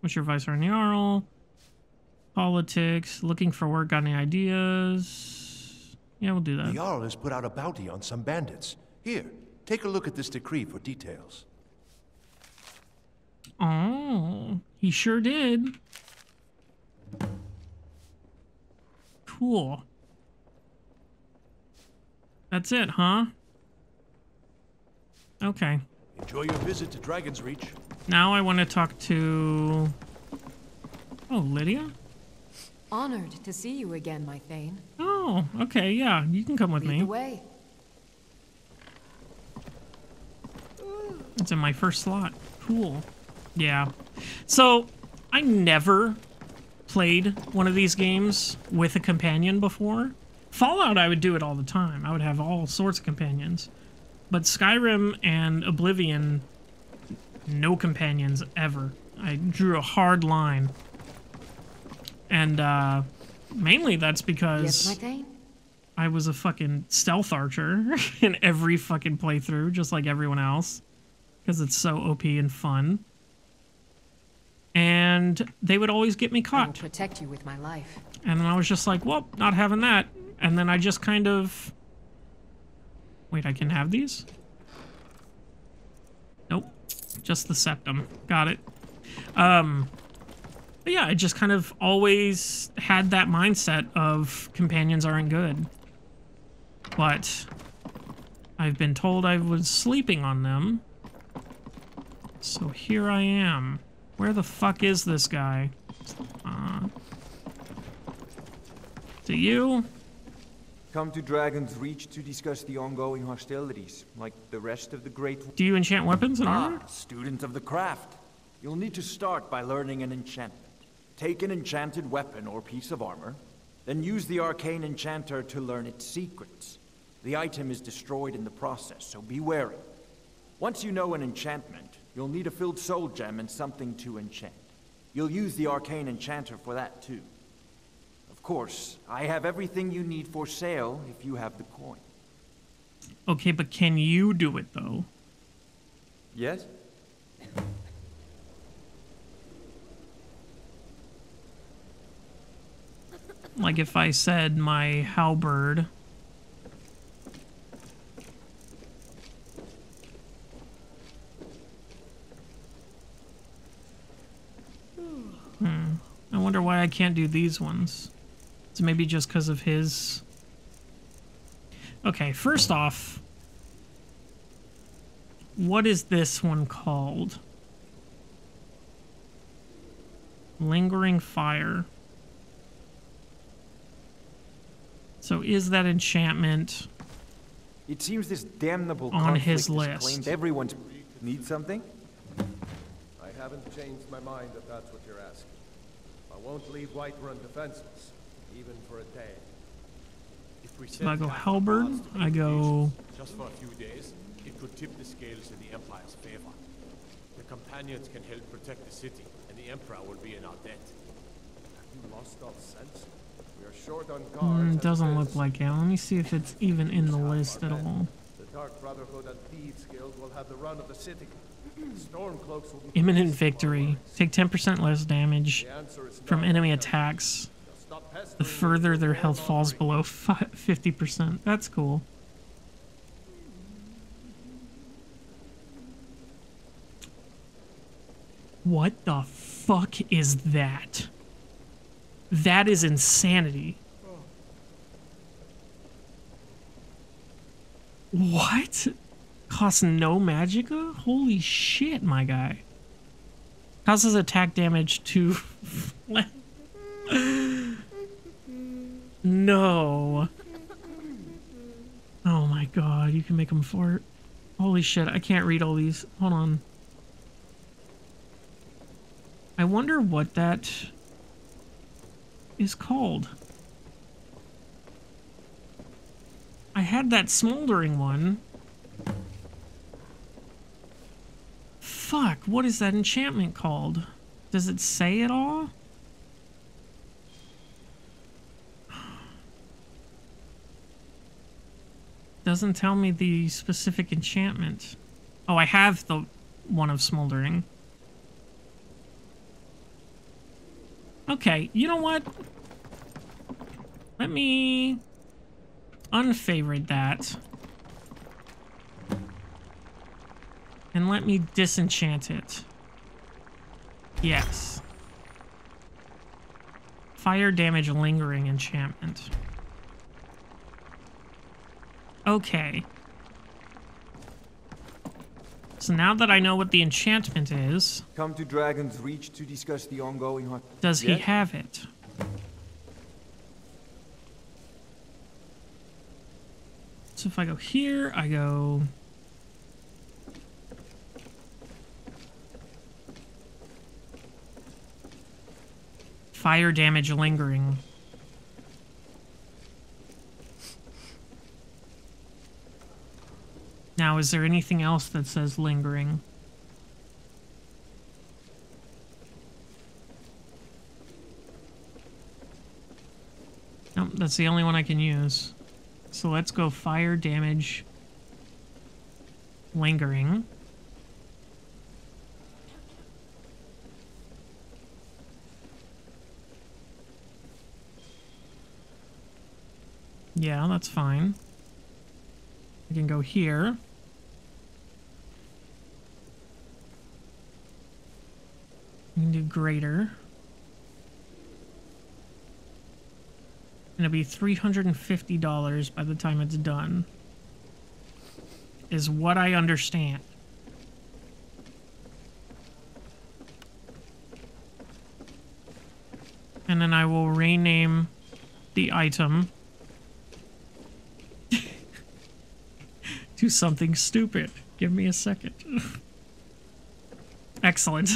What's your advice on Jarl? Politics, looking for work, got any ideas? Yeah, we'll do that. The Jarl has put out a bounty on some bandits. Here, take a look at this decree for details. Oh, he sure did. Cool. That's it, huh? Okay. Enjoy your visit to Dragon's Reach. Now I want to talk to... Oh, Lydia? Honored to see you again, my Thane. Oh, okay, yeah, you can come with me. Lead the way. It's in my first slot. Cool. Yeah. So, I never played one of these games with a companion before. Fallout, I would do it all the time. I would have all sorts of companions. But Skyrim and Oblivion, no companions ever. I drew a hard line. And, mainly that's because I was a fucking stealth archer in every fucking playthrough, just like everyone else. Because it's so OP and fun. And they would always get me caught. I will protect you with my life. And then I was just like, well, not having that. And then I just kind of... Wait, I can have these? Nope. Just the septum. Got it. But yeah, I just kind of always had that mindset of companions aren't good. But I've been told I was sleeping on them. So here I am. Where the fuck is this guy? To you. come to Dragon's Reach to discuss the ongoing hostilities, like the rest of the Great... Do you enchant weapons and armor? Student of the craft. You'll need to start by learning an enchantment. Take an enchanted weapon or piece of armor, then use the arcane enchanter to learn its secrets. The item is destroyed in the process, so be wary. Once you know an enchantment, you'll need a filled soul gem and something to enchant. You'll use the arcane enchanter for that, too. Of course, I have everything you need for sale if you have the coin. Okay, but can you do it, though? Yes? Like if I said my halberd. I wonder why I can't do these ones. It's maybe just because of his... Okay, first off... What is this one called? Lingering Fire. So is that enchantment it seems this damnable on his list? Claimed everyone needs something? I haven't changed my mind if that's what you're asking. I won't leave Whiterun defenseless, even for a day. If we so I go halberd, I go... Just for a few days, it could tip the scales in the Empire's favor. The companions can help protect the city, and the Emperor will be in our debt. Have you lost all sense? Short on guards. It doesn't look like it. Let me see if it's even in the list at all. The Dark Brotherhood and Thieves Guild will have the run of the city. Stormcloaks will be imminent victory. Take 10% less damage from enemy attacks the further their health falls below 50%. That's cool. What the fuck is that? That is insanity. What? Costs no magicka? Holy shit, my guy. Causes attack damage to... No. Oh my god, you can make them fart. Holy shit, I can't read all these. Hold on. I wonder what that... is called. I had that smoldering one. Fuck, what is that enchantment called? Does it say at all? Doesn't tell me the specific enchantment. Oh, I have the one of smoldering. Okay, you know what? Let me unfavorite that. And let me disenchant it. Yes. Fire damage lingering enchantment. Okay. So now that I know what the enchantment is, come to Dragon's Reach to discuss the ongoing hunt. Does he have it? So if I go here, I go fire damage lingering. Now, is there anything else that says lingering? Nope, that's the only one I can use. So let's go fire damage lingering. Yeah, that's fine. I can go here. We can do greater. And it'll be $350 by the time it's done. Is what I understand. And then I will rename the item to something stupid. Give me a second. Excellent.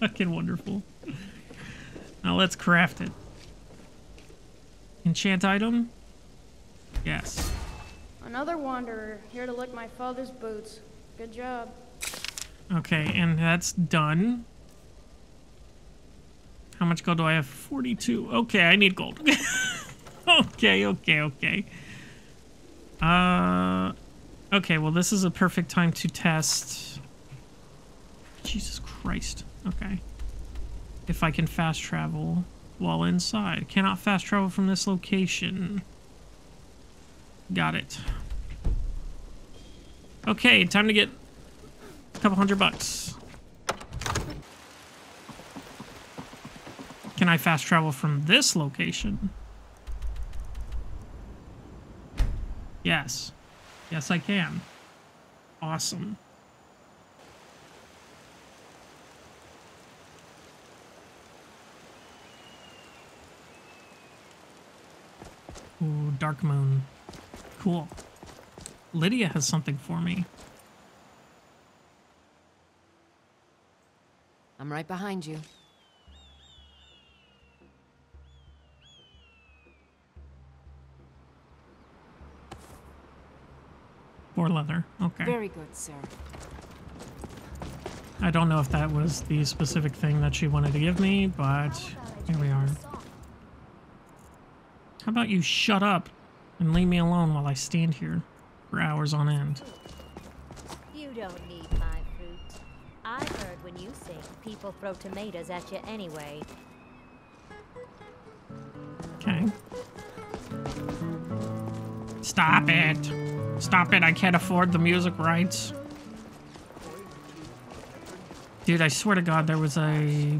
Fucking wonderful. Now let's craft it. Enchant item? Yes. Another wanderer, here to lick my father's boots. Good job. Okay, and that's done. How much gold do I have? 42. Okay, I need gold. Okay. Okay, well, this is a perfect time to test. Jesus Christ. Okay. If I can fast travel while inside. Cannot fast travel from this location. Got it. Okay, time to get a couple $100. Can I fast travel from this location? Yes. Yes, I can. Awesome. Ooh, Dark Moon. Cool. Lydia has something for me. I'm right behind you. Or leather. Okay. Very good, sir. I don't know if that was the specific thing that she wanted to give me, but here we are. How about you shut up and leave me alone while I stand here for hours on end? You don't need my fruit. I've heard when you sing, people throw tomatoes at you anyway. Okay. Stop it! Stop it, I can't afford the music rights. Dude, I swear to God, there was a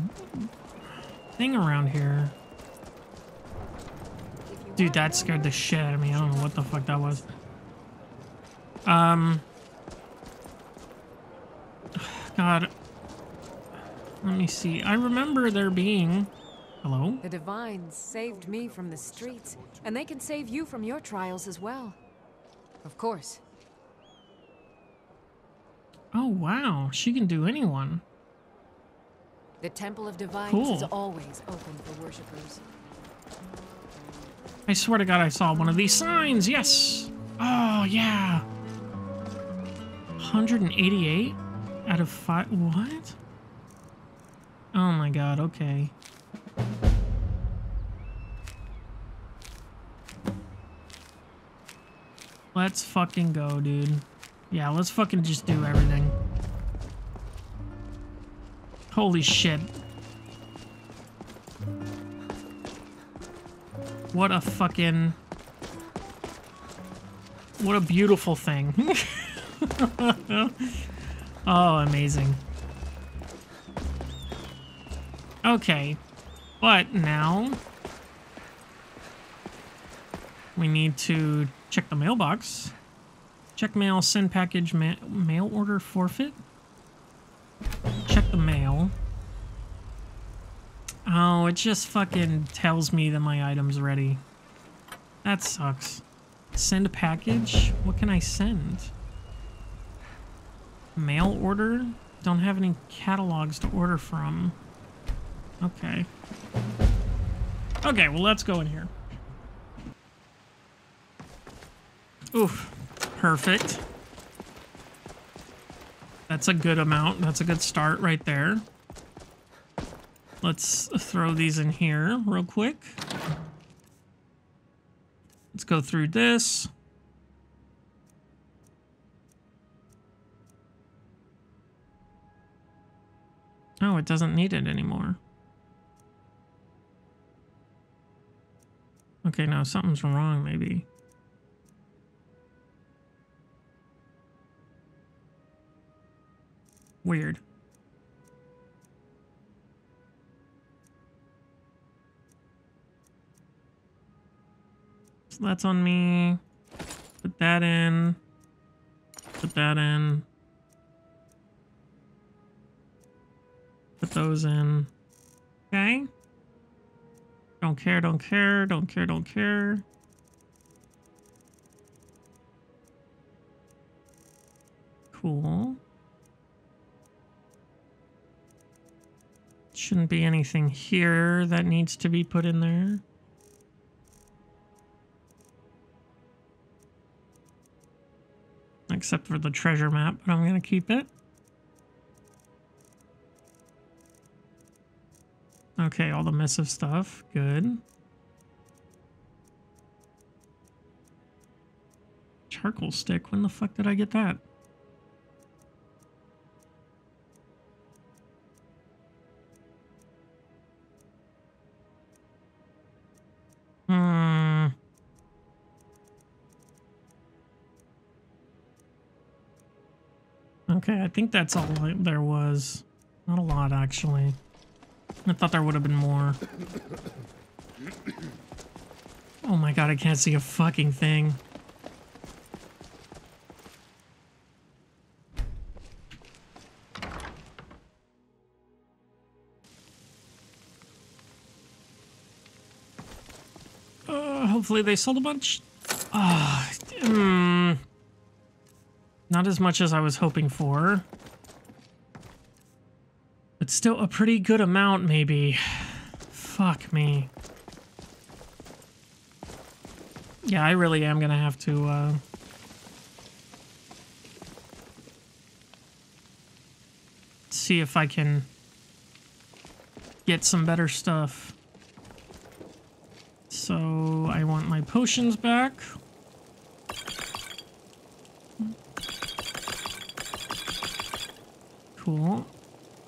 thing around here. Dude, that scared the shit out of me. I don't know what the fuck that was. God. Let me see. I remember there being... Hello? The Divines saved me from the streets, and they can save you from your trials as well. Of course. Oh, wow. She can do anyone. The Temple of Divines is always open for worshippers. I swear to God, I saw one of these signs. Yes. Oh, yeah. 188 out of 5. What? Oh, my God. Okay. Let's fucking go, dude. Yeah, let's fucking just do everything. Holy shit. What a fucking... What a beautiful thing. Oh, amazing. Okay. But now... We need to... Check the mailbox. Check mail, send package, mail order forfeit. Check the mail. Oh, it just fucking tells me that my item's ready. That sucks. Send a package? What can I send? Mail order? Don't have any catalogs to order from. Okay. Okay, well, let's go in here. Oof. Perfect. That's a good amount. That's a good start right there. Let's throw these in here real quick. Let's go through this. Oh, it doesn't need it anymore. Okay, now something's wrong, maybe. Weird. So that's on me. Put that in. Put that in. Put those in. Okay. Don't care, don't care, don't care, don't care. Cool. Shouldn't be anything here that needs to be put in there. Except for the treasure map, but I'm going to keep it. Okay, all the missive stuff. Good. Charcoal stick. When the fuck did I get that? Okay, I think that's all there was. Not a lot, actually. I thought there would have been more. Oh my god, I can't see a fucking thing. Hopefully they sold a bunch. Not as much as I was hoping for. But still a pretty good amount, maybe. Fuck me. Yeah, I really am gonna have to, see if I can get some better stuff. So, I want my potions back. Cool.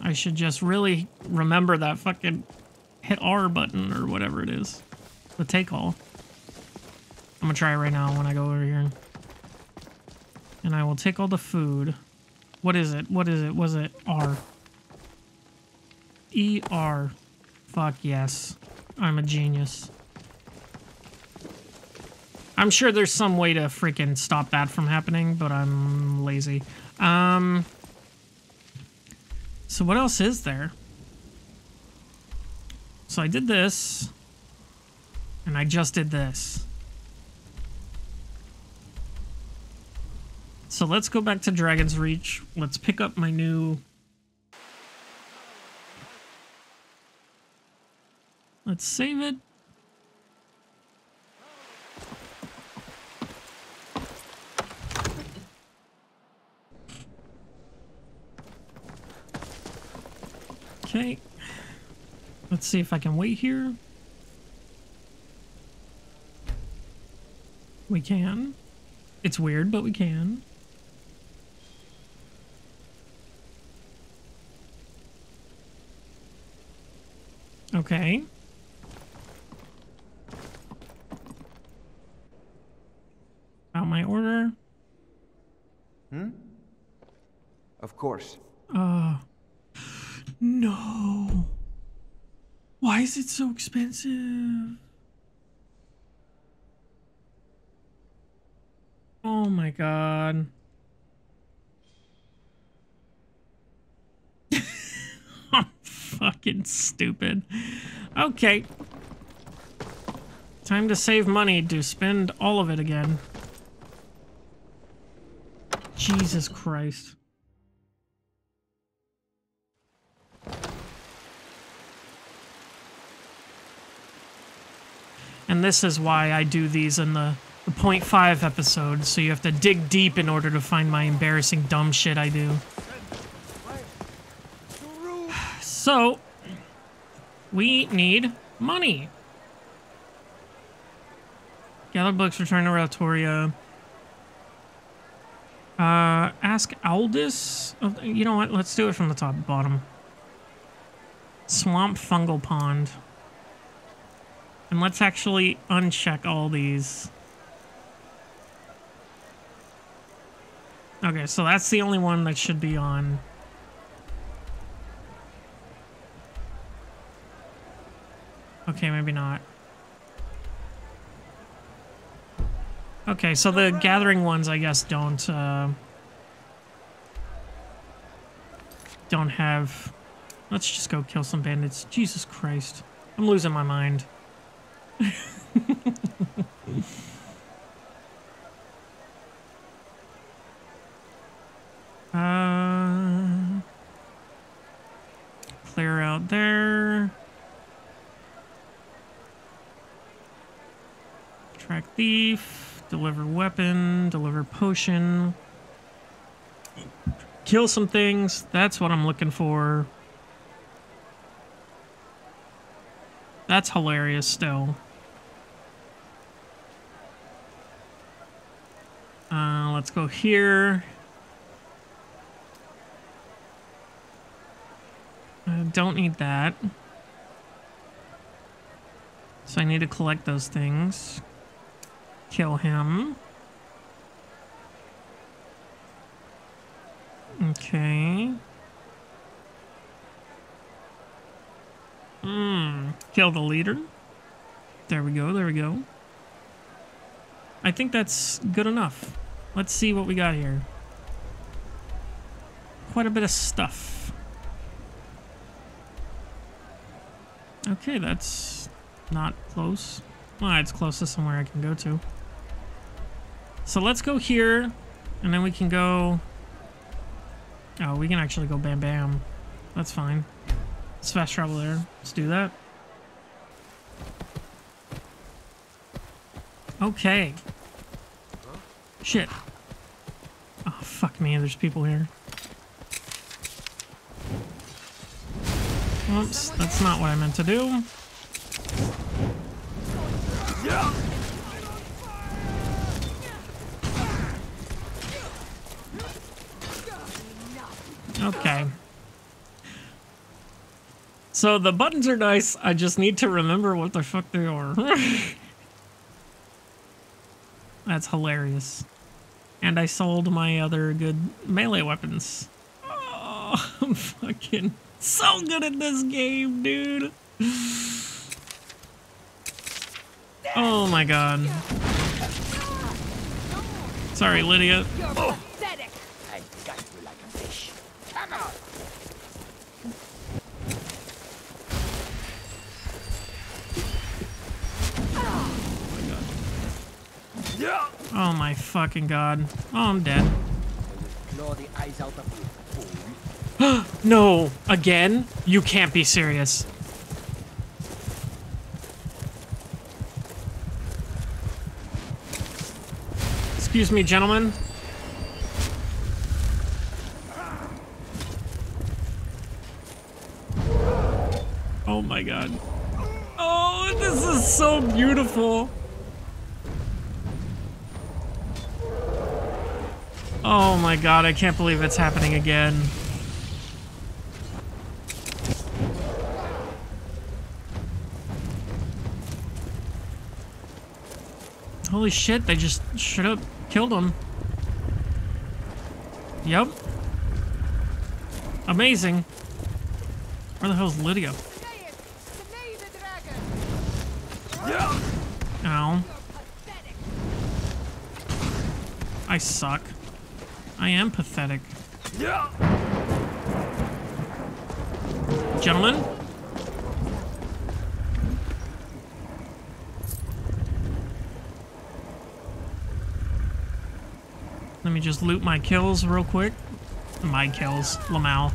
I should just really remember that fucking hit R button or whatever it is. The take all. I'm gonna try it right now when I go over here. And I will take all the food. What is it? What is it? Was it R? E-R. Fuck yes. I'm a genius. I'm sure there's some way to freaking stop that from happening, but I'm lazy. So what else is there? So I did this, and I just did this. So let's go back to Dragon's Reach. Let's pick up my new... Let's save it. Okay, let's see if I can wait here. We can. It's weird, but we can. Okay. About my order. Of course. No. Why is it so expensive? Oh my god. I'm fucking stupid. Okay. Time to save money to spend all of it again. Jesus Christ. And this is why I do these in the 0.5 episodes, so you have to dig deep in order to find my embarrassing dumb shit I do. So, we need money. Gather books, return to Rautoria. Ask Aldous? You know what, let's do it from the top to bottom. Swamp Fungal Pond. And let's actually uncheck all these. Okay, so that's the only one that should be on. Okay, maybe not. Okay, so the gathering ones, I guess, don't have... Let's just go kill some bandits. Jesus Christ. I'm losing my mind. Track thief, deliver weapon, deliver potion, kill some things. That's what I'm looking for. That's hilarious still. Let's go here. I don't need that. So I need to collect those things. Kill him. Okay. Kill the leader. There we go, there we go. I think that's good enough. Let's see what we got here. Quite a bit of stuff. Okay, that's not close. Well, it's close to somewhere I can go to. So let's go here, and then we can go... Oh, we can actually go bam bam. That's fine. It's fast travel there. Let's do that. Okay. Shit. Oh, fuck me. There's people here. Oops. That's not what I meant to do. Okay. So the buttons are nice. I just need to remember what the fuck they are. That's hilarious. And I sold my other good melee weapons. Oh, I'm fucking so good at this game, dude. Oh my god. Sorry, Lydia. Oh. Oh my fucking god. Oh, I'm dead. No! Again? You can't be serious. Excuse me, gentlemen. Oh my god. Oh, this is so beautiful. Oh my god, I can't believe it's happening again. Holy shit, they just should have killed him. Yep. Amazing. Where the hell's Lydia? Ow. I suck. I am pathetic. Yeah. Gentlemen? Let me just loot my kills real quick. My kills, Lamal.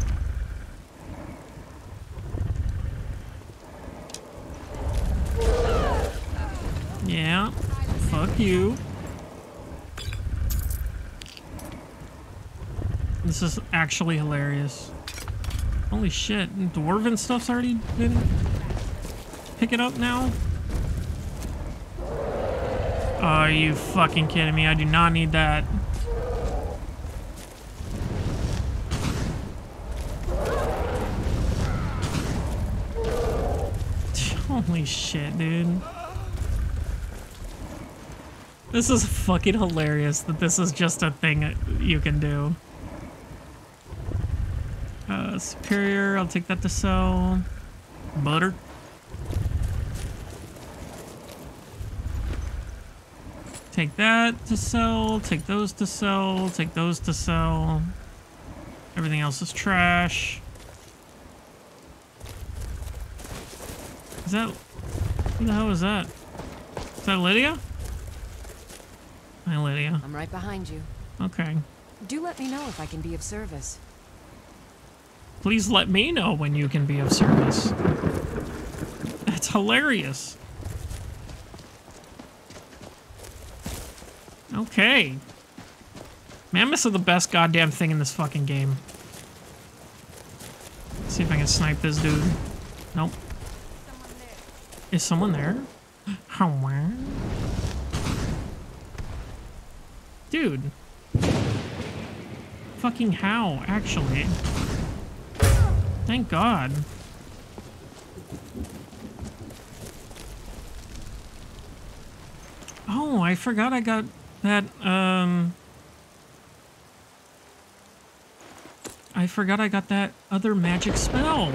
Yeah. Fuck you. This is actually hilarious. Holy shit, dwarven stuff's already been... Pick it up now? Are you fucking kidding me? I do not need that. Holy shit, dude. This is fucking hilarious that this is just a thing you can do. Superior, I'll take that to sell. Butter. Take that to sell, take those to sell, take those to sell. Everything else is trash. Is that... Who the hell is that? Is that Lydia? Hi, Lydia. I'm right behind you. Okay. Do let me know if I can be of service. Please let me know when you can be of service. That's hilarious. Okay. Mammoths are the best goddamn thing in this fucking game. Let's see if I can snipe this dude. Nope. Is someone there? How? Where? Dude. Fucking how, actually. Thank God. Oh, I forgot I got that, I forgot I got that other magic spell.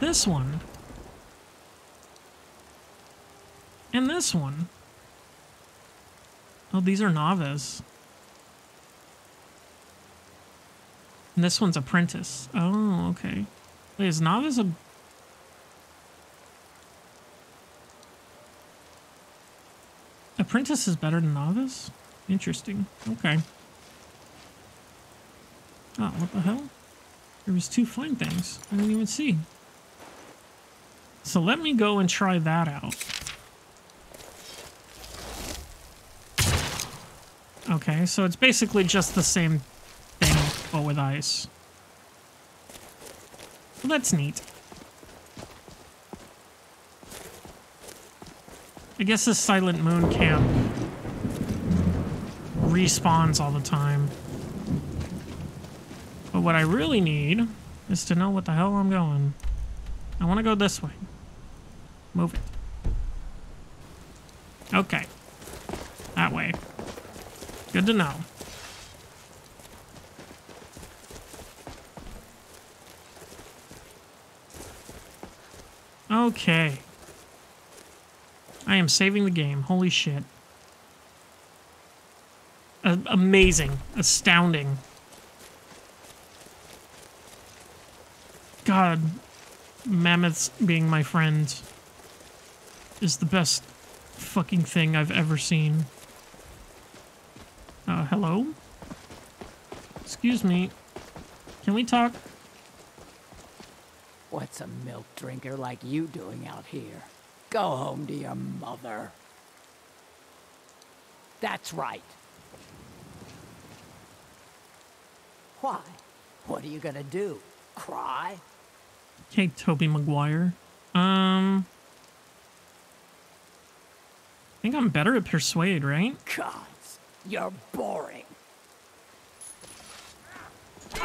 This one. And this one. Oh, these are novice. And this one's apprentice. Oh, okay. Wait, is novice a... Apprentice is better than novice? Interesting. Okay. Oh, what the hell? There was two flame things. I didn't even see. So let me go and try that out. Okay, so it's basically just the same thing, but with ice. Well, that's neat. I guess this Silent Moon camp respawns all the time. But what I really need is to know what the hell I'm going. I want to go this way. Move it. Okay. That way. Good to know. Okay. I am saving the game. Holy shit. Amazing. Astounding. God, mammoths being my friend is the best fucking thing I've ever seen. Hello? Excuse me. Can we talk? What's a milk drinker like you doing out here? Go home to your mother. That's right. Why? What are you gonna do? Cry? Hey, Toby Maguire. I think I'm better at persuade, right? Gods, you're boring.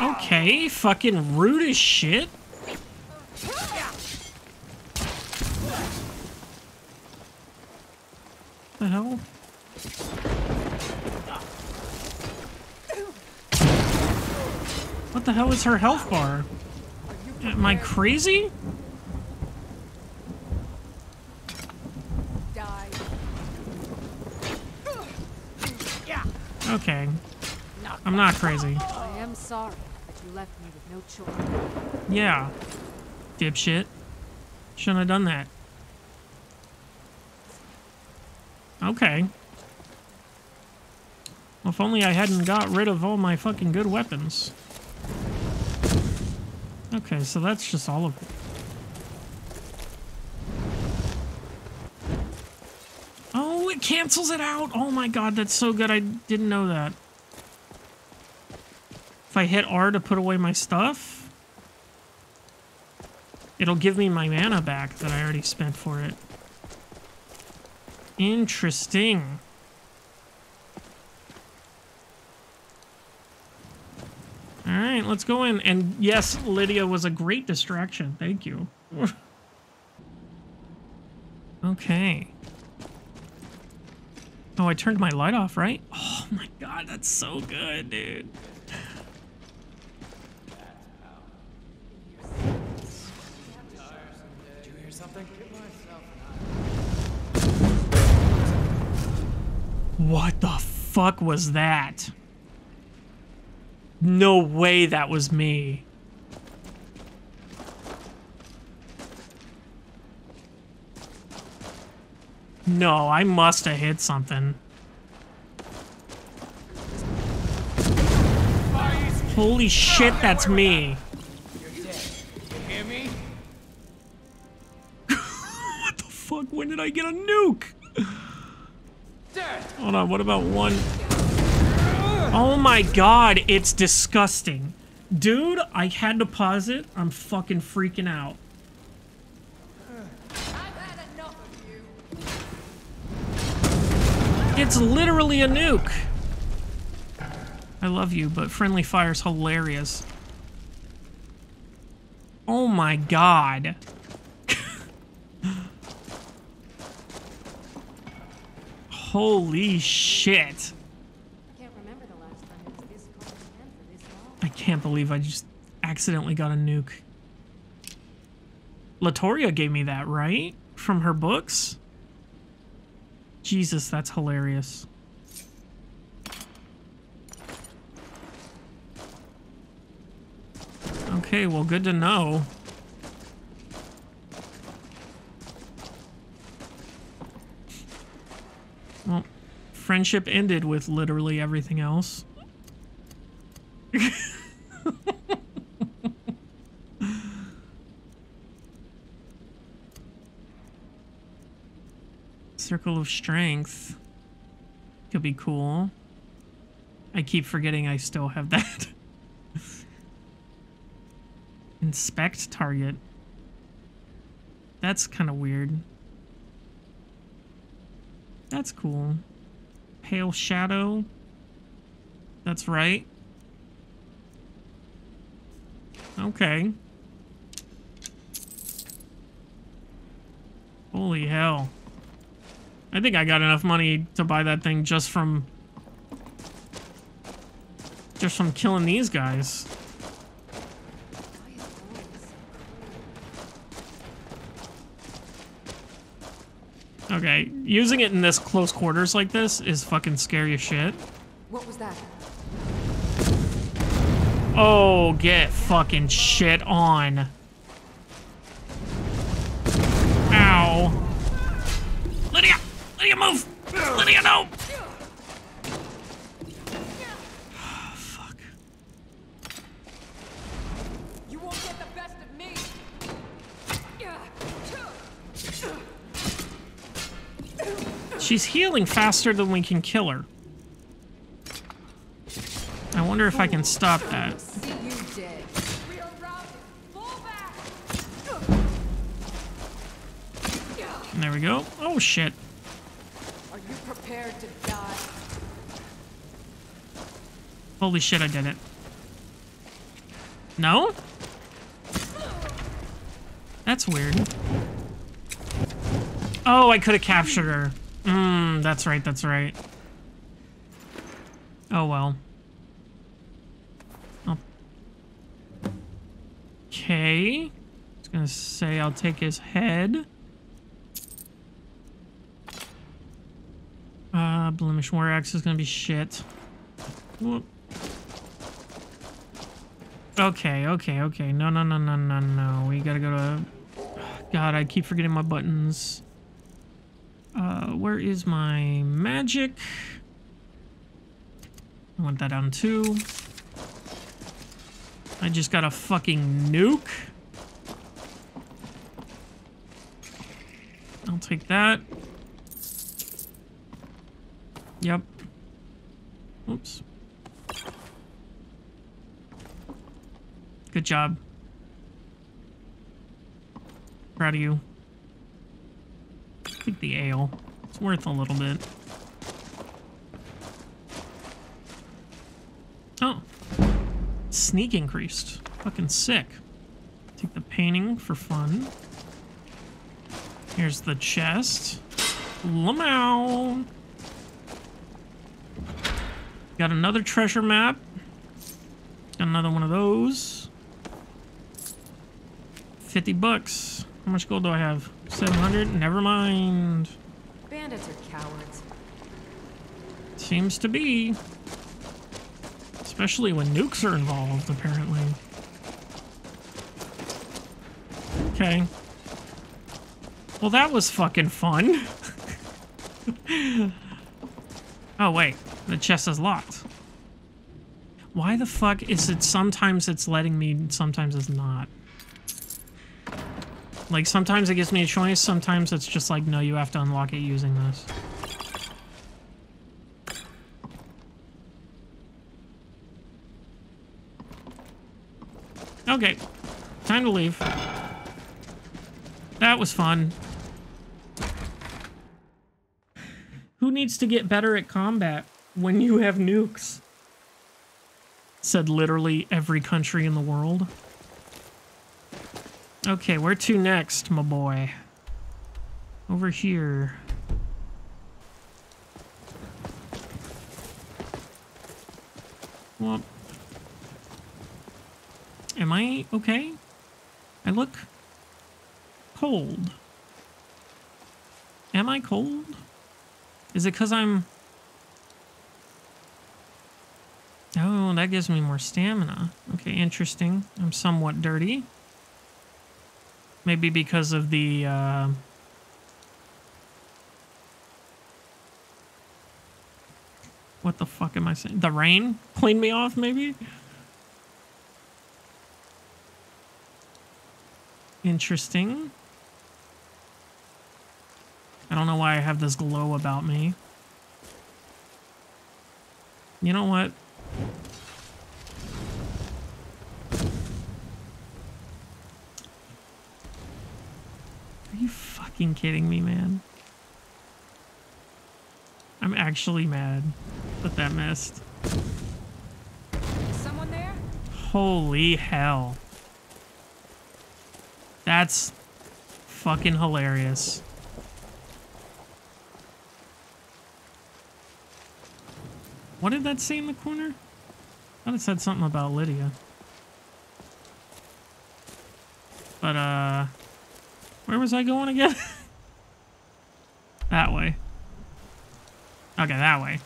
Okay, fucking rude as shit. The hell? What the hell is her health bar? Am I crazy? Okay. I'm not crazy. I am sorry, but you left me with no choice. Yeah. Dipshit. Shouldn't have done that. Okay. Well, if only I hadn't got rid of all my fucking good weapons. Okay, so that's just all of it. Oh, it cancels it out! Oh my god, that's so good, I didn't know that. If I hit R to put away my stuff, it'll give me my mana back that I already spent for it. Interesting. Alright, let's go in. And yes, Lydia was a great distraction. Thank you. Okay. Oh, I turned my light off, right? Oh my god, that's so good, dude. Did you hear something? What the fuck was that? No way that was me. No, I must have hit something. Holy shit, that's me. You're dead. You hear me? What the fuck? When did I get a nuke? Hold on, what about one? Oh my god, it's disgusting. Dude, I had to pause it. I'm fucking freaking out. I've had enough of you. It's literally a nuke. I love you, but friendly fire's hilarious. Oh my god. Holy shit. I can't believe I just accidentally got a nuke. Latoria gave me that, right? From her books? Jesus, that's hilarious. Okay, well, good to know. Well, friendship ended with literally everything else. Circle of Strength could be cool. I keep forgetting I still have that. Inspect target. That's kind of weird. That's cool. Pale Shadow. That's right. Okay. Holy hell. I think I got enough money to buy that thing just from... killing these guys. Okay, using it in this close quarters like this is fucking scary as shit. What was that? Oh, get fucking shit on. Ow. Lydia! Lydia, move! Lydia, no! Oh, fuck. You won't get the best of me. She's healing faster than we can kill her. I wonder if I can stop that. There we go. Oh shit. Are you prepared to die? Holy shit, I did it. No? That's weird. Oh, I could have captured her. That's right, that's right. Oh well. Okay, I was gonna say I'll take his head. Blemish War Axe is gonna be shit. Whoop. Okay, okay, okay. No, no, no, no, no, no. We gotta go to... God, I keep forgetting my buttons. Where is my magic? I want that down too. I just got a fucking nuke. I'll take that. Yep. Oops. Good job. Proud of you. Take the ale. It's worth a little bit. Oh. Sneak increased. Fucking sick. Take the painting for fun. Here's the chest. Lamau. Got another treasure map. Got another one of those. 50 bucks. How much gold do I have? 700? Never mind. Bandits are cowards. Seems to be. Especially when nukes are involved, apparently. Okay. Well, that was fucking fun. Oh, wait. The chest is locked. Why the fuck is it sometimes it's letting me, sometimes it's not? Like, sometimes it gives me a choice, sometimes it's just like, no, you have to unlock it using this. Okay. Time to leave. That was fun. Who needs to get better at combat when you have nukes? Said literally every country in the world. Okay, where to next, my boy? Over here. Well, am I okay? I look cold. Am I cold? Is it because I'm... Oh, that gives me more stamina. Okay, interesting. I'm somewhat dirty. Maybe because of the... What the fuck am I saying? The rain cleaned me off, maybe? Interesting. I don't know why I have this glow about me. You know what? Are you fucking kidding me, man? I'm actually mad that that missed. Someone there? Holy hell. That's fucking hilarious. What did that say in the corner? I thought it said something about Lydia. But, where was I going again? That way. Okay, that way.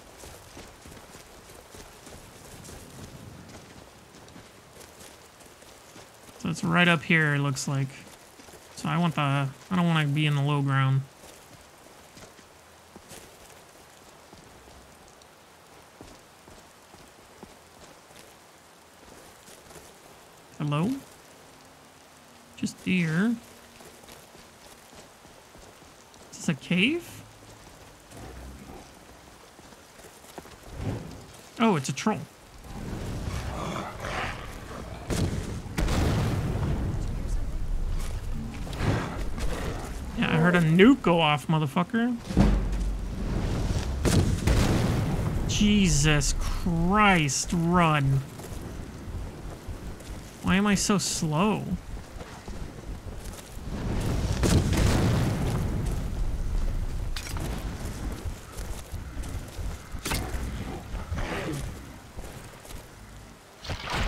So it's right up here, it looks like. So I want the... I don't want to be in the low ground. Hello? Just here. Is this a cave? Oh, it's a troll. Yeah, I heard a nuke go off, motherfucker. Jesus Christ, run. Why am I so slow?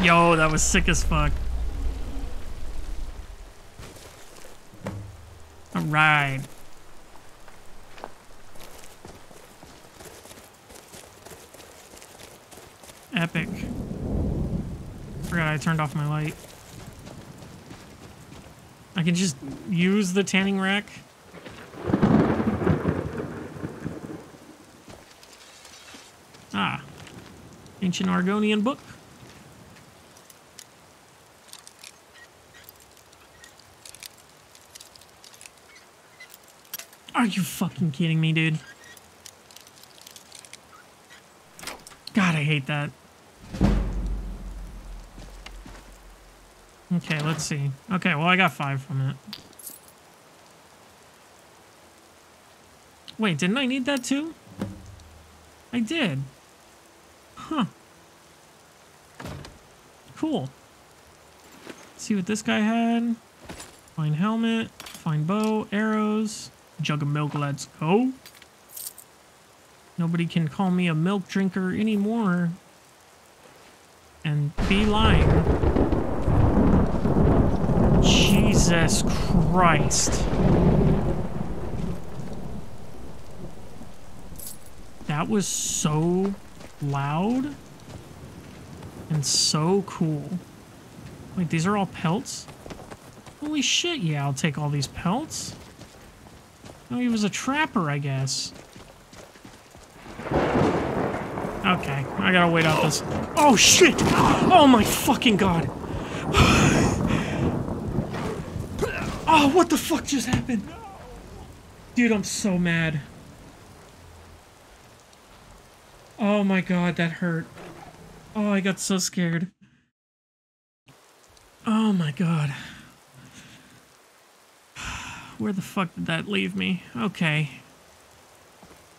Yo, that was sick as fuck. Alright. Epic. Forgot I turned off my light. I can just use the tanning rack. Ah. Ancient Argonian book. Are you fucking kidding me, dude? God, I hate that. Okay, let's see. Okay, well, I got 5 from it. Wait, didn't I need that too? I did. Huh. Cool. Let's see what this guy had. Fine helmet, fine bow, arrows. Jug of milk, let's go. Nobody can call me a milk drinker anymore and be lying. Jesus Christ. That was so loud and so cool. Wait, these are all pelts? Holy shit, yeah, I'll take all these pelts. Oh, he was a trapper, I guess. Okay, I gotta wait out this. Oh, shit! Oh, my fucking god! Oh, what the fuck just happened? Dude, I'm so mad. Oh, my god, that hurt. Oh, I got so scared. Oh my god. Where the fuck did that leave me? Okay.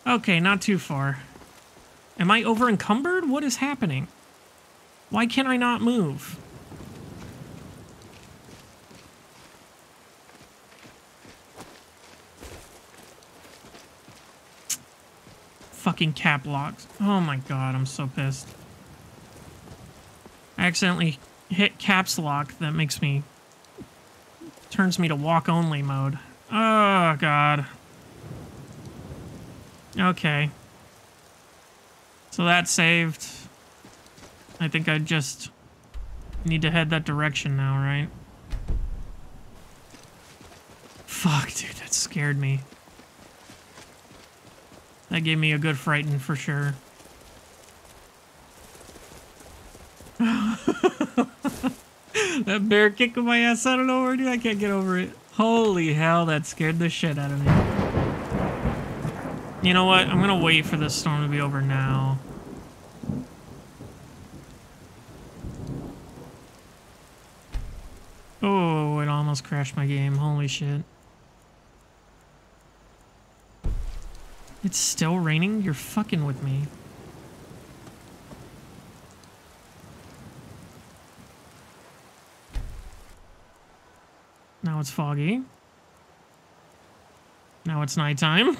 Okay, not too far. Am I over encumbered? What is happening? Why can't I not move? Fucking cap locks. Oh my god, I'm so pissed. I accidentally hit caps lock. That makes me... turns me to walk only mode. Oh god. Okay. So that's saved. I think I just need to head that direction now, right? Fuck, dude, that scared me. That gave me a good frighten for sure. That bear kicking my ass out of nowhere, dude. I can't get over it. Holy hell, that scared the shit out of me. You know what? I'm gonna wait for this storm to be over now. Oh, it almost crashed my game. Holy shit. It's still raining? You're fucking with me. Now it's foggy. Now it's nighttime.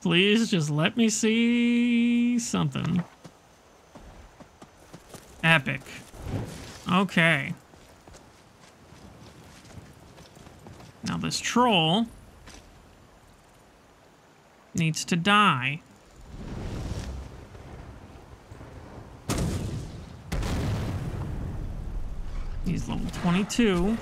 Please just let me see something. Epic. Okay. Now this troll needs to die. He's level 22.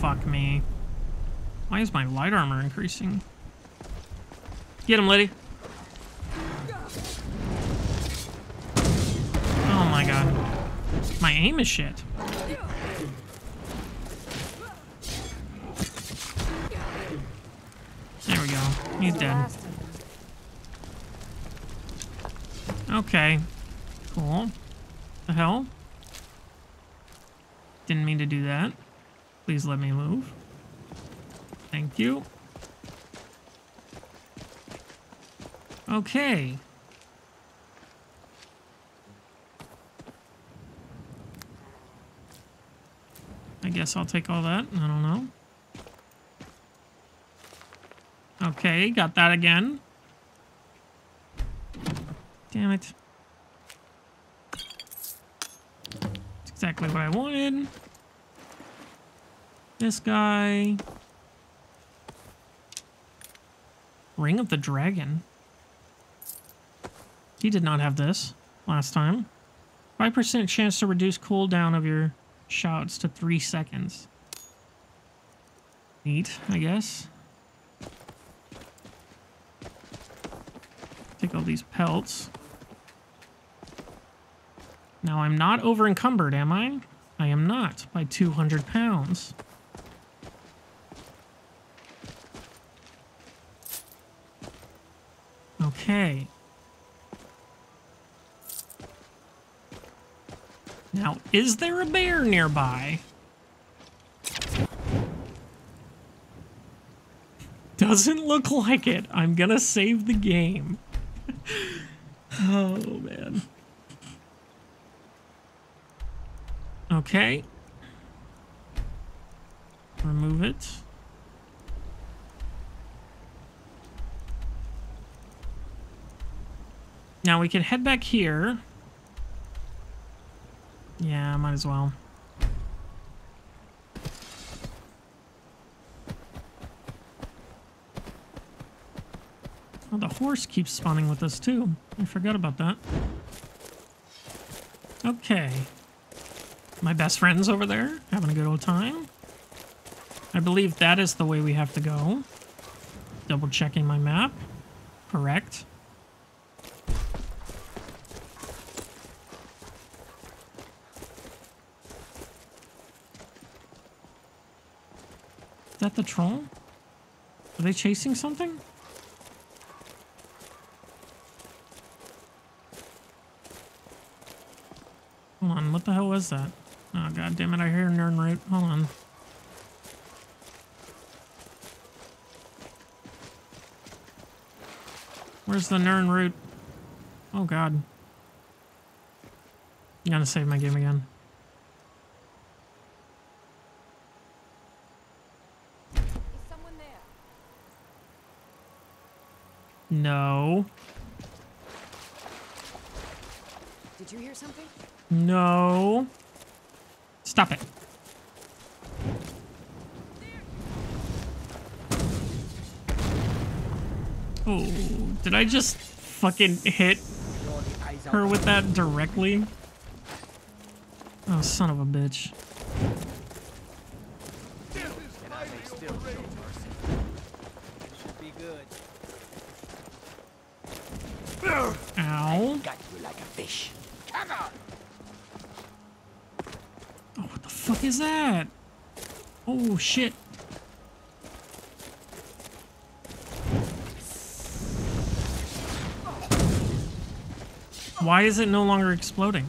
Fuck me. Why is my light armor increasing? Get him, lady. Oh my god. My aim is shit. There we go. He's dead. Okay. Cool. The hell? Didn't mean to do that. Please let me move. Thank you. Okay. I guess I'll take all that. I don't know. Okay, got that again. Damn it. That's exactly what I wanted. This guy. Ring of the Dragon. He did not have this last time. 5% chance to reduce cooldown of your shouts to 3 seconds. Neat, I guess. Take all these pelts. Now I'm not over encumbered, am I? I am not, by 200 pounds. Okay. Now, is there a bear nearby? Doesn't look like it. I'm gonna save the game. Oh, man. Okay. Remove it. Now we can head back here. Yeah, might as well. Oh, the horse keeps spawning with us too. I forgot about that. Okay. My best friend's over there, having a good old time. I believe that is the way we have to go. Double checking my map. Correct. Is that the troll? Are they chasing something? Hold on, what the hell was that? Oh, god damn it, I hear an urn root. Hold on. Where's the Nern root? Oh god. I'm gonna save my game again. Is someone there? No. Did you hear something? No. Stop it. Oh, did I just fucking hit her with that directly? Oh, son of a bitch. Ow. Oh, what the fuck is that? Oh, shit. Why is it no longer exploding? I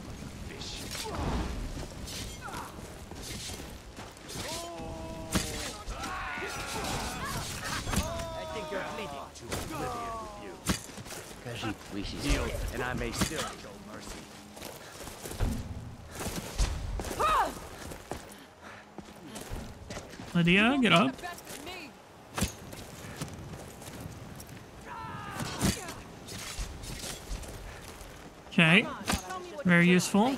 think you're bleeding to oblivion with you. Because she wishes you, and I may still show mercy. Lydia, get up. Okay, very useful.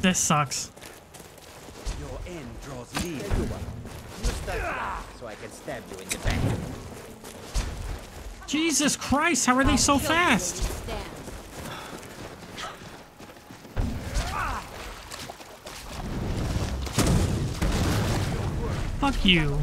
This sucks. Your end draws near. So I can stab you in the back. Jesus Christ, how are they so fast? Fuck you.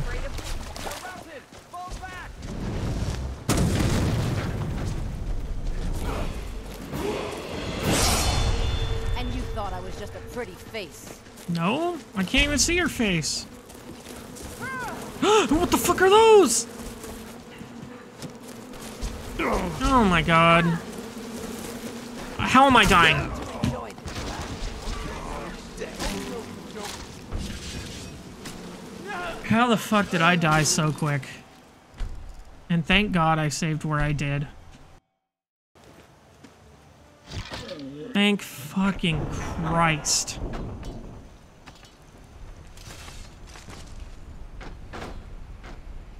Face. No, I can't even see your face. What the fuck are those? Oh my god. How am I dying? How the fuck did I die so quick? And thank god I saved where I did. Thank fucking Christ.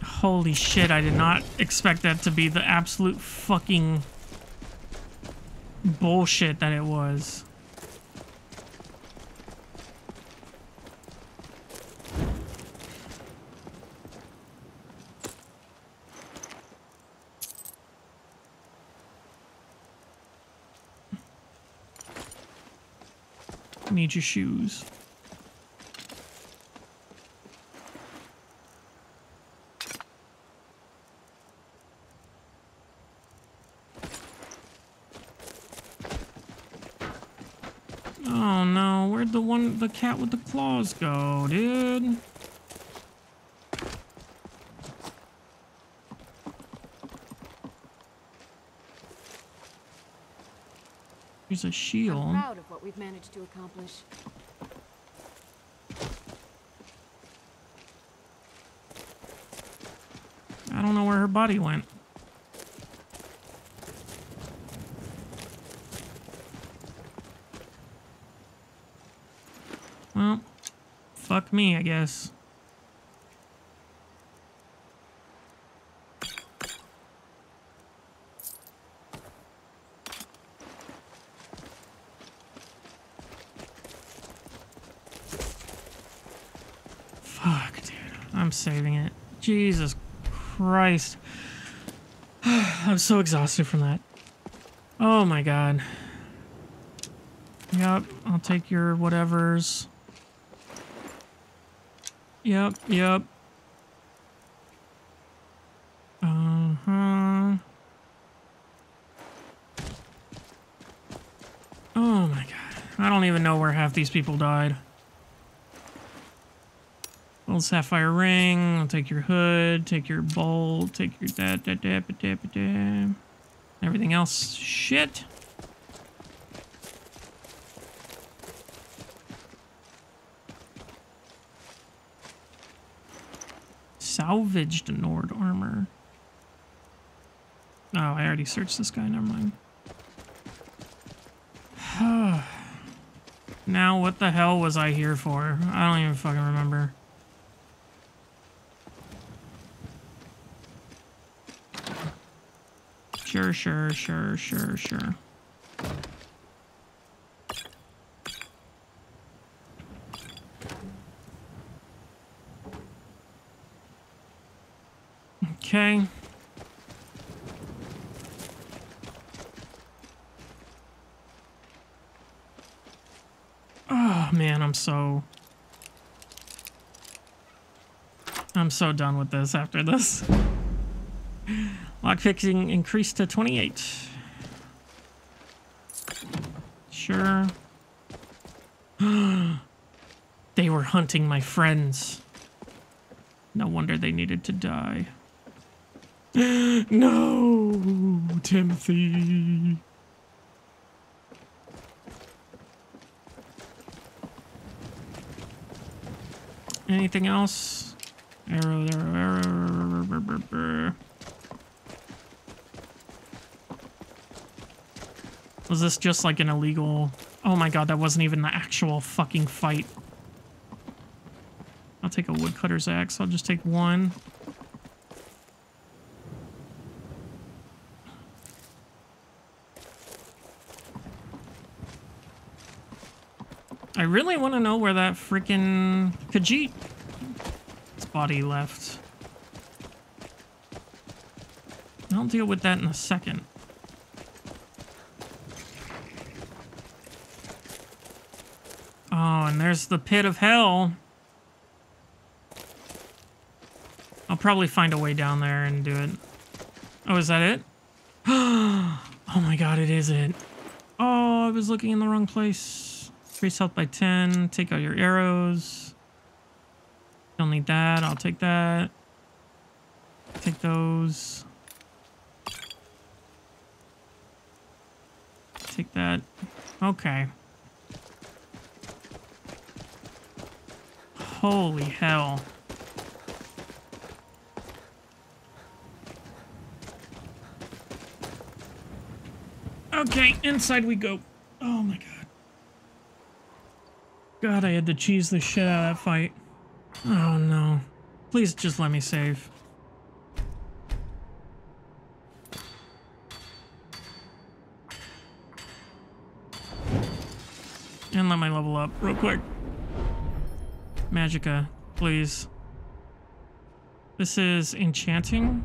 Holy shit, I did not expect that to be the absolute fucking bullshit that it was. Need your shoes. Oh no, where'd the cat with the claws go, dude? There's a shield. I'm proud of what we've managed to accomplish. I don't know where her body went. Well, fuck me, I guess. Saving it. Jesus Christ. I'm so exhausted from that. Oh my god. Yep, I'll take your whatevers. Yep, yep. Uh-huh. Oh my god. I don't even know where half these people died. Old sapphire ring, I'll take your hood, take your bowl, take your da da da da da da. Everything else, shit. salvaged Nord armor. Oh, I already searched this guy, never mind. Now, what the hell was I here for? I don't even fucking remember. Sure. Okay. Oh man, I'm so done with this after this. Lockpicking increased to 28. Sure. They were hunting my friends. No wonder they needed to die. No, Timothy. Anything else? Arrow. Was this just like an illegal... Oh my god, that wasn't even the actual fucking fight. I'll take a woodcutter's axe. I'll just take one. I really want to know where that freaking Khajiit's body left. I'll deal with that in a second. Oh, and there's the pit of hell. I'll probably find a way down there and do it. Oh, is that it? Oh my god, it is it. Oh, I was looking in the wrong place. Increase health by 10. Take out your arrows. Don't need that. I'll take that. Take those. Take that. Okay. Holy hell. Okay, inside we go. Oh my god. God, I had to cheese the shit out of that fight. Oh no. Please just let me save. And let me level up real quick. Magicka, please. This is enchanting.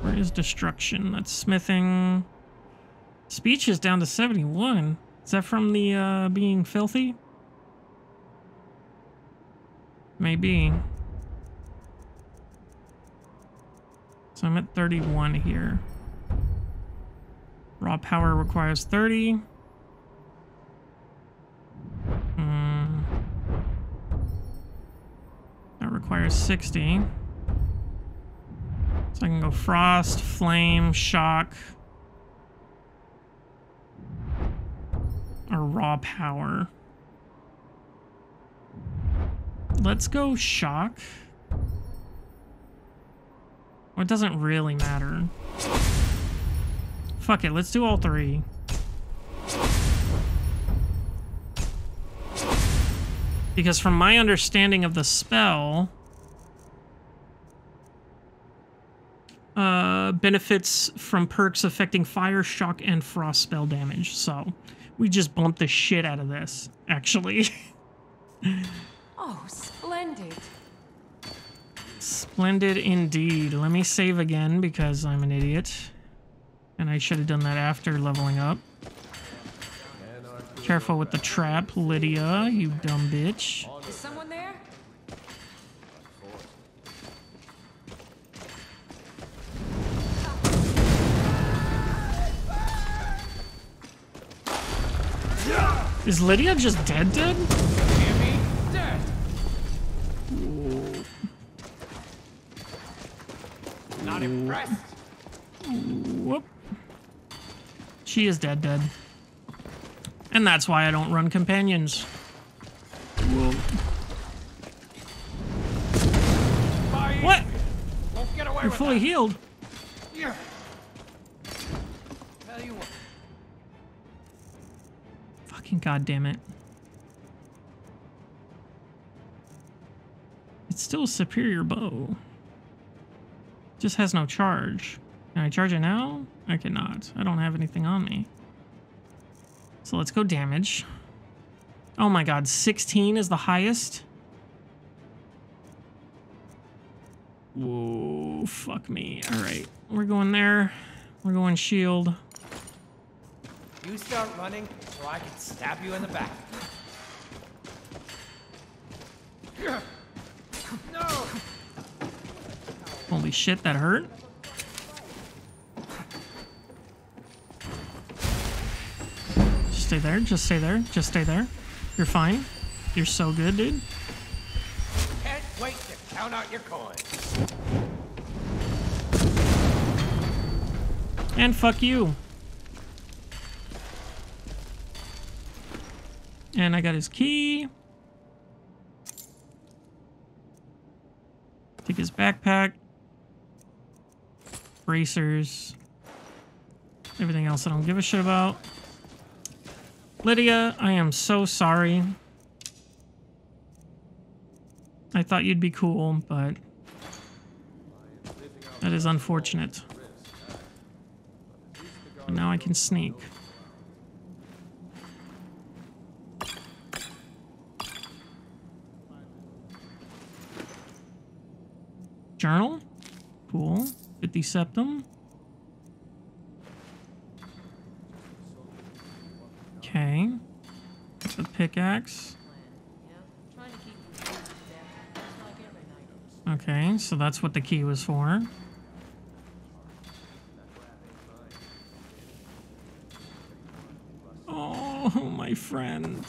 Where is destruction? That's smithing. Speech is down to 71. Is that from the being filthy? Maybe. So I'm at 31 here. Raw power requires 30. That requires 60. So I can go frost, flame, shock, or raw power. Let's go shock. Well, it doesn't really matter. Fuck it, let's do all three. Because from my understanding of the spell, benefits from perks affecting fire, shock, and frost spell damage. So we just bumped the shit out of this, actually. Oh, splendid. Splendid indeed. Let me save again because I'm an idiot. And I should have done that after leveling up. Careful with the trap, Lydia, you dumb bitch. Is someone there? Is Lydia just dead? Not impressed. Whoop. She is dead. And that's why I don't run companions. Whoa. What? You're fully healed. Here. Tell you what. Fucking goddamn it. It's still a superior bow. Just has no charge. Can I charge it now? I cannot. I don't have anything on me. So let's go damage. Oh my god, 16 is the highest? Whoa, fuck me. Alright, we're going there. We're going shield. You start running so I can stab you in the back. No! Holy shit, that hurt. Just stay there, just stay there, just stay there. You're fine. You're so good, dude. Can't wait to count out your coins. And fuck you. And I got his key. Take his backpack. Bracers. Everything else I don't give a shit about. Lydia, I am so sorry. I thought you'd be cool, but that is unfortunate. But now I can sneak. Journal. Cool. 50 septum. Okay. The pickaxe. Okay, so that's what the key was for. Oh, my friend.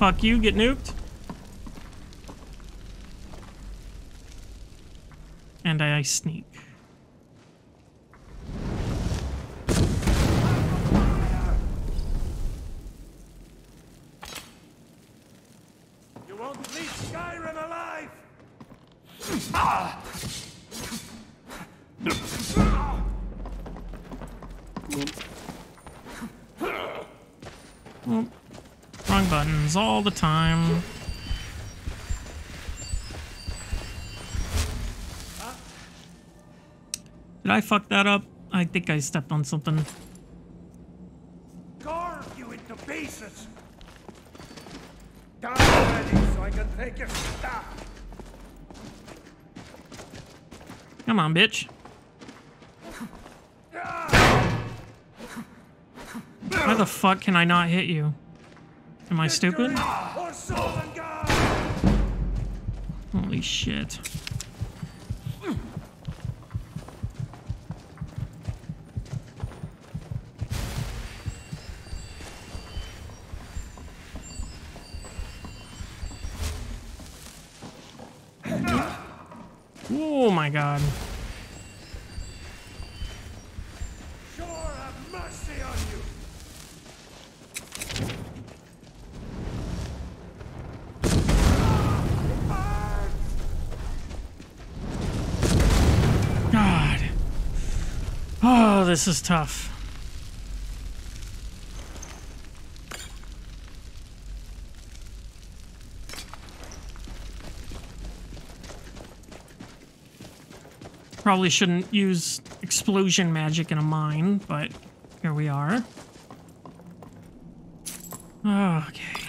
Fuck you, get nuked. And I sneak. You won't leave Skyrim alive. Oh. Wrong buttons all the time. Did I fuck that up? I think I stepped on something. Carve you into pieces. Die already so I can take your stuff. Come on, bitch. Why the fuck can I not hit you? Am I stupid? Holy shit. Oh my god. Sure, have mercy on you. Oh, this is tough. Probably shouldn't use explosion magic in a mine, but here we are. Okay.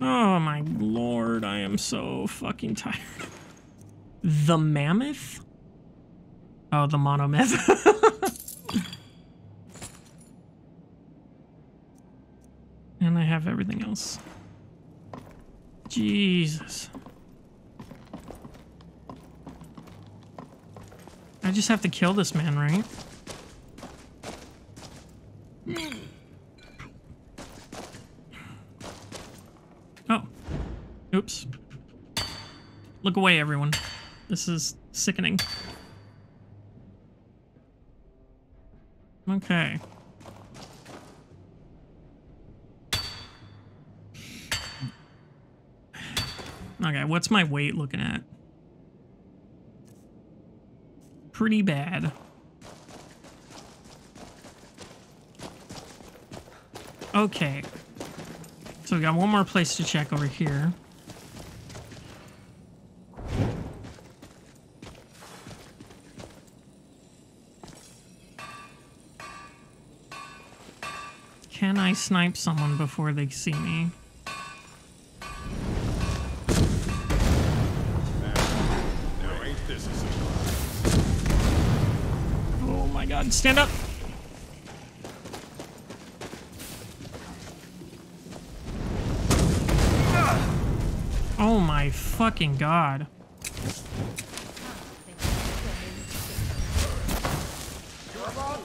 Oh my lord, I am so fucking tired. The mammoth? Oh, the monomyth. And I have everything else. Jesus. I just have to kill this man, right? Look away, everyone. This is sickening. Okay. Okay, what's my weight looking at? Pretty bad. Okay. So we got one more place to check over here. Can I snipe someone before they see me? Oh my god, stand up! Oh my fucking god.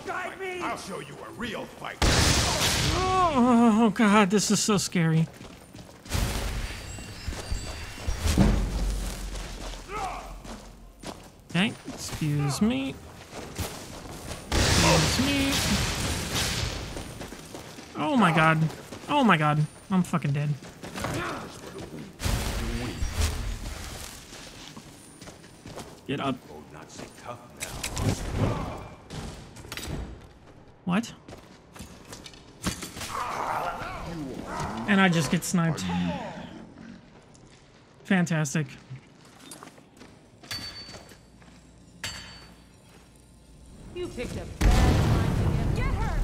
Guide me! I'll show you a real fight. Oh god, this is so scary. Okay, excuse me. Excuse me. Oh my god. Oh my god. I'm fucking dead. Get up. What? And I just get sniped. Fantastic. You picked up bad time to get her.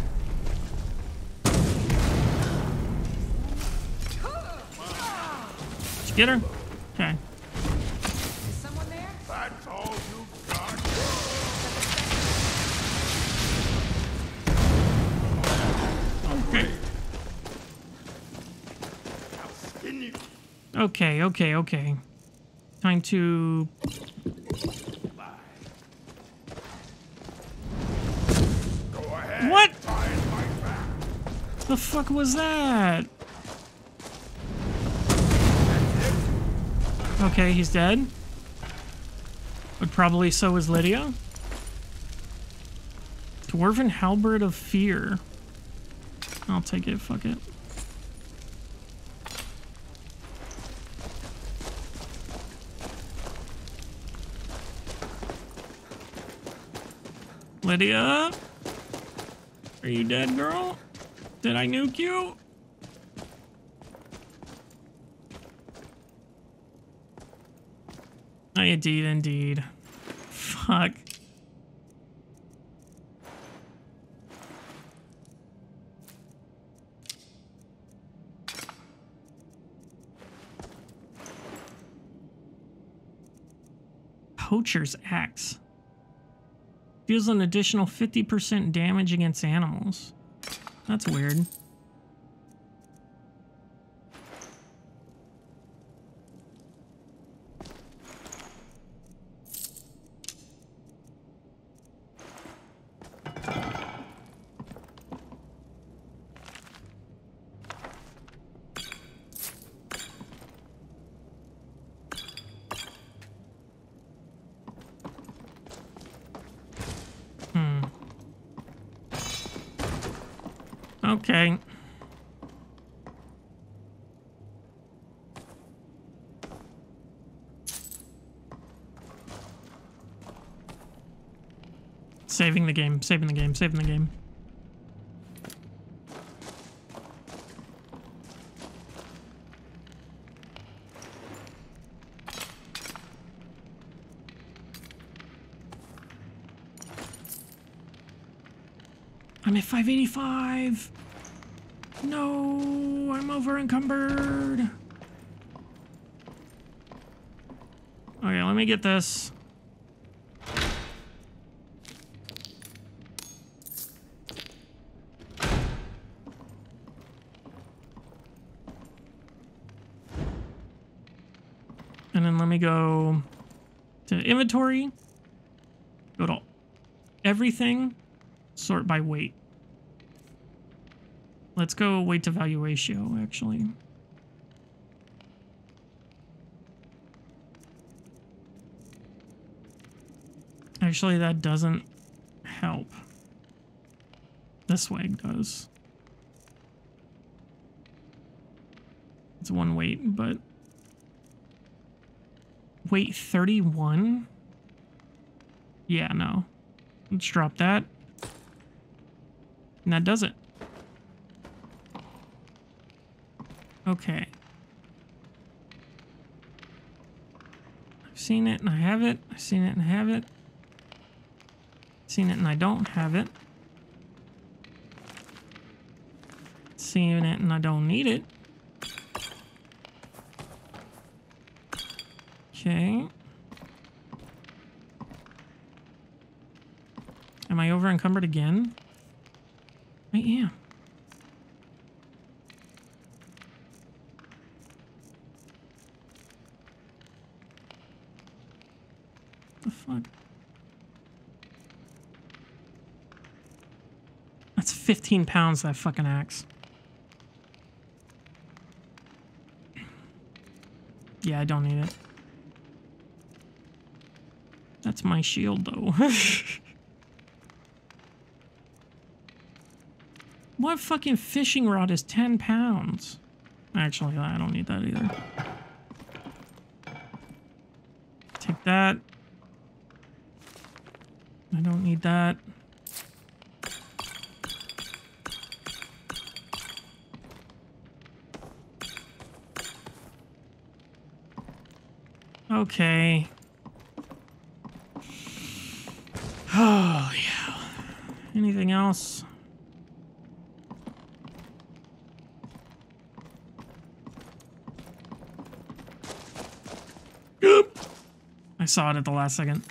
Did you get her? Okay. Is someone there? That's all you got. Okay. Okay, okay, okay. Time to... What? The fuck was that? Okay, he's dead. But probably so is Lydia. Dwarven Halberd of Fear. I'll take it, fuck it. Lydia? Are you dead, girl? Did I nuke you? I indeed, indeed. Fuck. Poacher's Axe. Deals an additional 50% damage against animals. That's weird. Okay. Saving the game, saving the game, saving the game. I'm at 585. No, I'm over encumbered. Okay, let me get this. And then let me go to inventory, go to everything, sort by weight. Let's go weight to value ratio, actually. Actually, that doesn't help. This swag does. It's one weight, but... Weight 31? Yeah, no. Let's drop that. And that does it. Okay. I've seen it and I have it. I've seen it and I have it. I've seen it and I don't have it. I've seen it and I don't need it. Okay. Am I over encumbered again? I am. What the fuck? That's 15 pounds, that fucking axe. Yeah, I don't need it. That's my shield, though. What fucking fishing rod is 10 pounds? Actually, I don't need that either. Take that. I don't need that. Okay. Oh, yeah. Anything else? I saw it at the last second.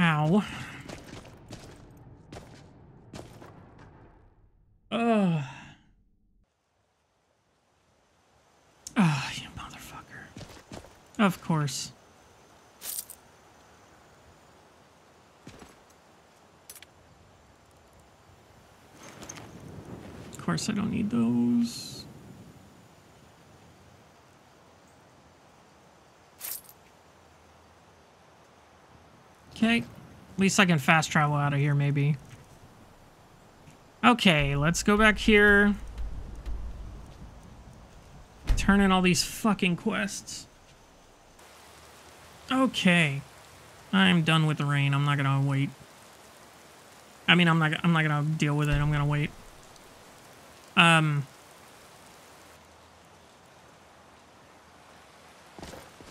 Ow. Ugh. Ah, you motherfucker. Of course. Of course I don't need those. Okay. At least I can fast travel out of here, maybe. Okay, let's go back here. Turn in all these fucking quests. Okay. I'm done with the rain. I'm not gonna wait. I mean, I'm not gonna deal with it. I'm gonna wait.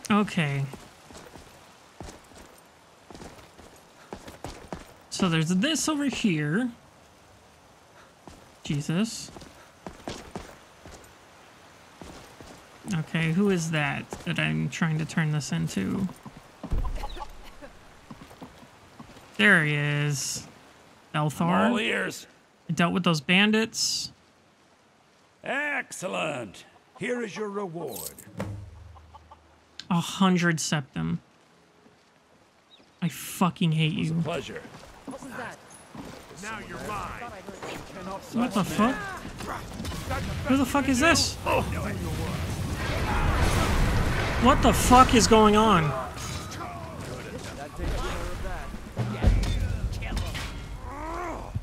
Okay. So there's this over here. Jesus. Okay, who is that I'm trying to turn this into? There he is. Elthar. All ears. I dealt with those bandits. Excellent. Here is your reward. 100 septum. I fucking hate you. It's a pleasure. What was that? Now you're mine. What the fuck? Who the fuck is this? What the fuck is going on?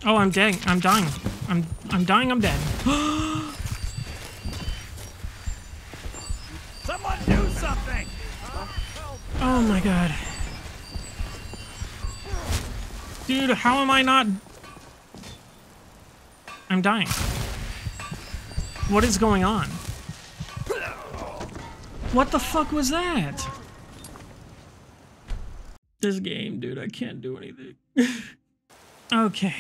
Oh, I'm dead. I'm dying. I'm dying. I'm dead. Oh my god. Dude, how am I not... I'm dying. What is going on? What the fuck was that? This game, dude, I can't do anything. Okay.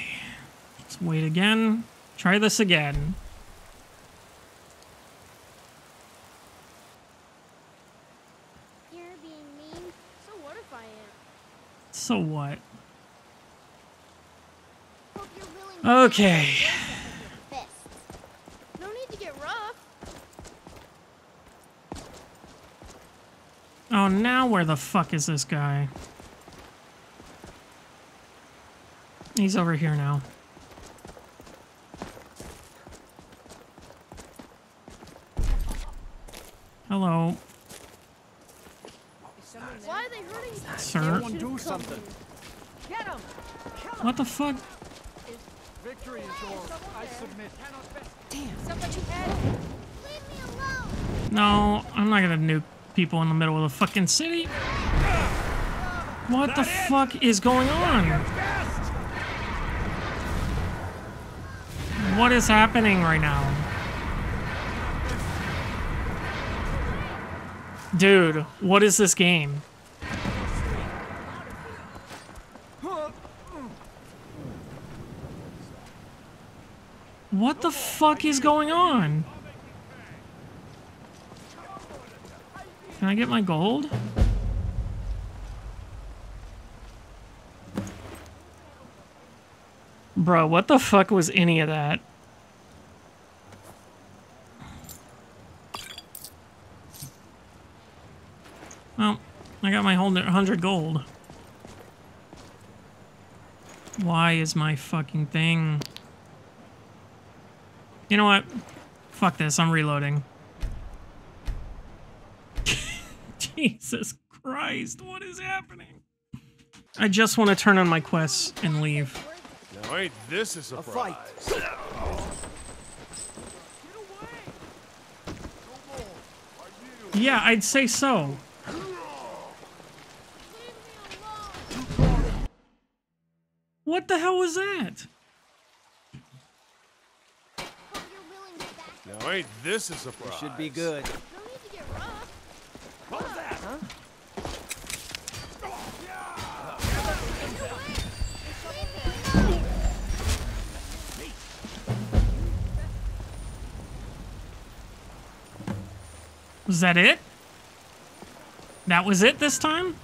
Let's wait again. Try this again. So what? Okay. No need to get rough. Oh, now where the fuck is this guy? He's over here now. Hello. Why are they hurting you? Sir. Do something. Get him. What the fuck? Victory is yours. I submit. Damn. Somebody had it. Leave me alone. No, I'm not gonna nuke people in the middle of the fucking city. What the fuck is going on? What is happening right now? Dude, what is this game? What the fuck is going on? Can I get my gold? Bro, what the fuck was any of that? Well, I got my whole 100 gold. Why is my fucking thing? You know what? Fuck this, I'm reloading. Jesus Christ, what is happening? I just want to turn on my quests and leave. Now ain't this a surprise. A fight. Yeah, I'd say so. What the hell was that? Now ain't this a surprise. Should be good. What was that, huh? Was that it? That was it this time?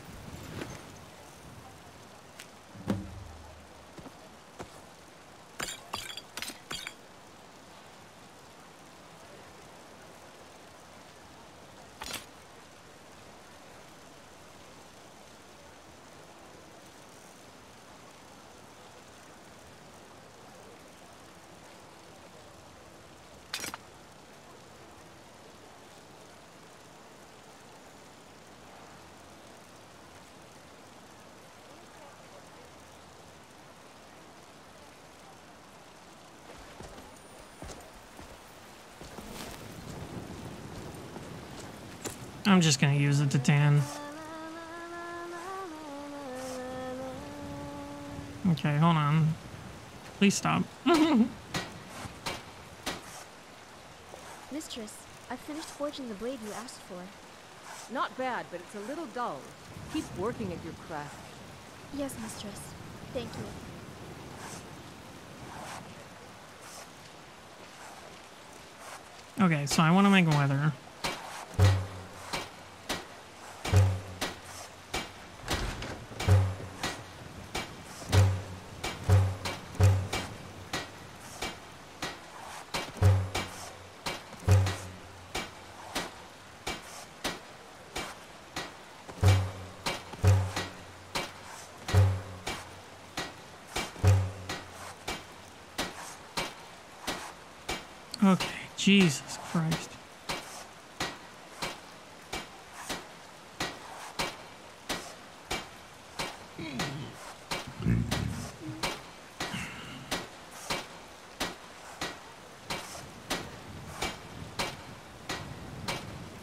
I'm just gonna use it to tan. Okay, hold on. Please stop. Mistress, I finished forging the blade you asked for. Not bad, but it's a little dull. Keep working at your craft. Yes, mistress. Thank you. Okay, so I want to make leather. Jesus Christ.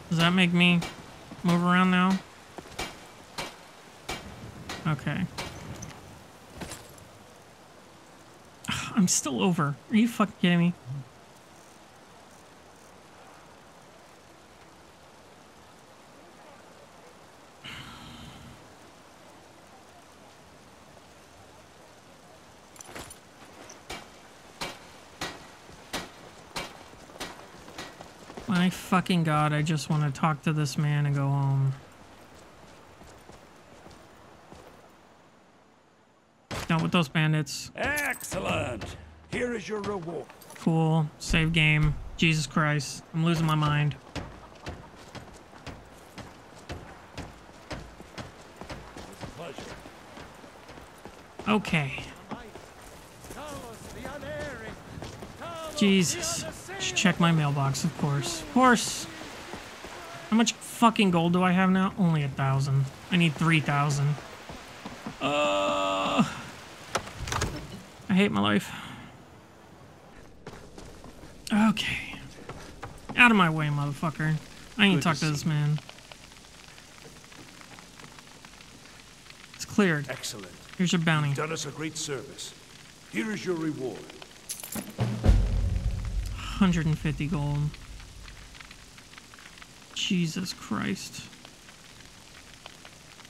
Does that make me move around now? Okay. I'm still over. Are you fucking kidding me? My fucking god, I just want to talk to this man and go home. Dealt with those bandits. Excellent! Here is your reward. Cool. Save game. Jesus Christ. I'm losing my mind. Pleasure. Okay. Jesus. Check my mailbox, of course. How much fucking gold do I have now? Only 1,000. I need 3,000. I hate my life. Okay. Out of my way, motherfucker. I ain't talk to this man. It's cleared. Excellent. Here's your bounty. You've done us a great service. Here is your reward. 150 gold. Jesus Christ.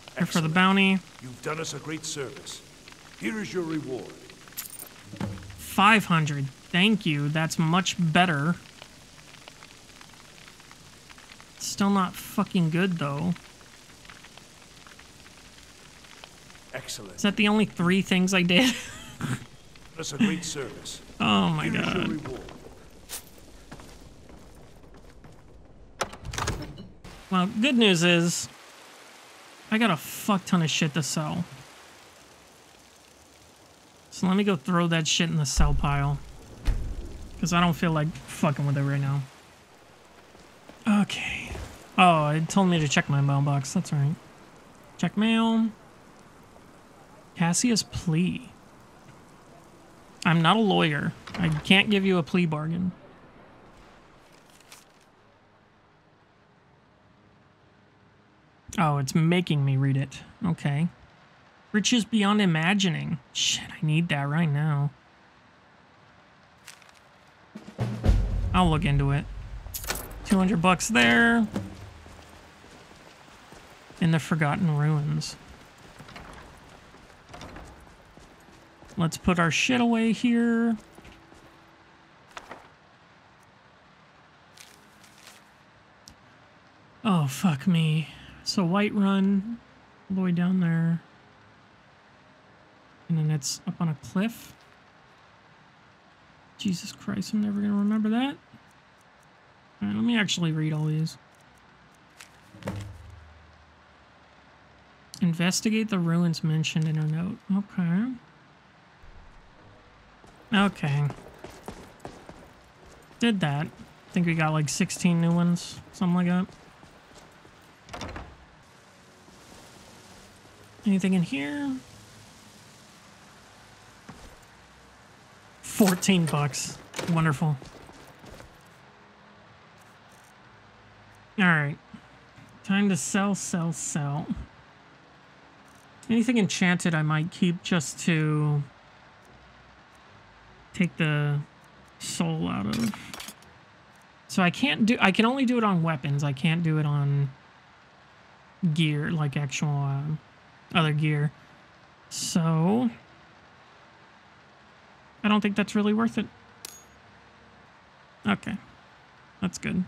Excellent. Here for the bounty. You've done us a great service. Here is your reward. 500. Thank you. That's much better. Still not fucking good, though. Excellent. Is that the only three things I did? That's a great service. Oh my god. Well, good news is I got a fuck ton of shit to sell. So let me go throw that shit in the sell pile. Because I don't feel like fucking with it right now. Okay. Oh, it told me to check my mailbox. That's right. Check mail. Cassius plea. I'm not a lawyer. I can't give you a plea bargain. Oh, it's making me read it. Okay. Riches beyond imagining. Shit, I need that right now. I'll look into it. 200 bucks there. In the Forgotten Ruins. Let's put our shit away here. Oh, fuck me. So Whiterun, all the way down there. And then it's up on a cliff. Jesus Christ, I'm never going to remember that. All right, let me actually read all these. Investigate the ruins mentioned in her note. Okay. Okay. Did that. I think we got like 16 new ones. Something like that. Anything in here? 14 bucks. Wonderful. Alright. Time to sell, sell, sell. Anything enchanted I might keep just to... take the soul out of. So I can only do it on weapons. I can't do it on gear, like actual other gear. So I don't think that's really worth it. Okay, that's good.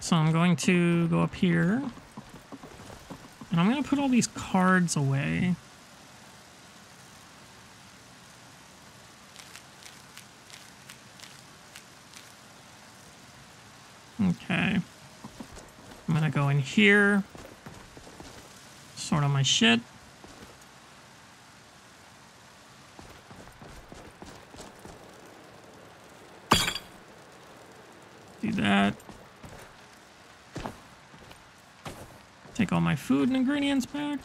So I'm going to go up here and I'm going to put all these cards away. Okay, I'm gonna go in here, sort out my shit. Do that. Take all my food and ingredients back.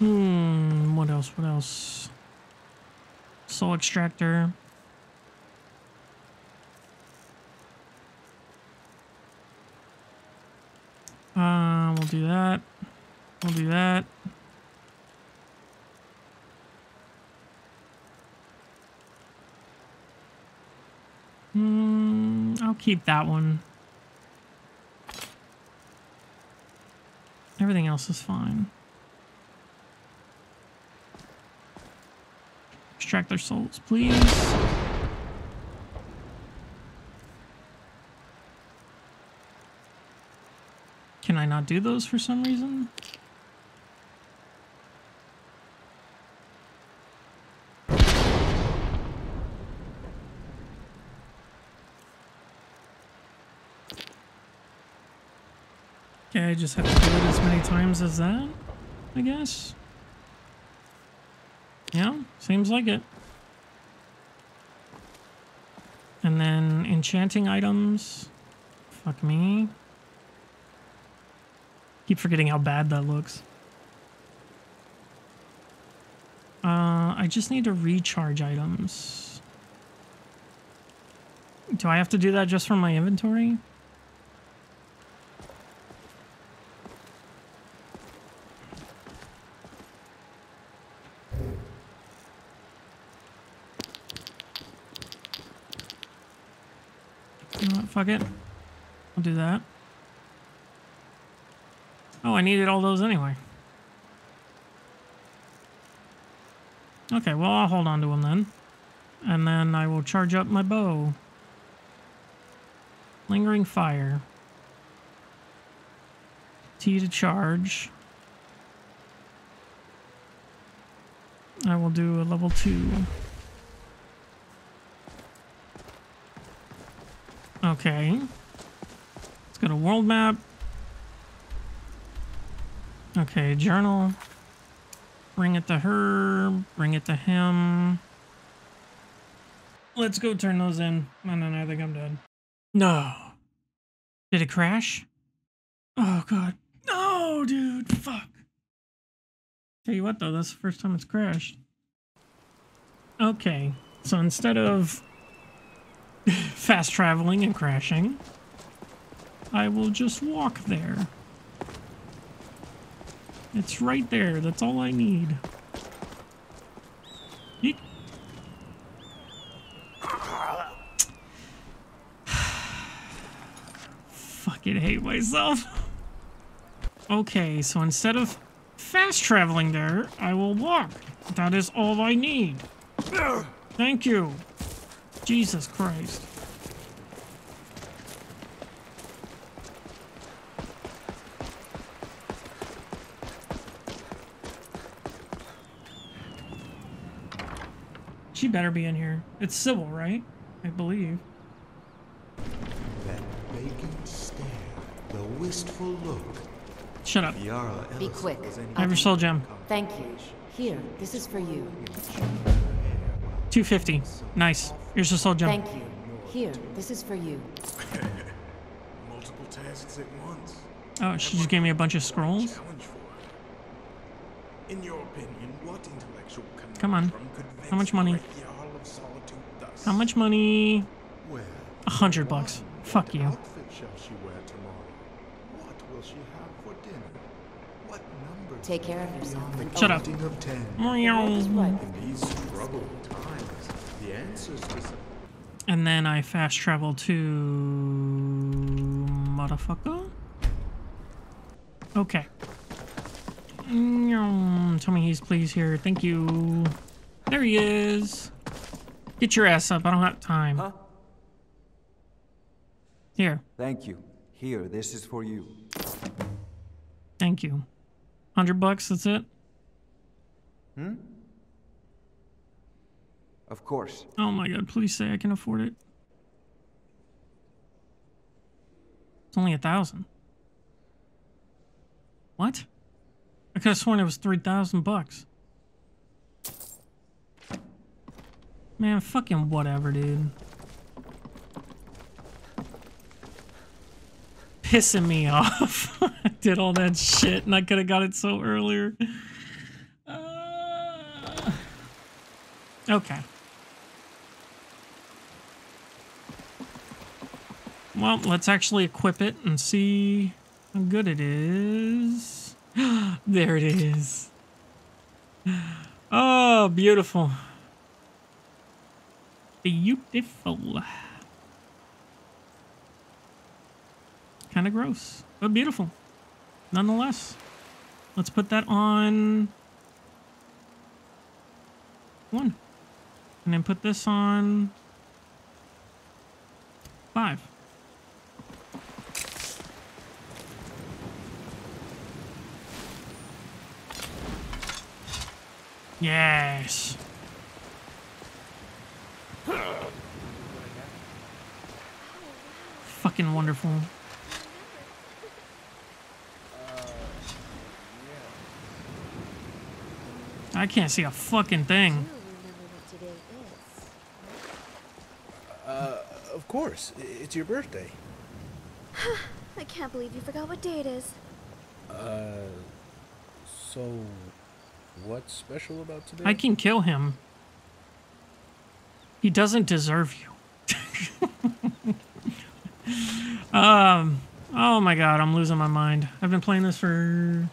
What else, what else? Soul extractor. We'll do that. We'll do that. I'll keep that one. Everything else is fine. Extract their souls, please. Can I not do those for some reason? Okay, I just have to do it as many times as that, I guess. Yeah, seems like it. And then enchanting items. Fuck me. Keep forgetting how bad that looks. I just need to recharge items. Do I have to do that just from my inventory? You know what, fuck it. I'll do that. Oh, I needed all those anyway. Okay, well, I'll hold on to them then. And then I will charge up my bow. Lingering fire. T to charge. I will do a level 2. Okay. Let's go to world map. Okay, journal. Bring it to her. Bring it to him. Let's go turn those in. No, I think I'm done. No. Did it crash? Oh, God. No, dude. Fuck. Tell you what, though. That's the first time it's crashed. Okay. So instead of fast traveling and crashing, I will just walk there. It's right there. That's all I need. Yeet. Fucking hate myself. Okay, so instead of fast traveling there, I will walk. That is all I need. Thank you. Jesus Christ. She better be in here. It's Sybil, right? I believe. That vacant stare, the wistful look. Shut up. Be quick. I have your soul gem. Thank you. Here, this is for you. 250. Nice. Here's your soul gem. Thank you. Here, this is for you. Multiple tasks at once. Oh, she just gave me a bunch of scrolls. In your opinion, what intellectual conundrum? Come on. How much money? How much money? $100. Fuck you. Take care of yourself. Shut up. And then I fast travel to motherfucker. Okay. Tell me he's please here. Thank you. There he is. Get your ass up. I don't have time. Huh? Here. Thank you. Here, this is for you. Thank you. $100, that's it? Hmm? Of course. Oh my God, please say I can afford it. It's only 1,000. What? I could have sworn it was 3,000 bucks. Man, fucking whatever, dude. Pissing me off. I did all that shit and I could have got it so earlier. Okay. Well, let's actually equip it and see how good it is. There it is. Oh, beautiful. Beautiful. Kind of gross, but beautiful. Nonetheless, let's put that on 1. And then put this on 5. Yes. Fucking wonderful. I can't see a fucking thing. Of course. It's your birthday. I can't believe you forgot what day it is. So what's special about today? I can kill him. He doesn't deserve you. Oh my god, I'm losing my mind. I've been playing this for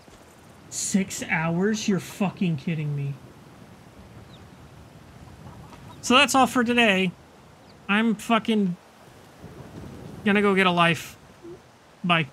6 hours? You're fucking kidding me. So that's all for today. I'm fucking gonna go get a life. Bye.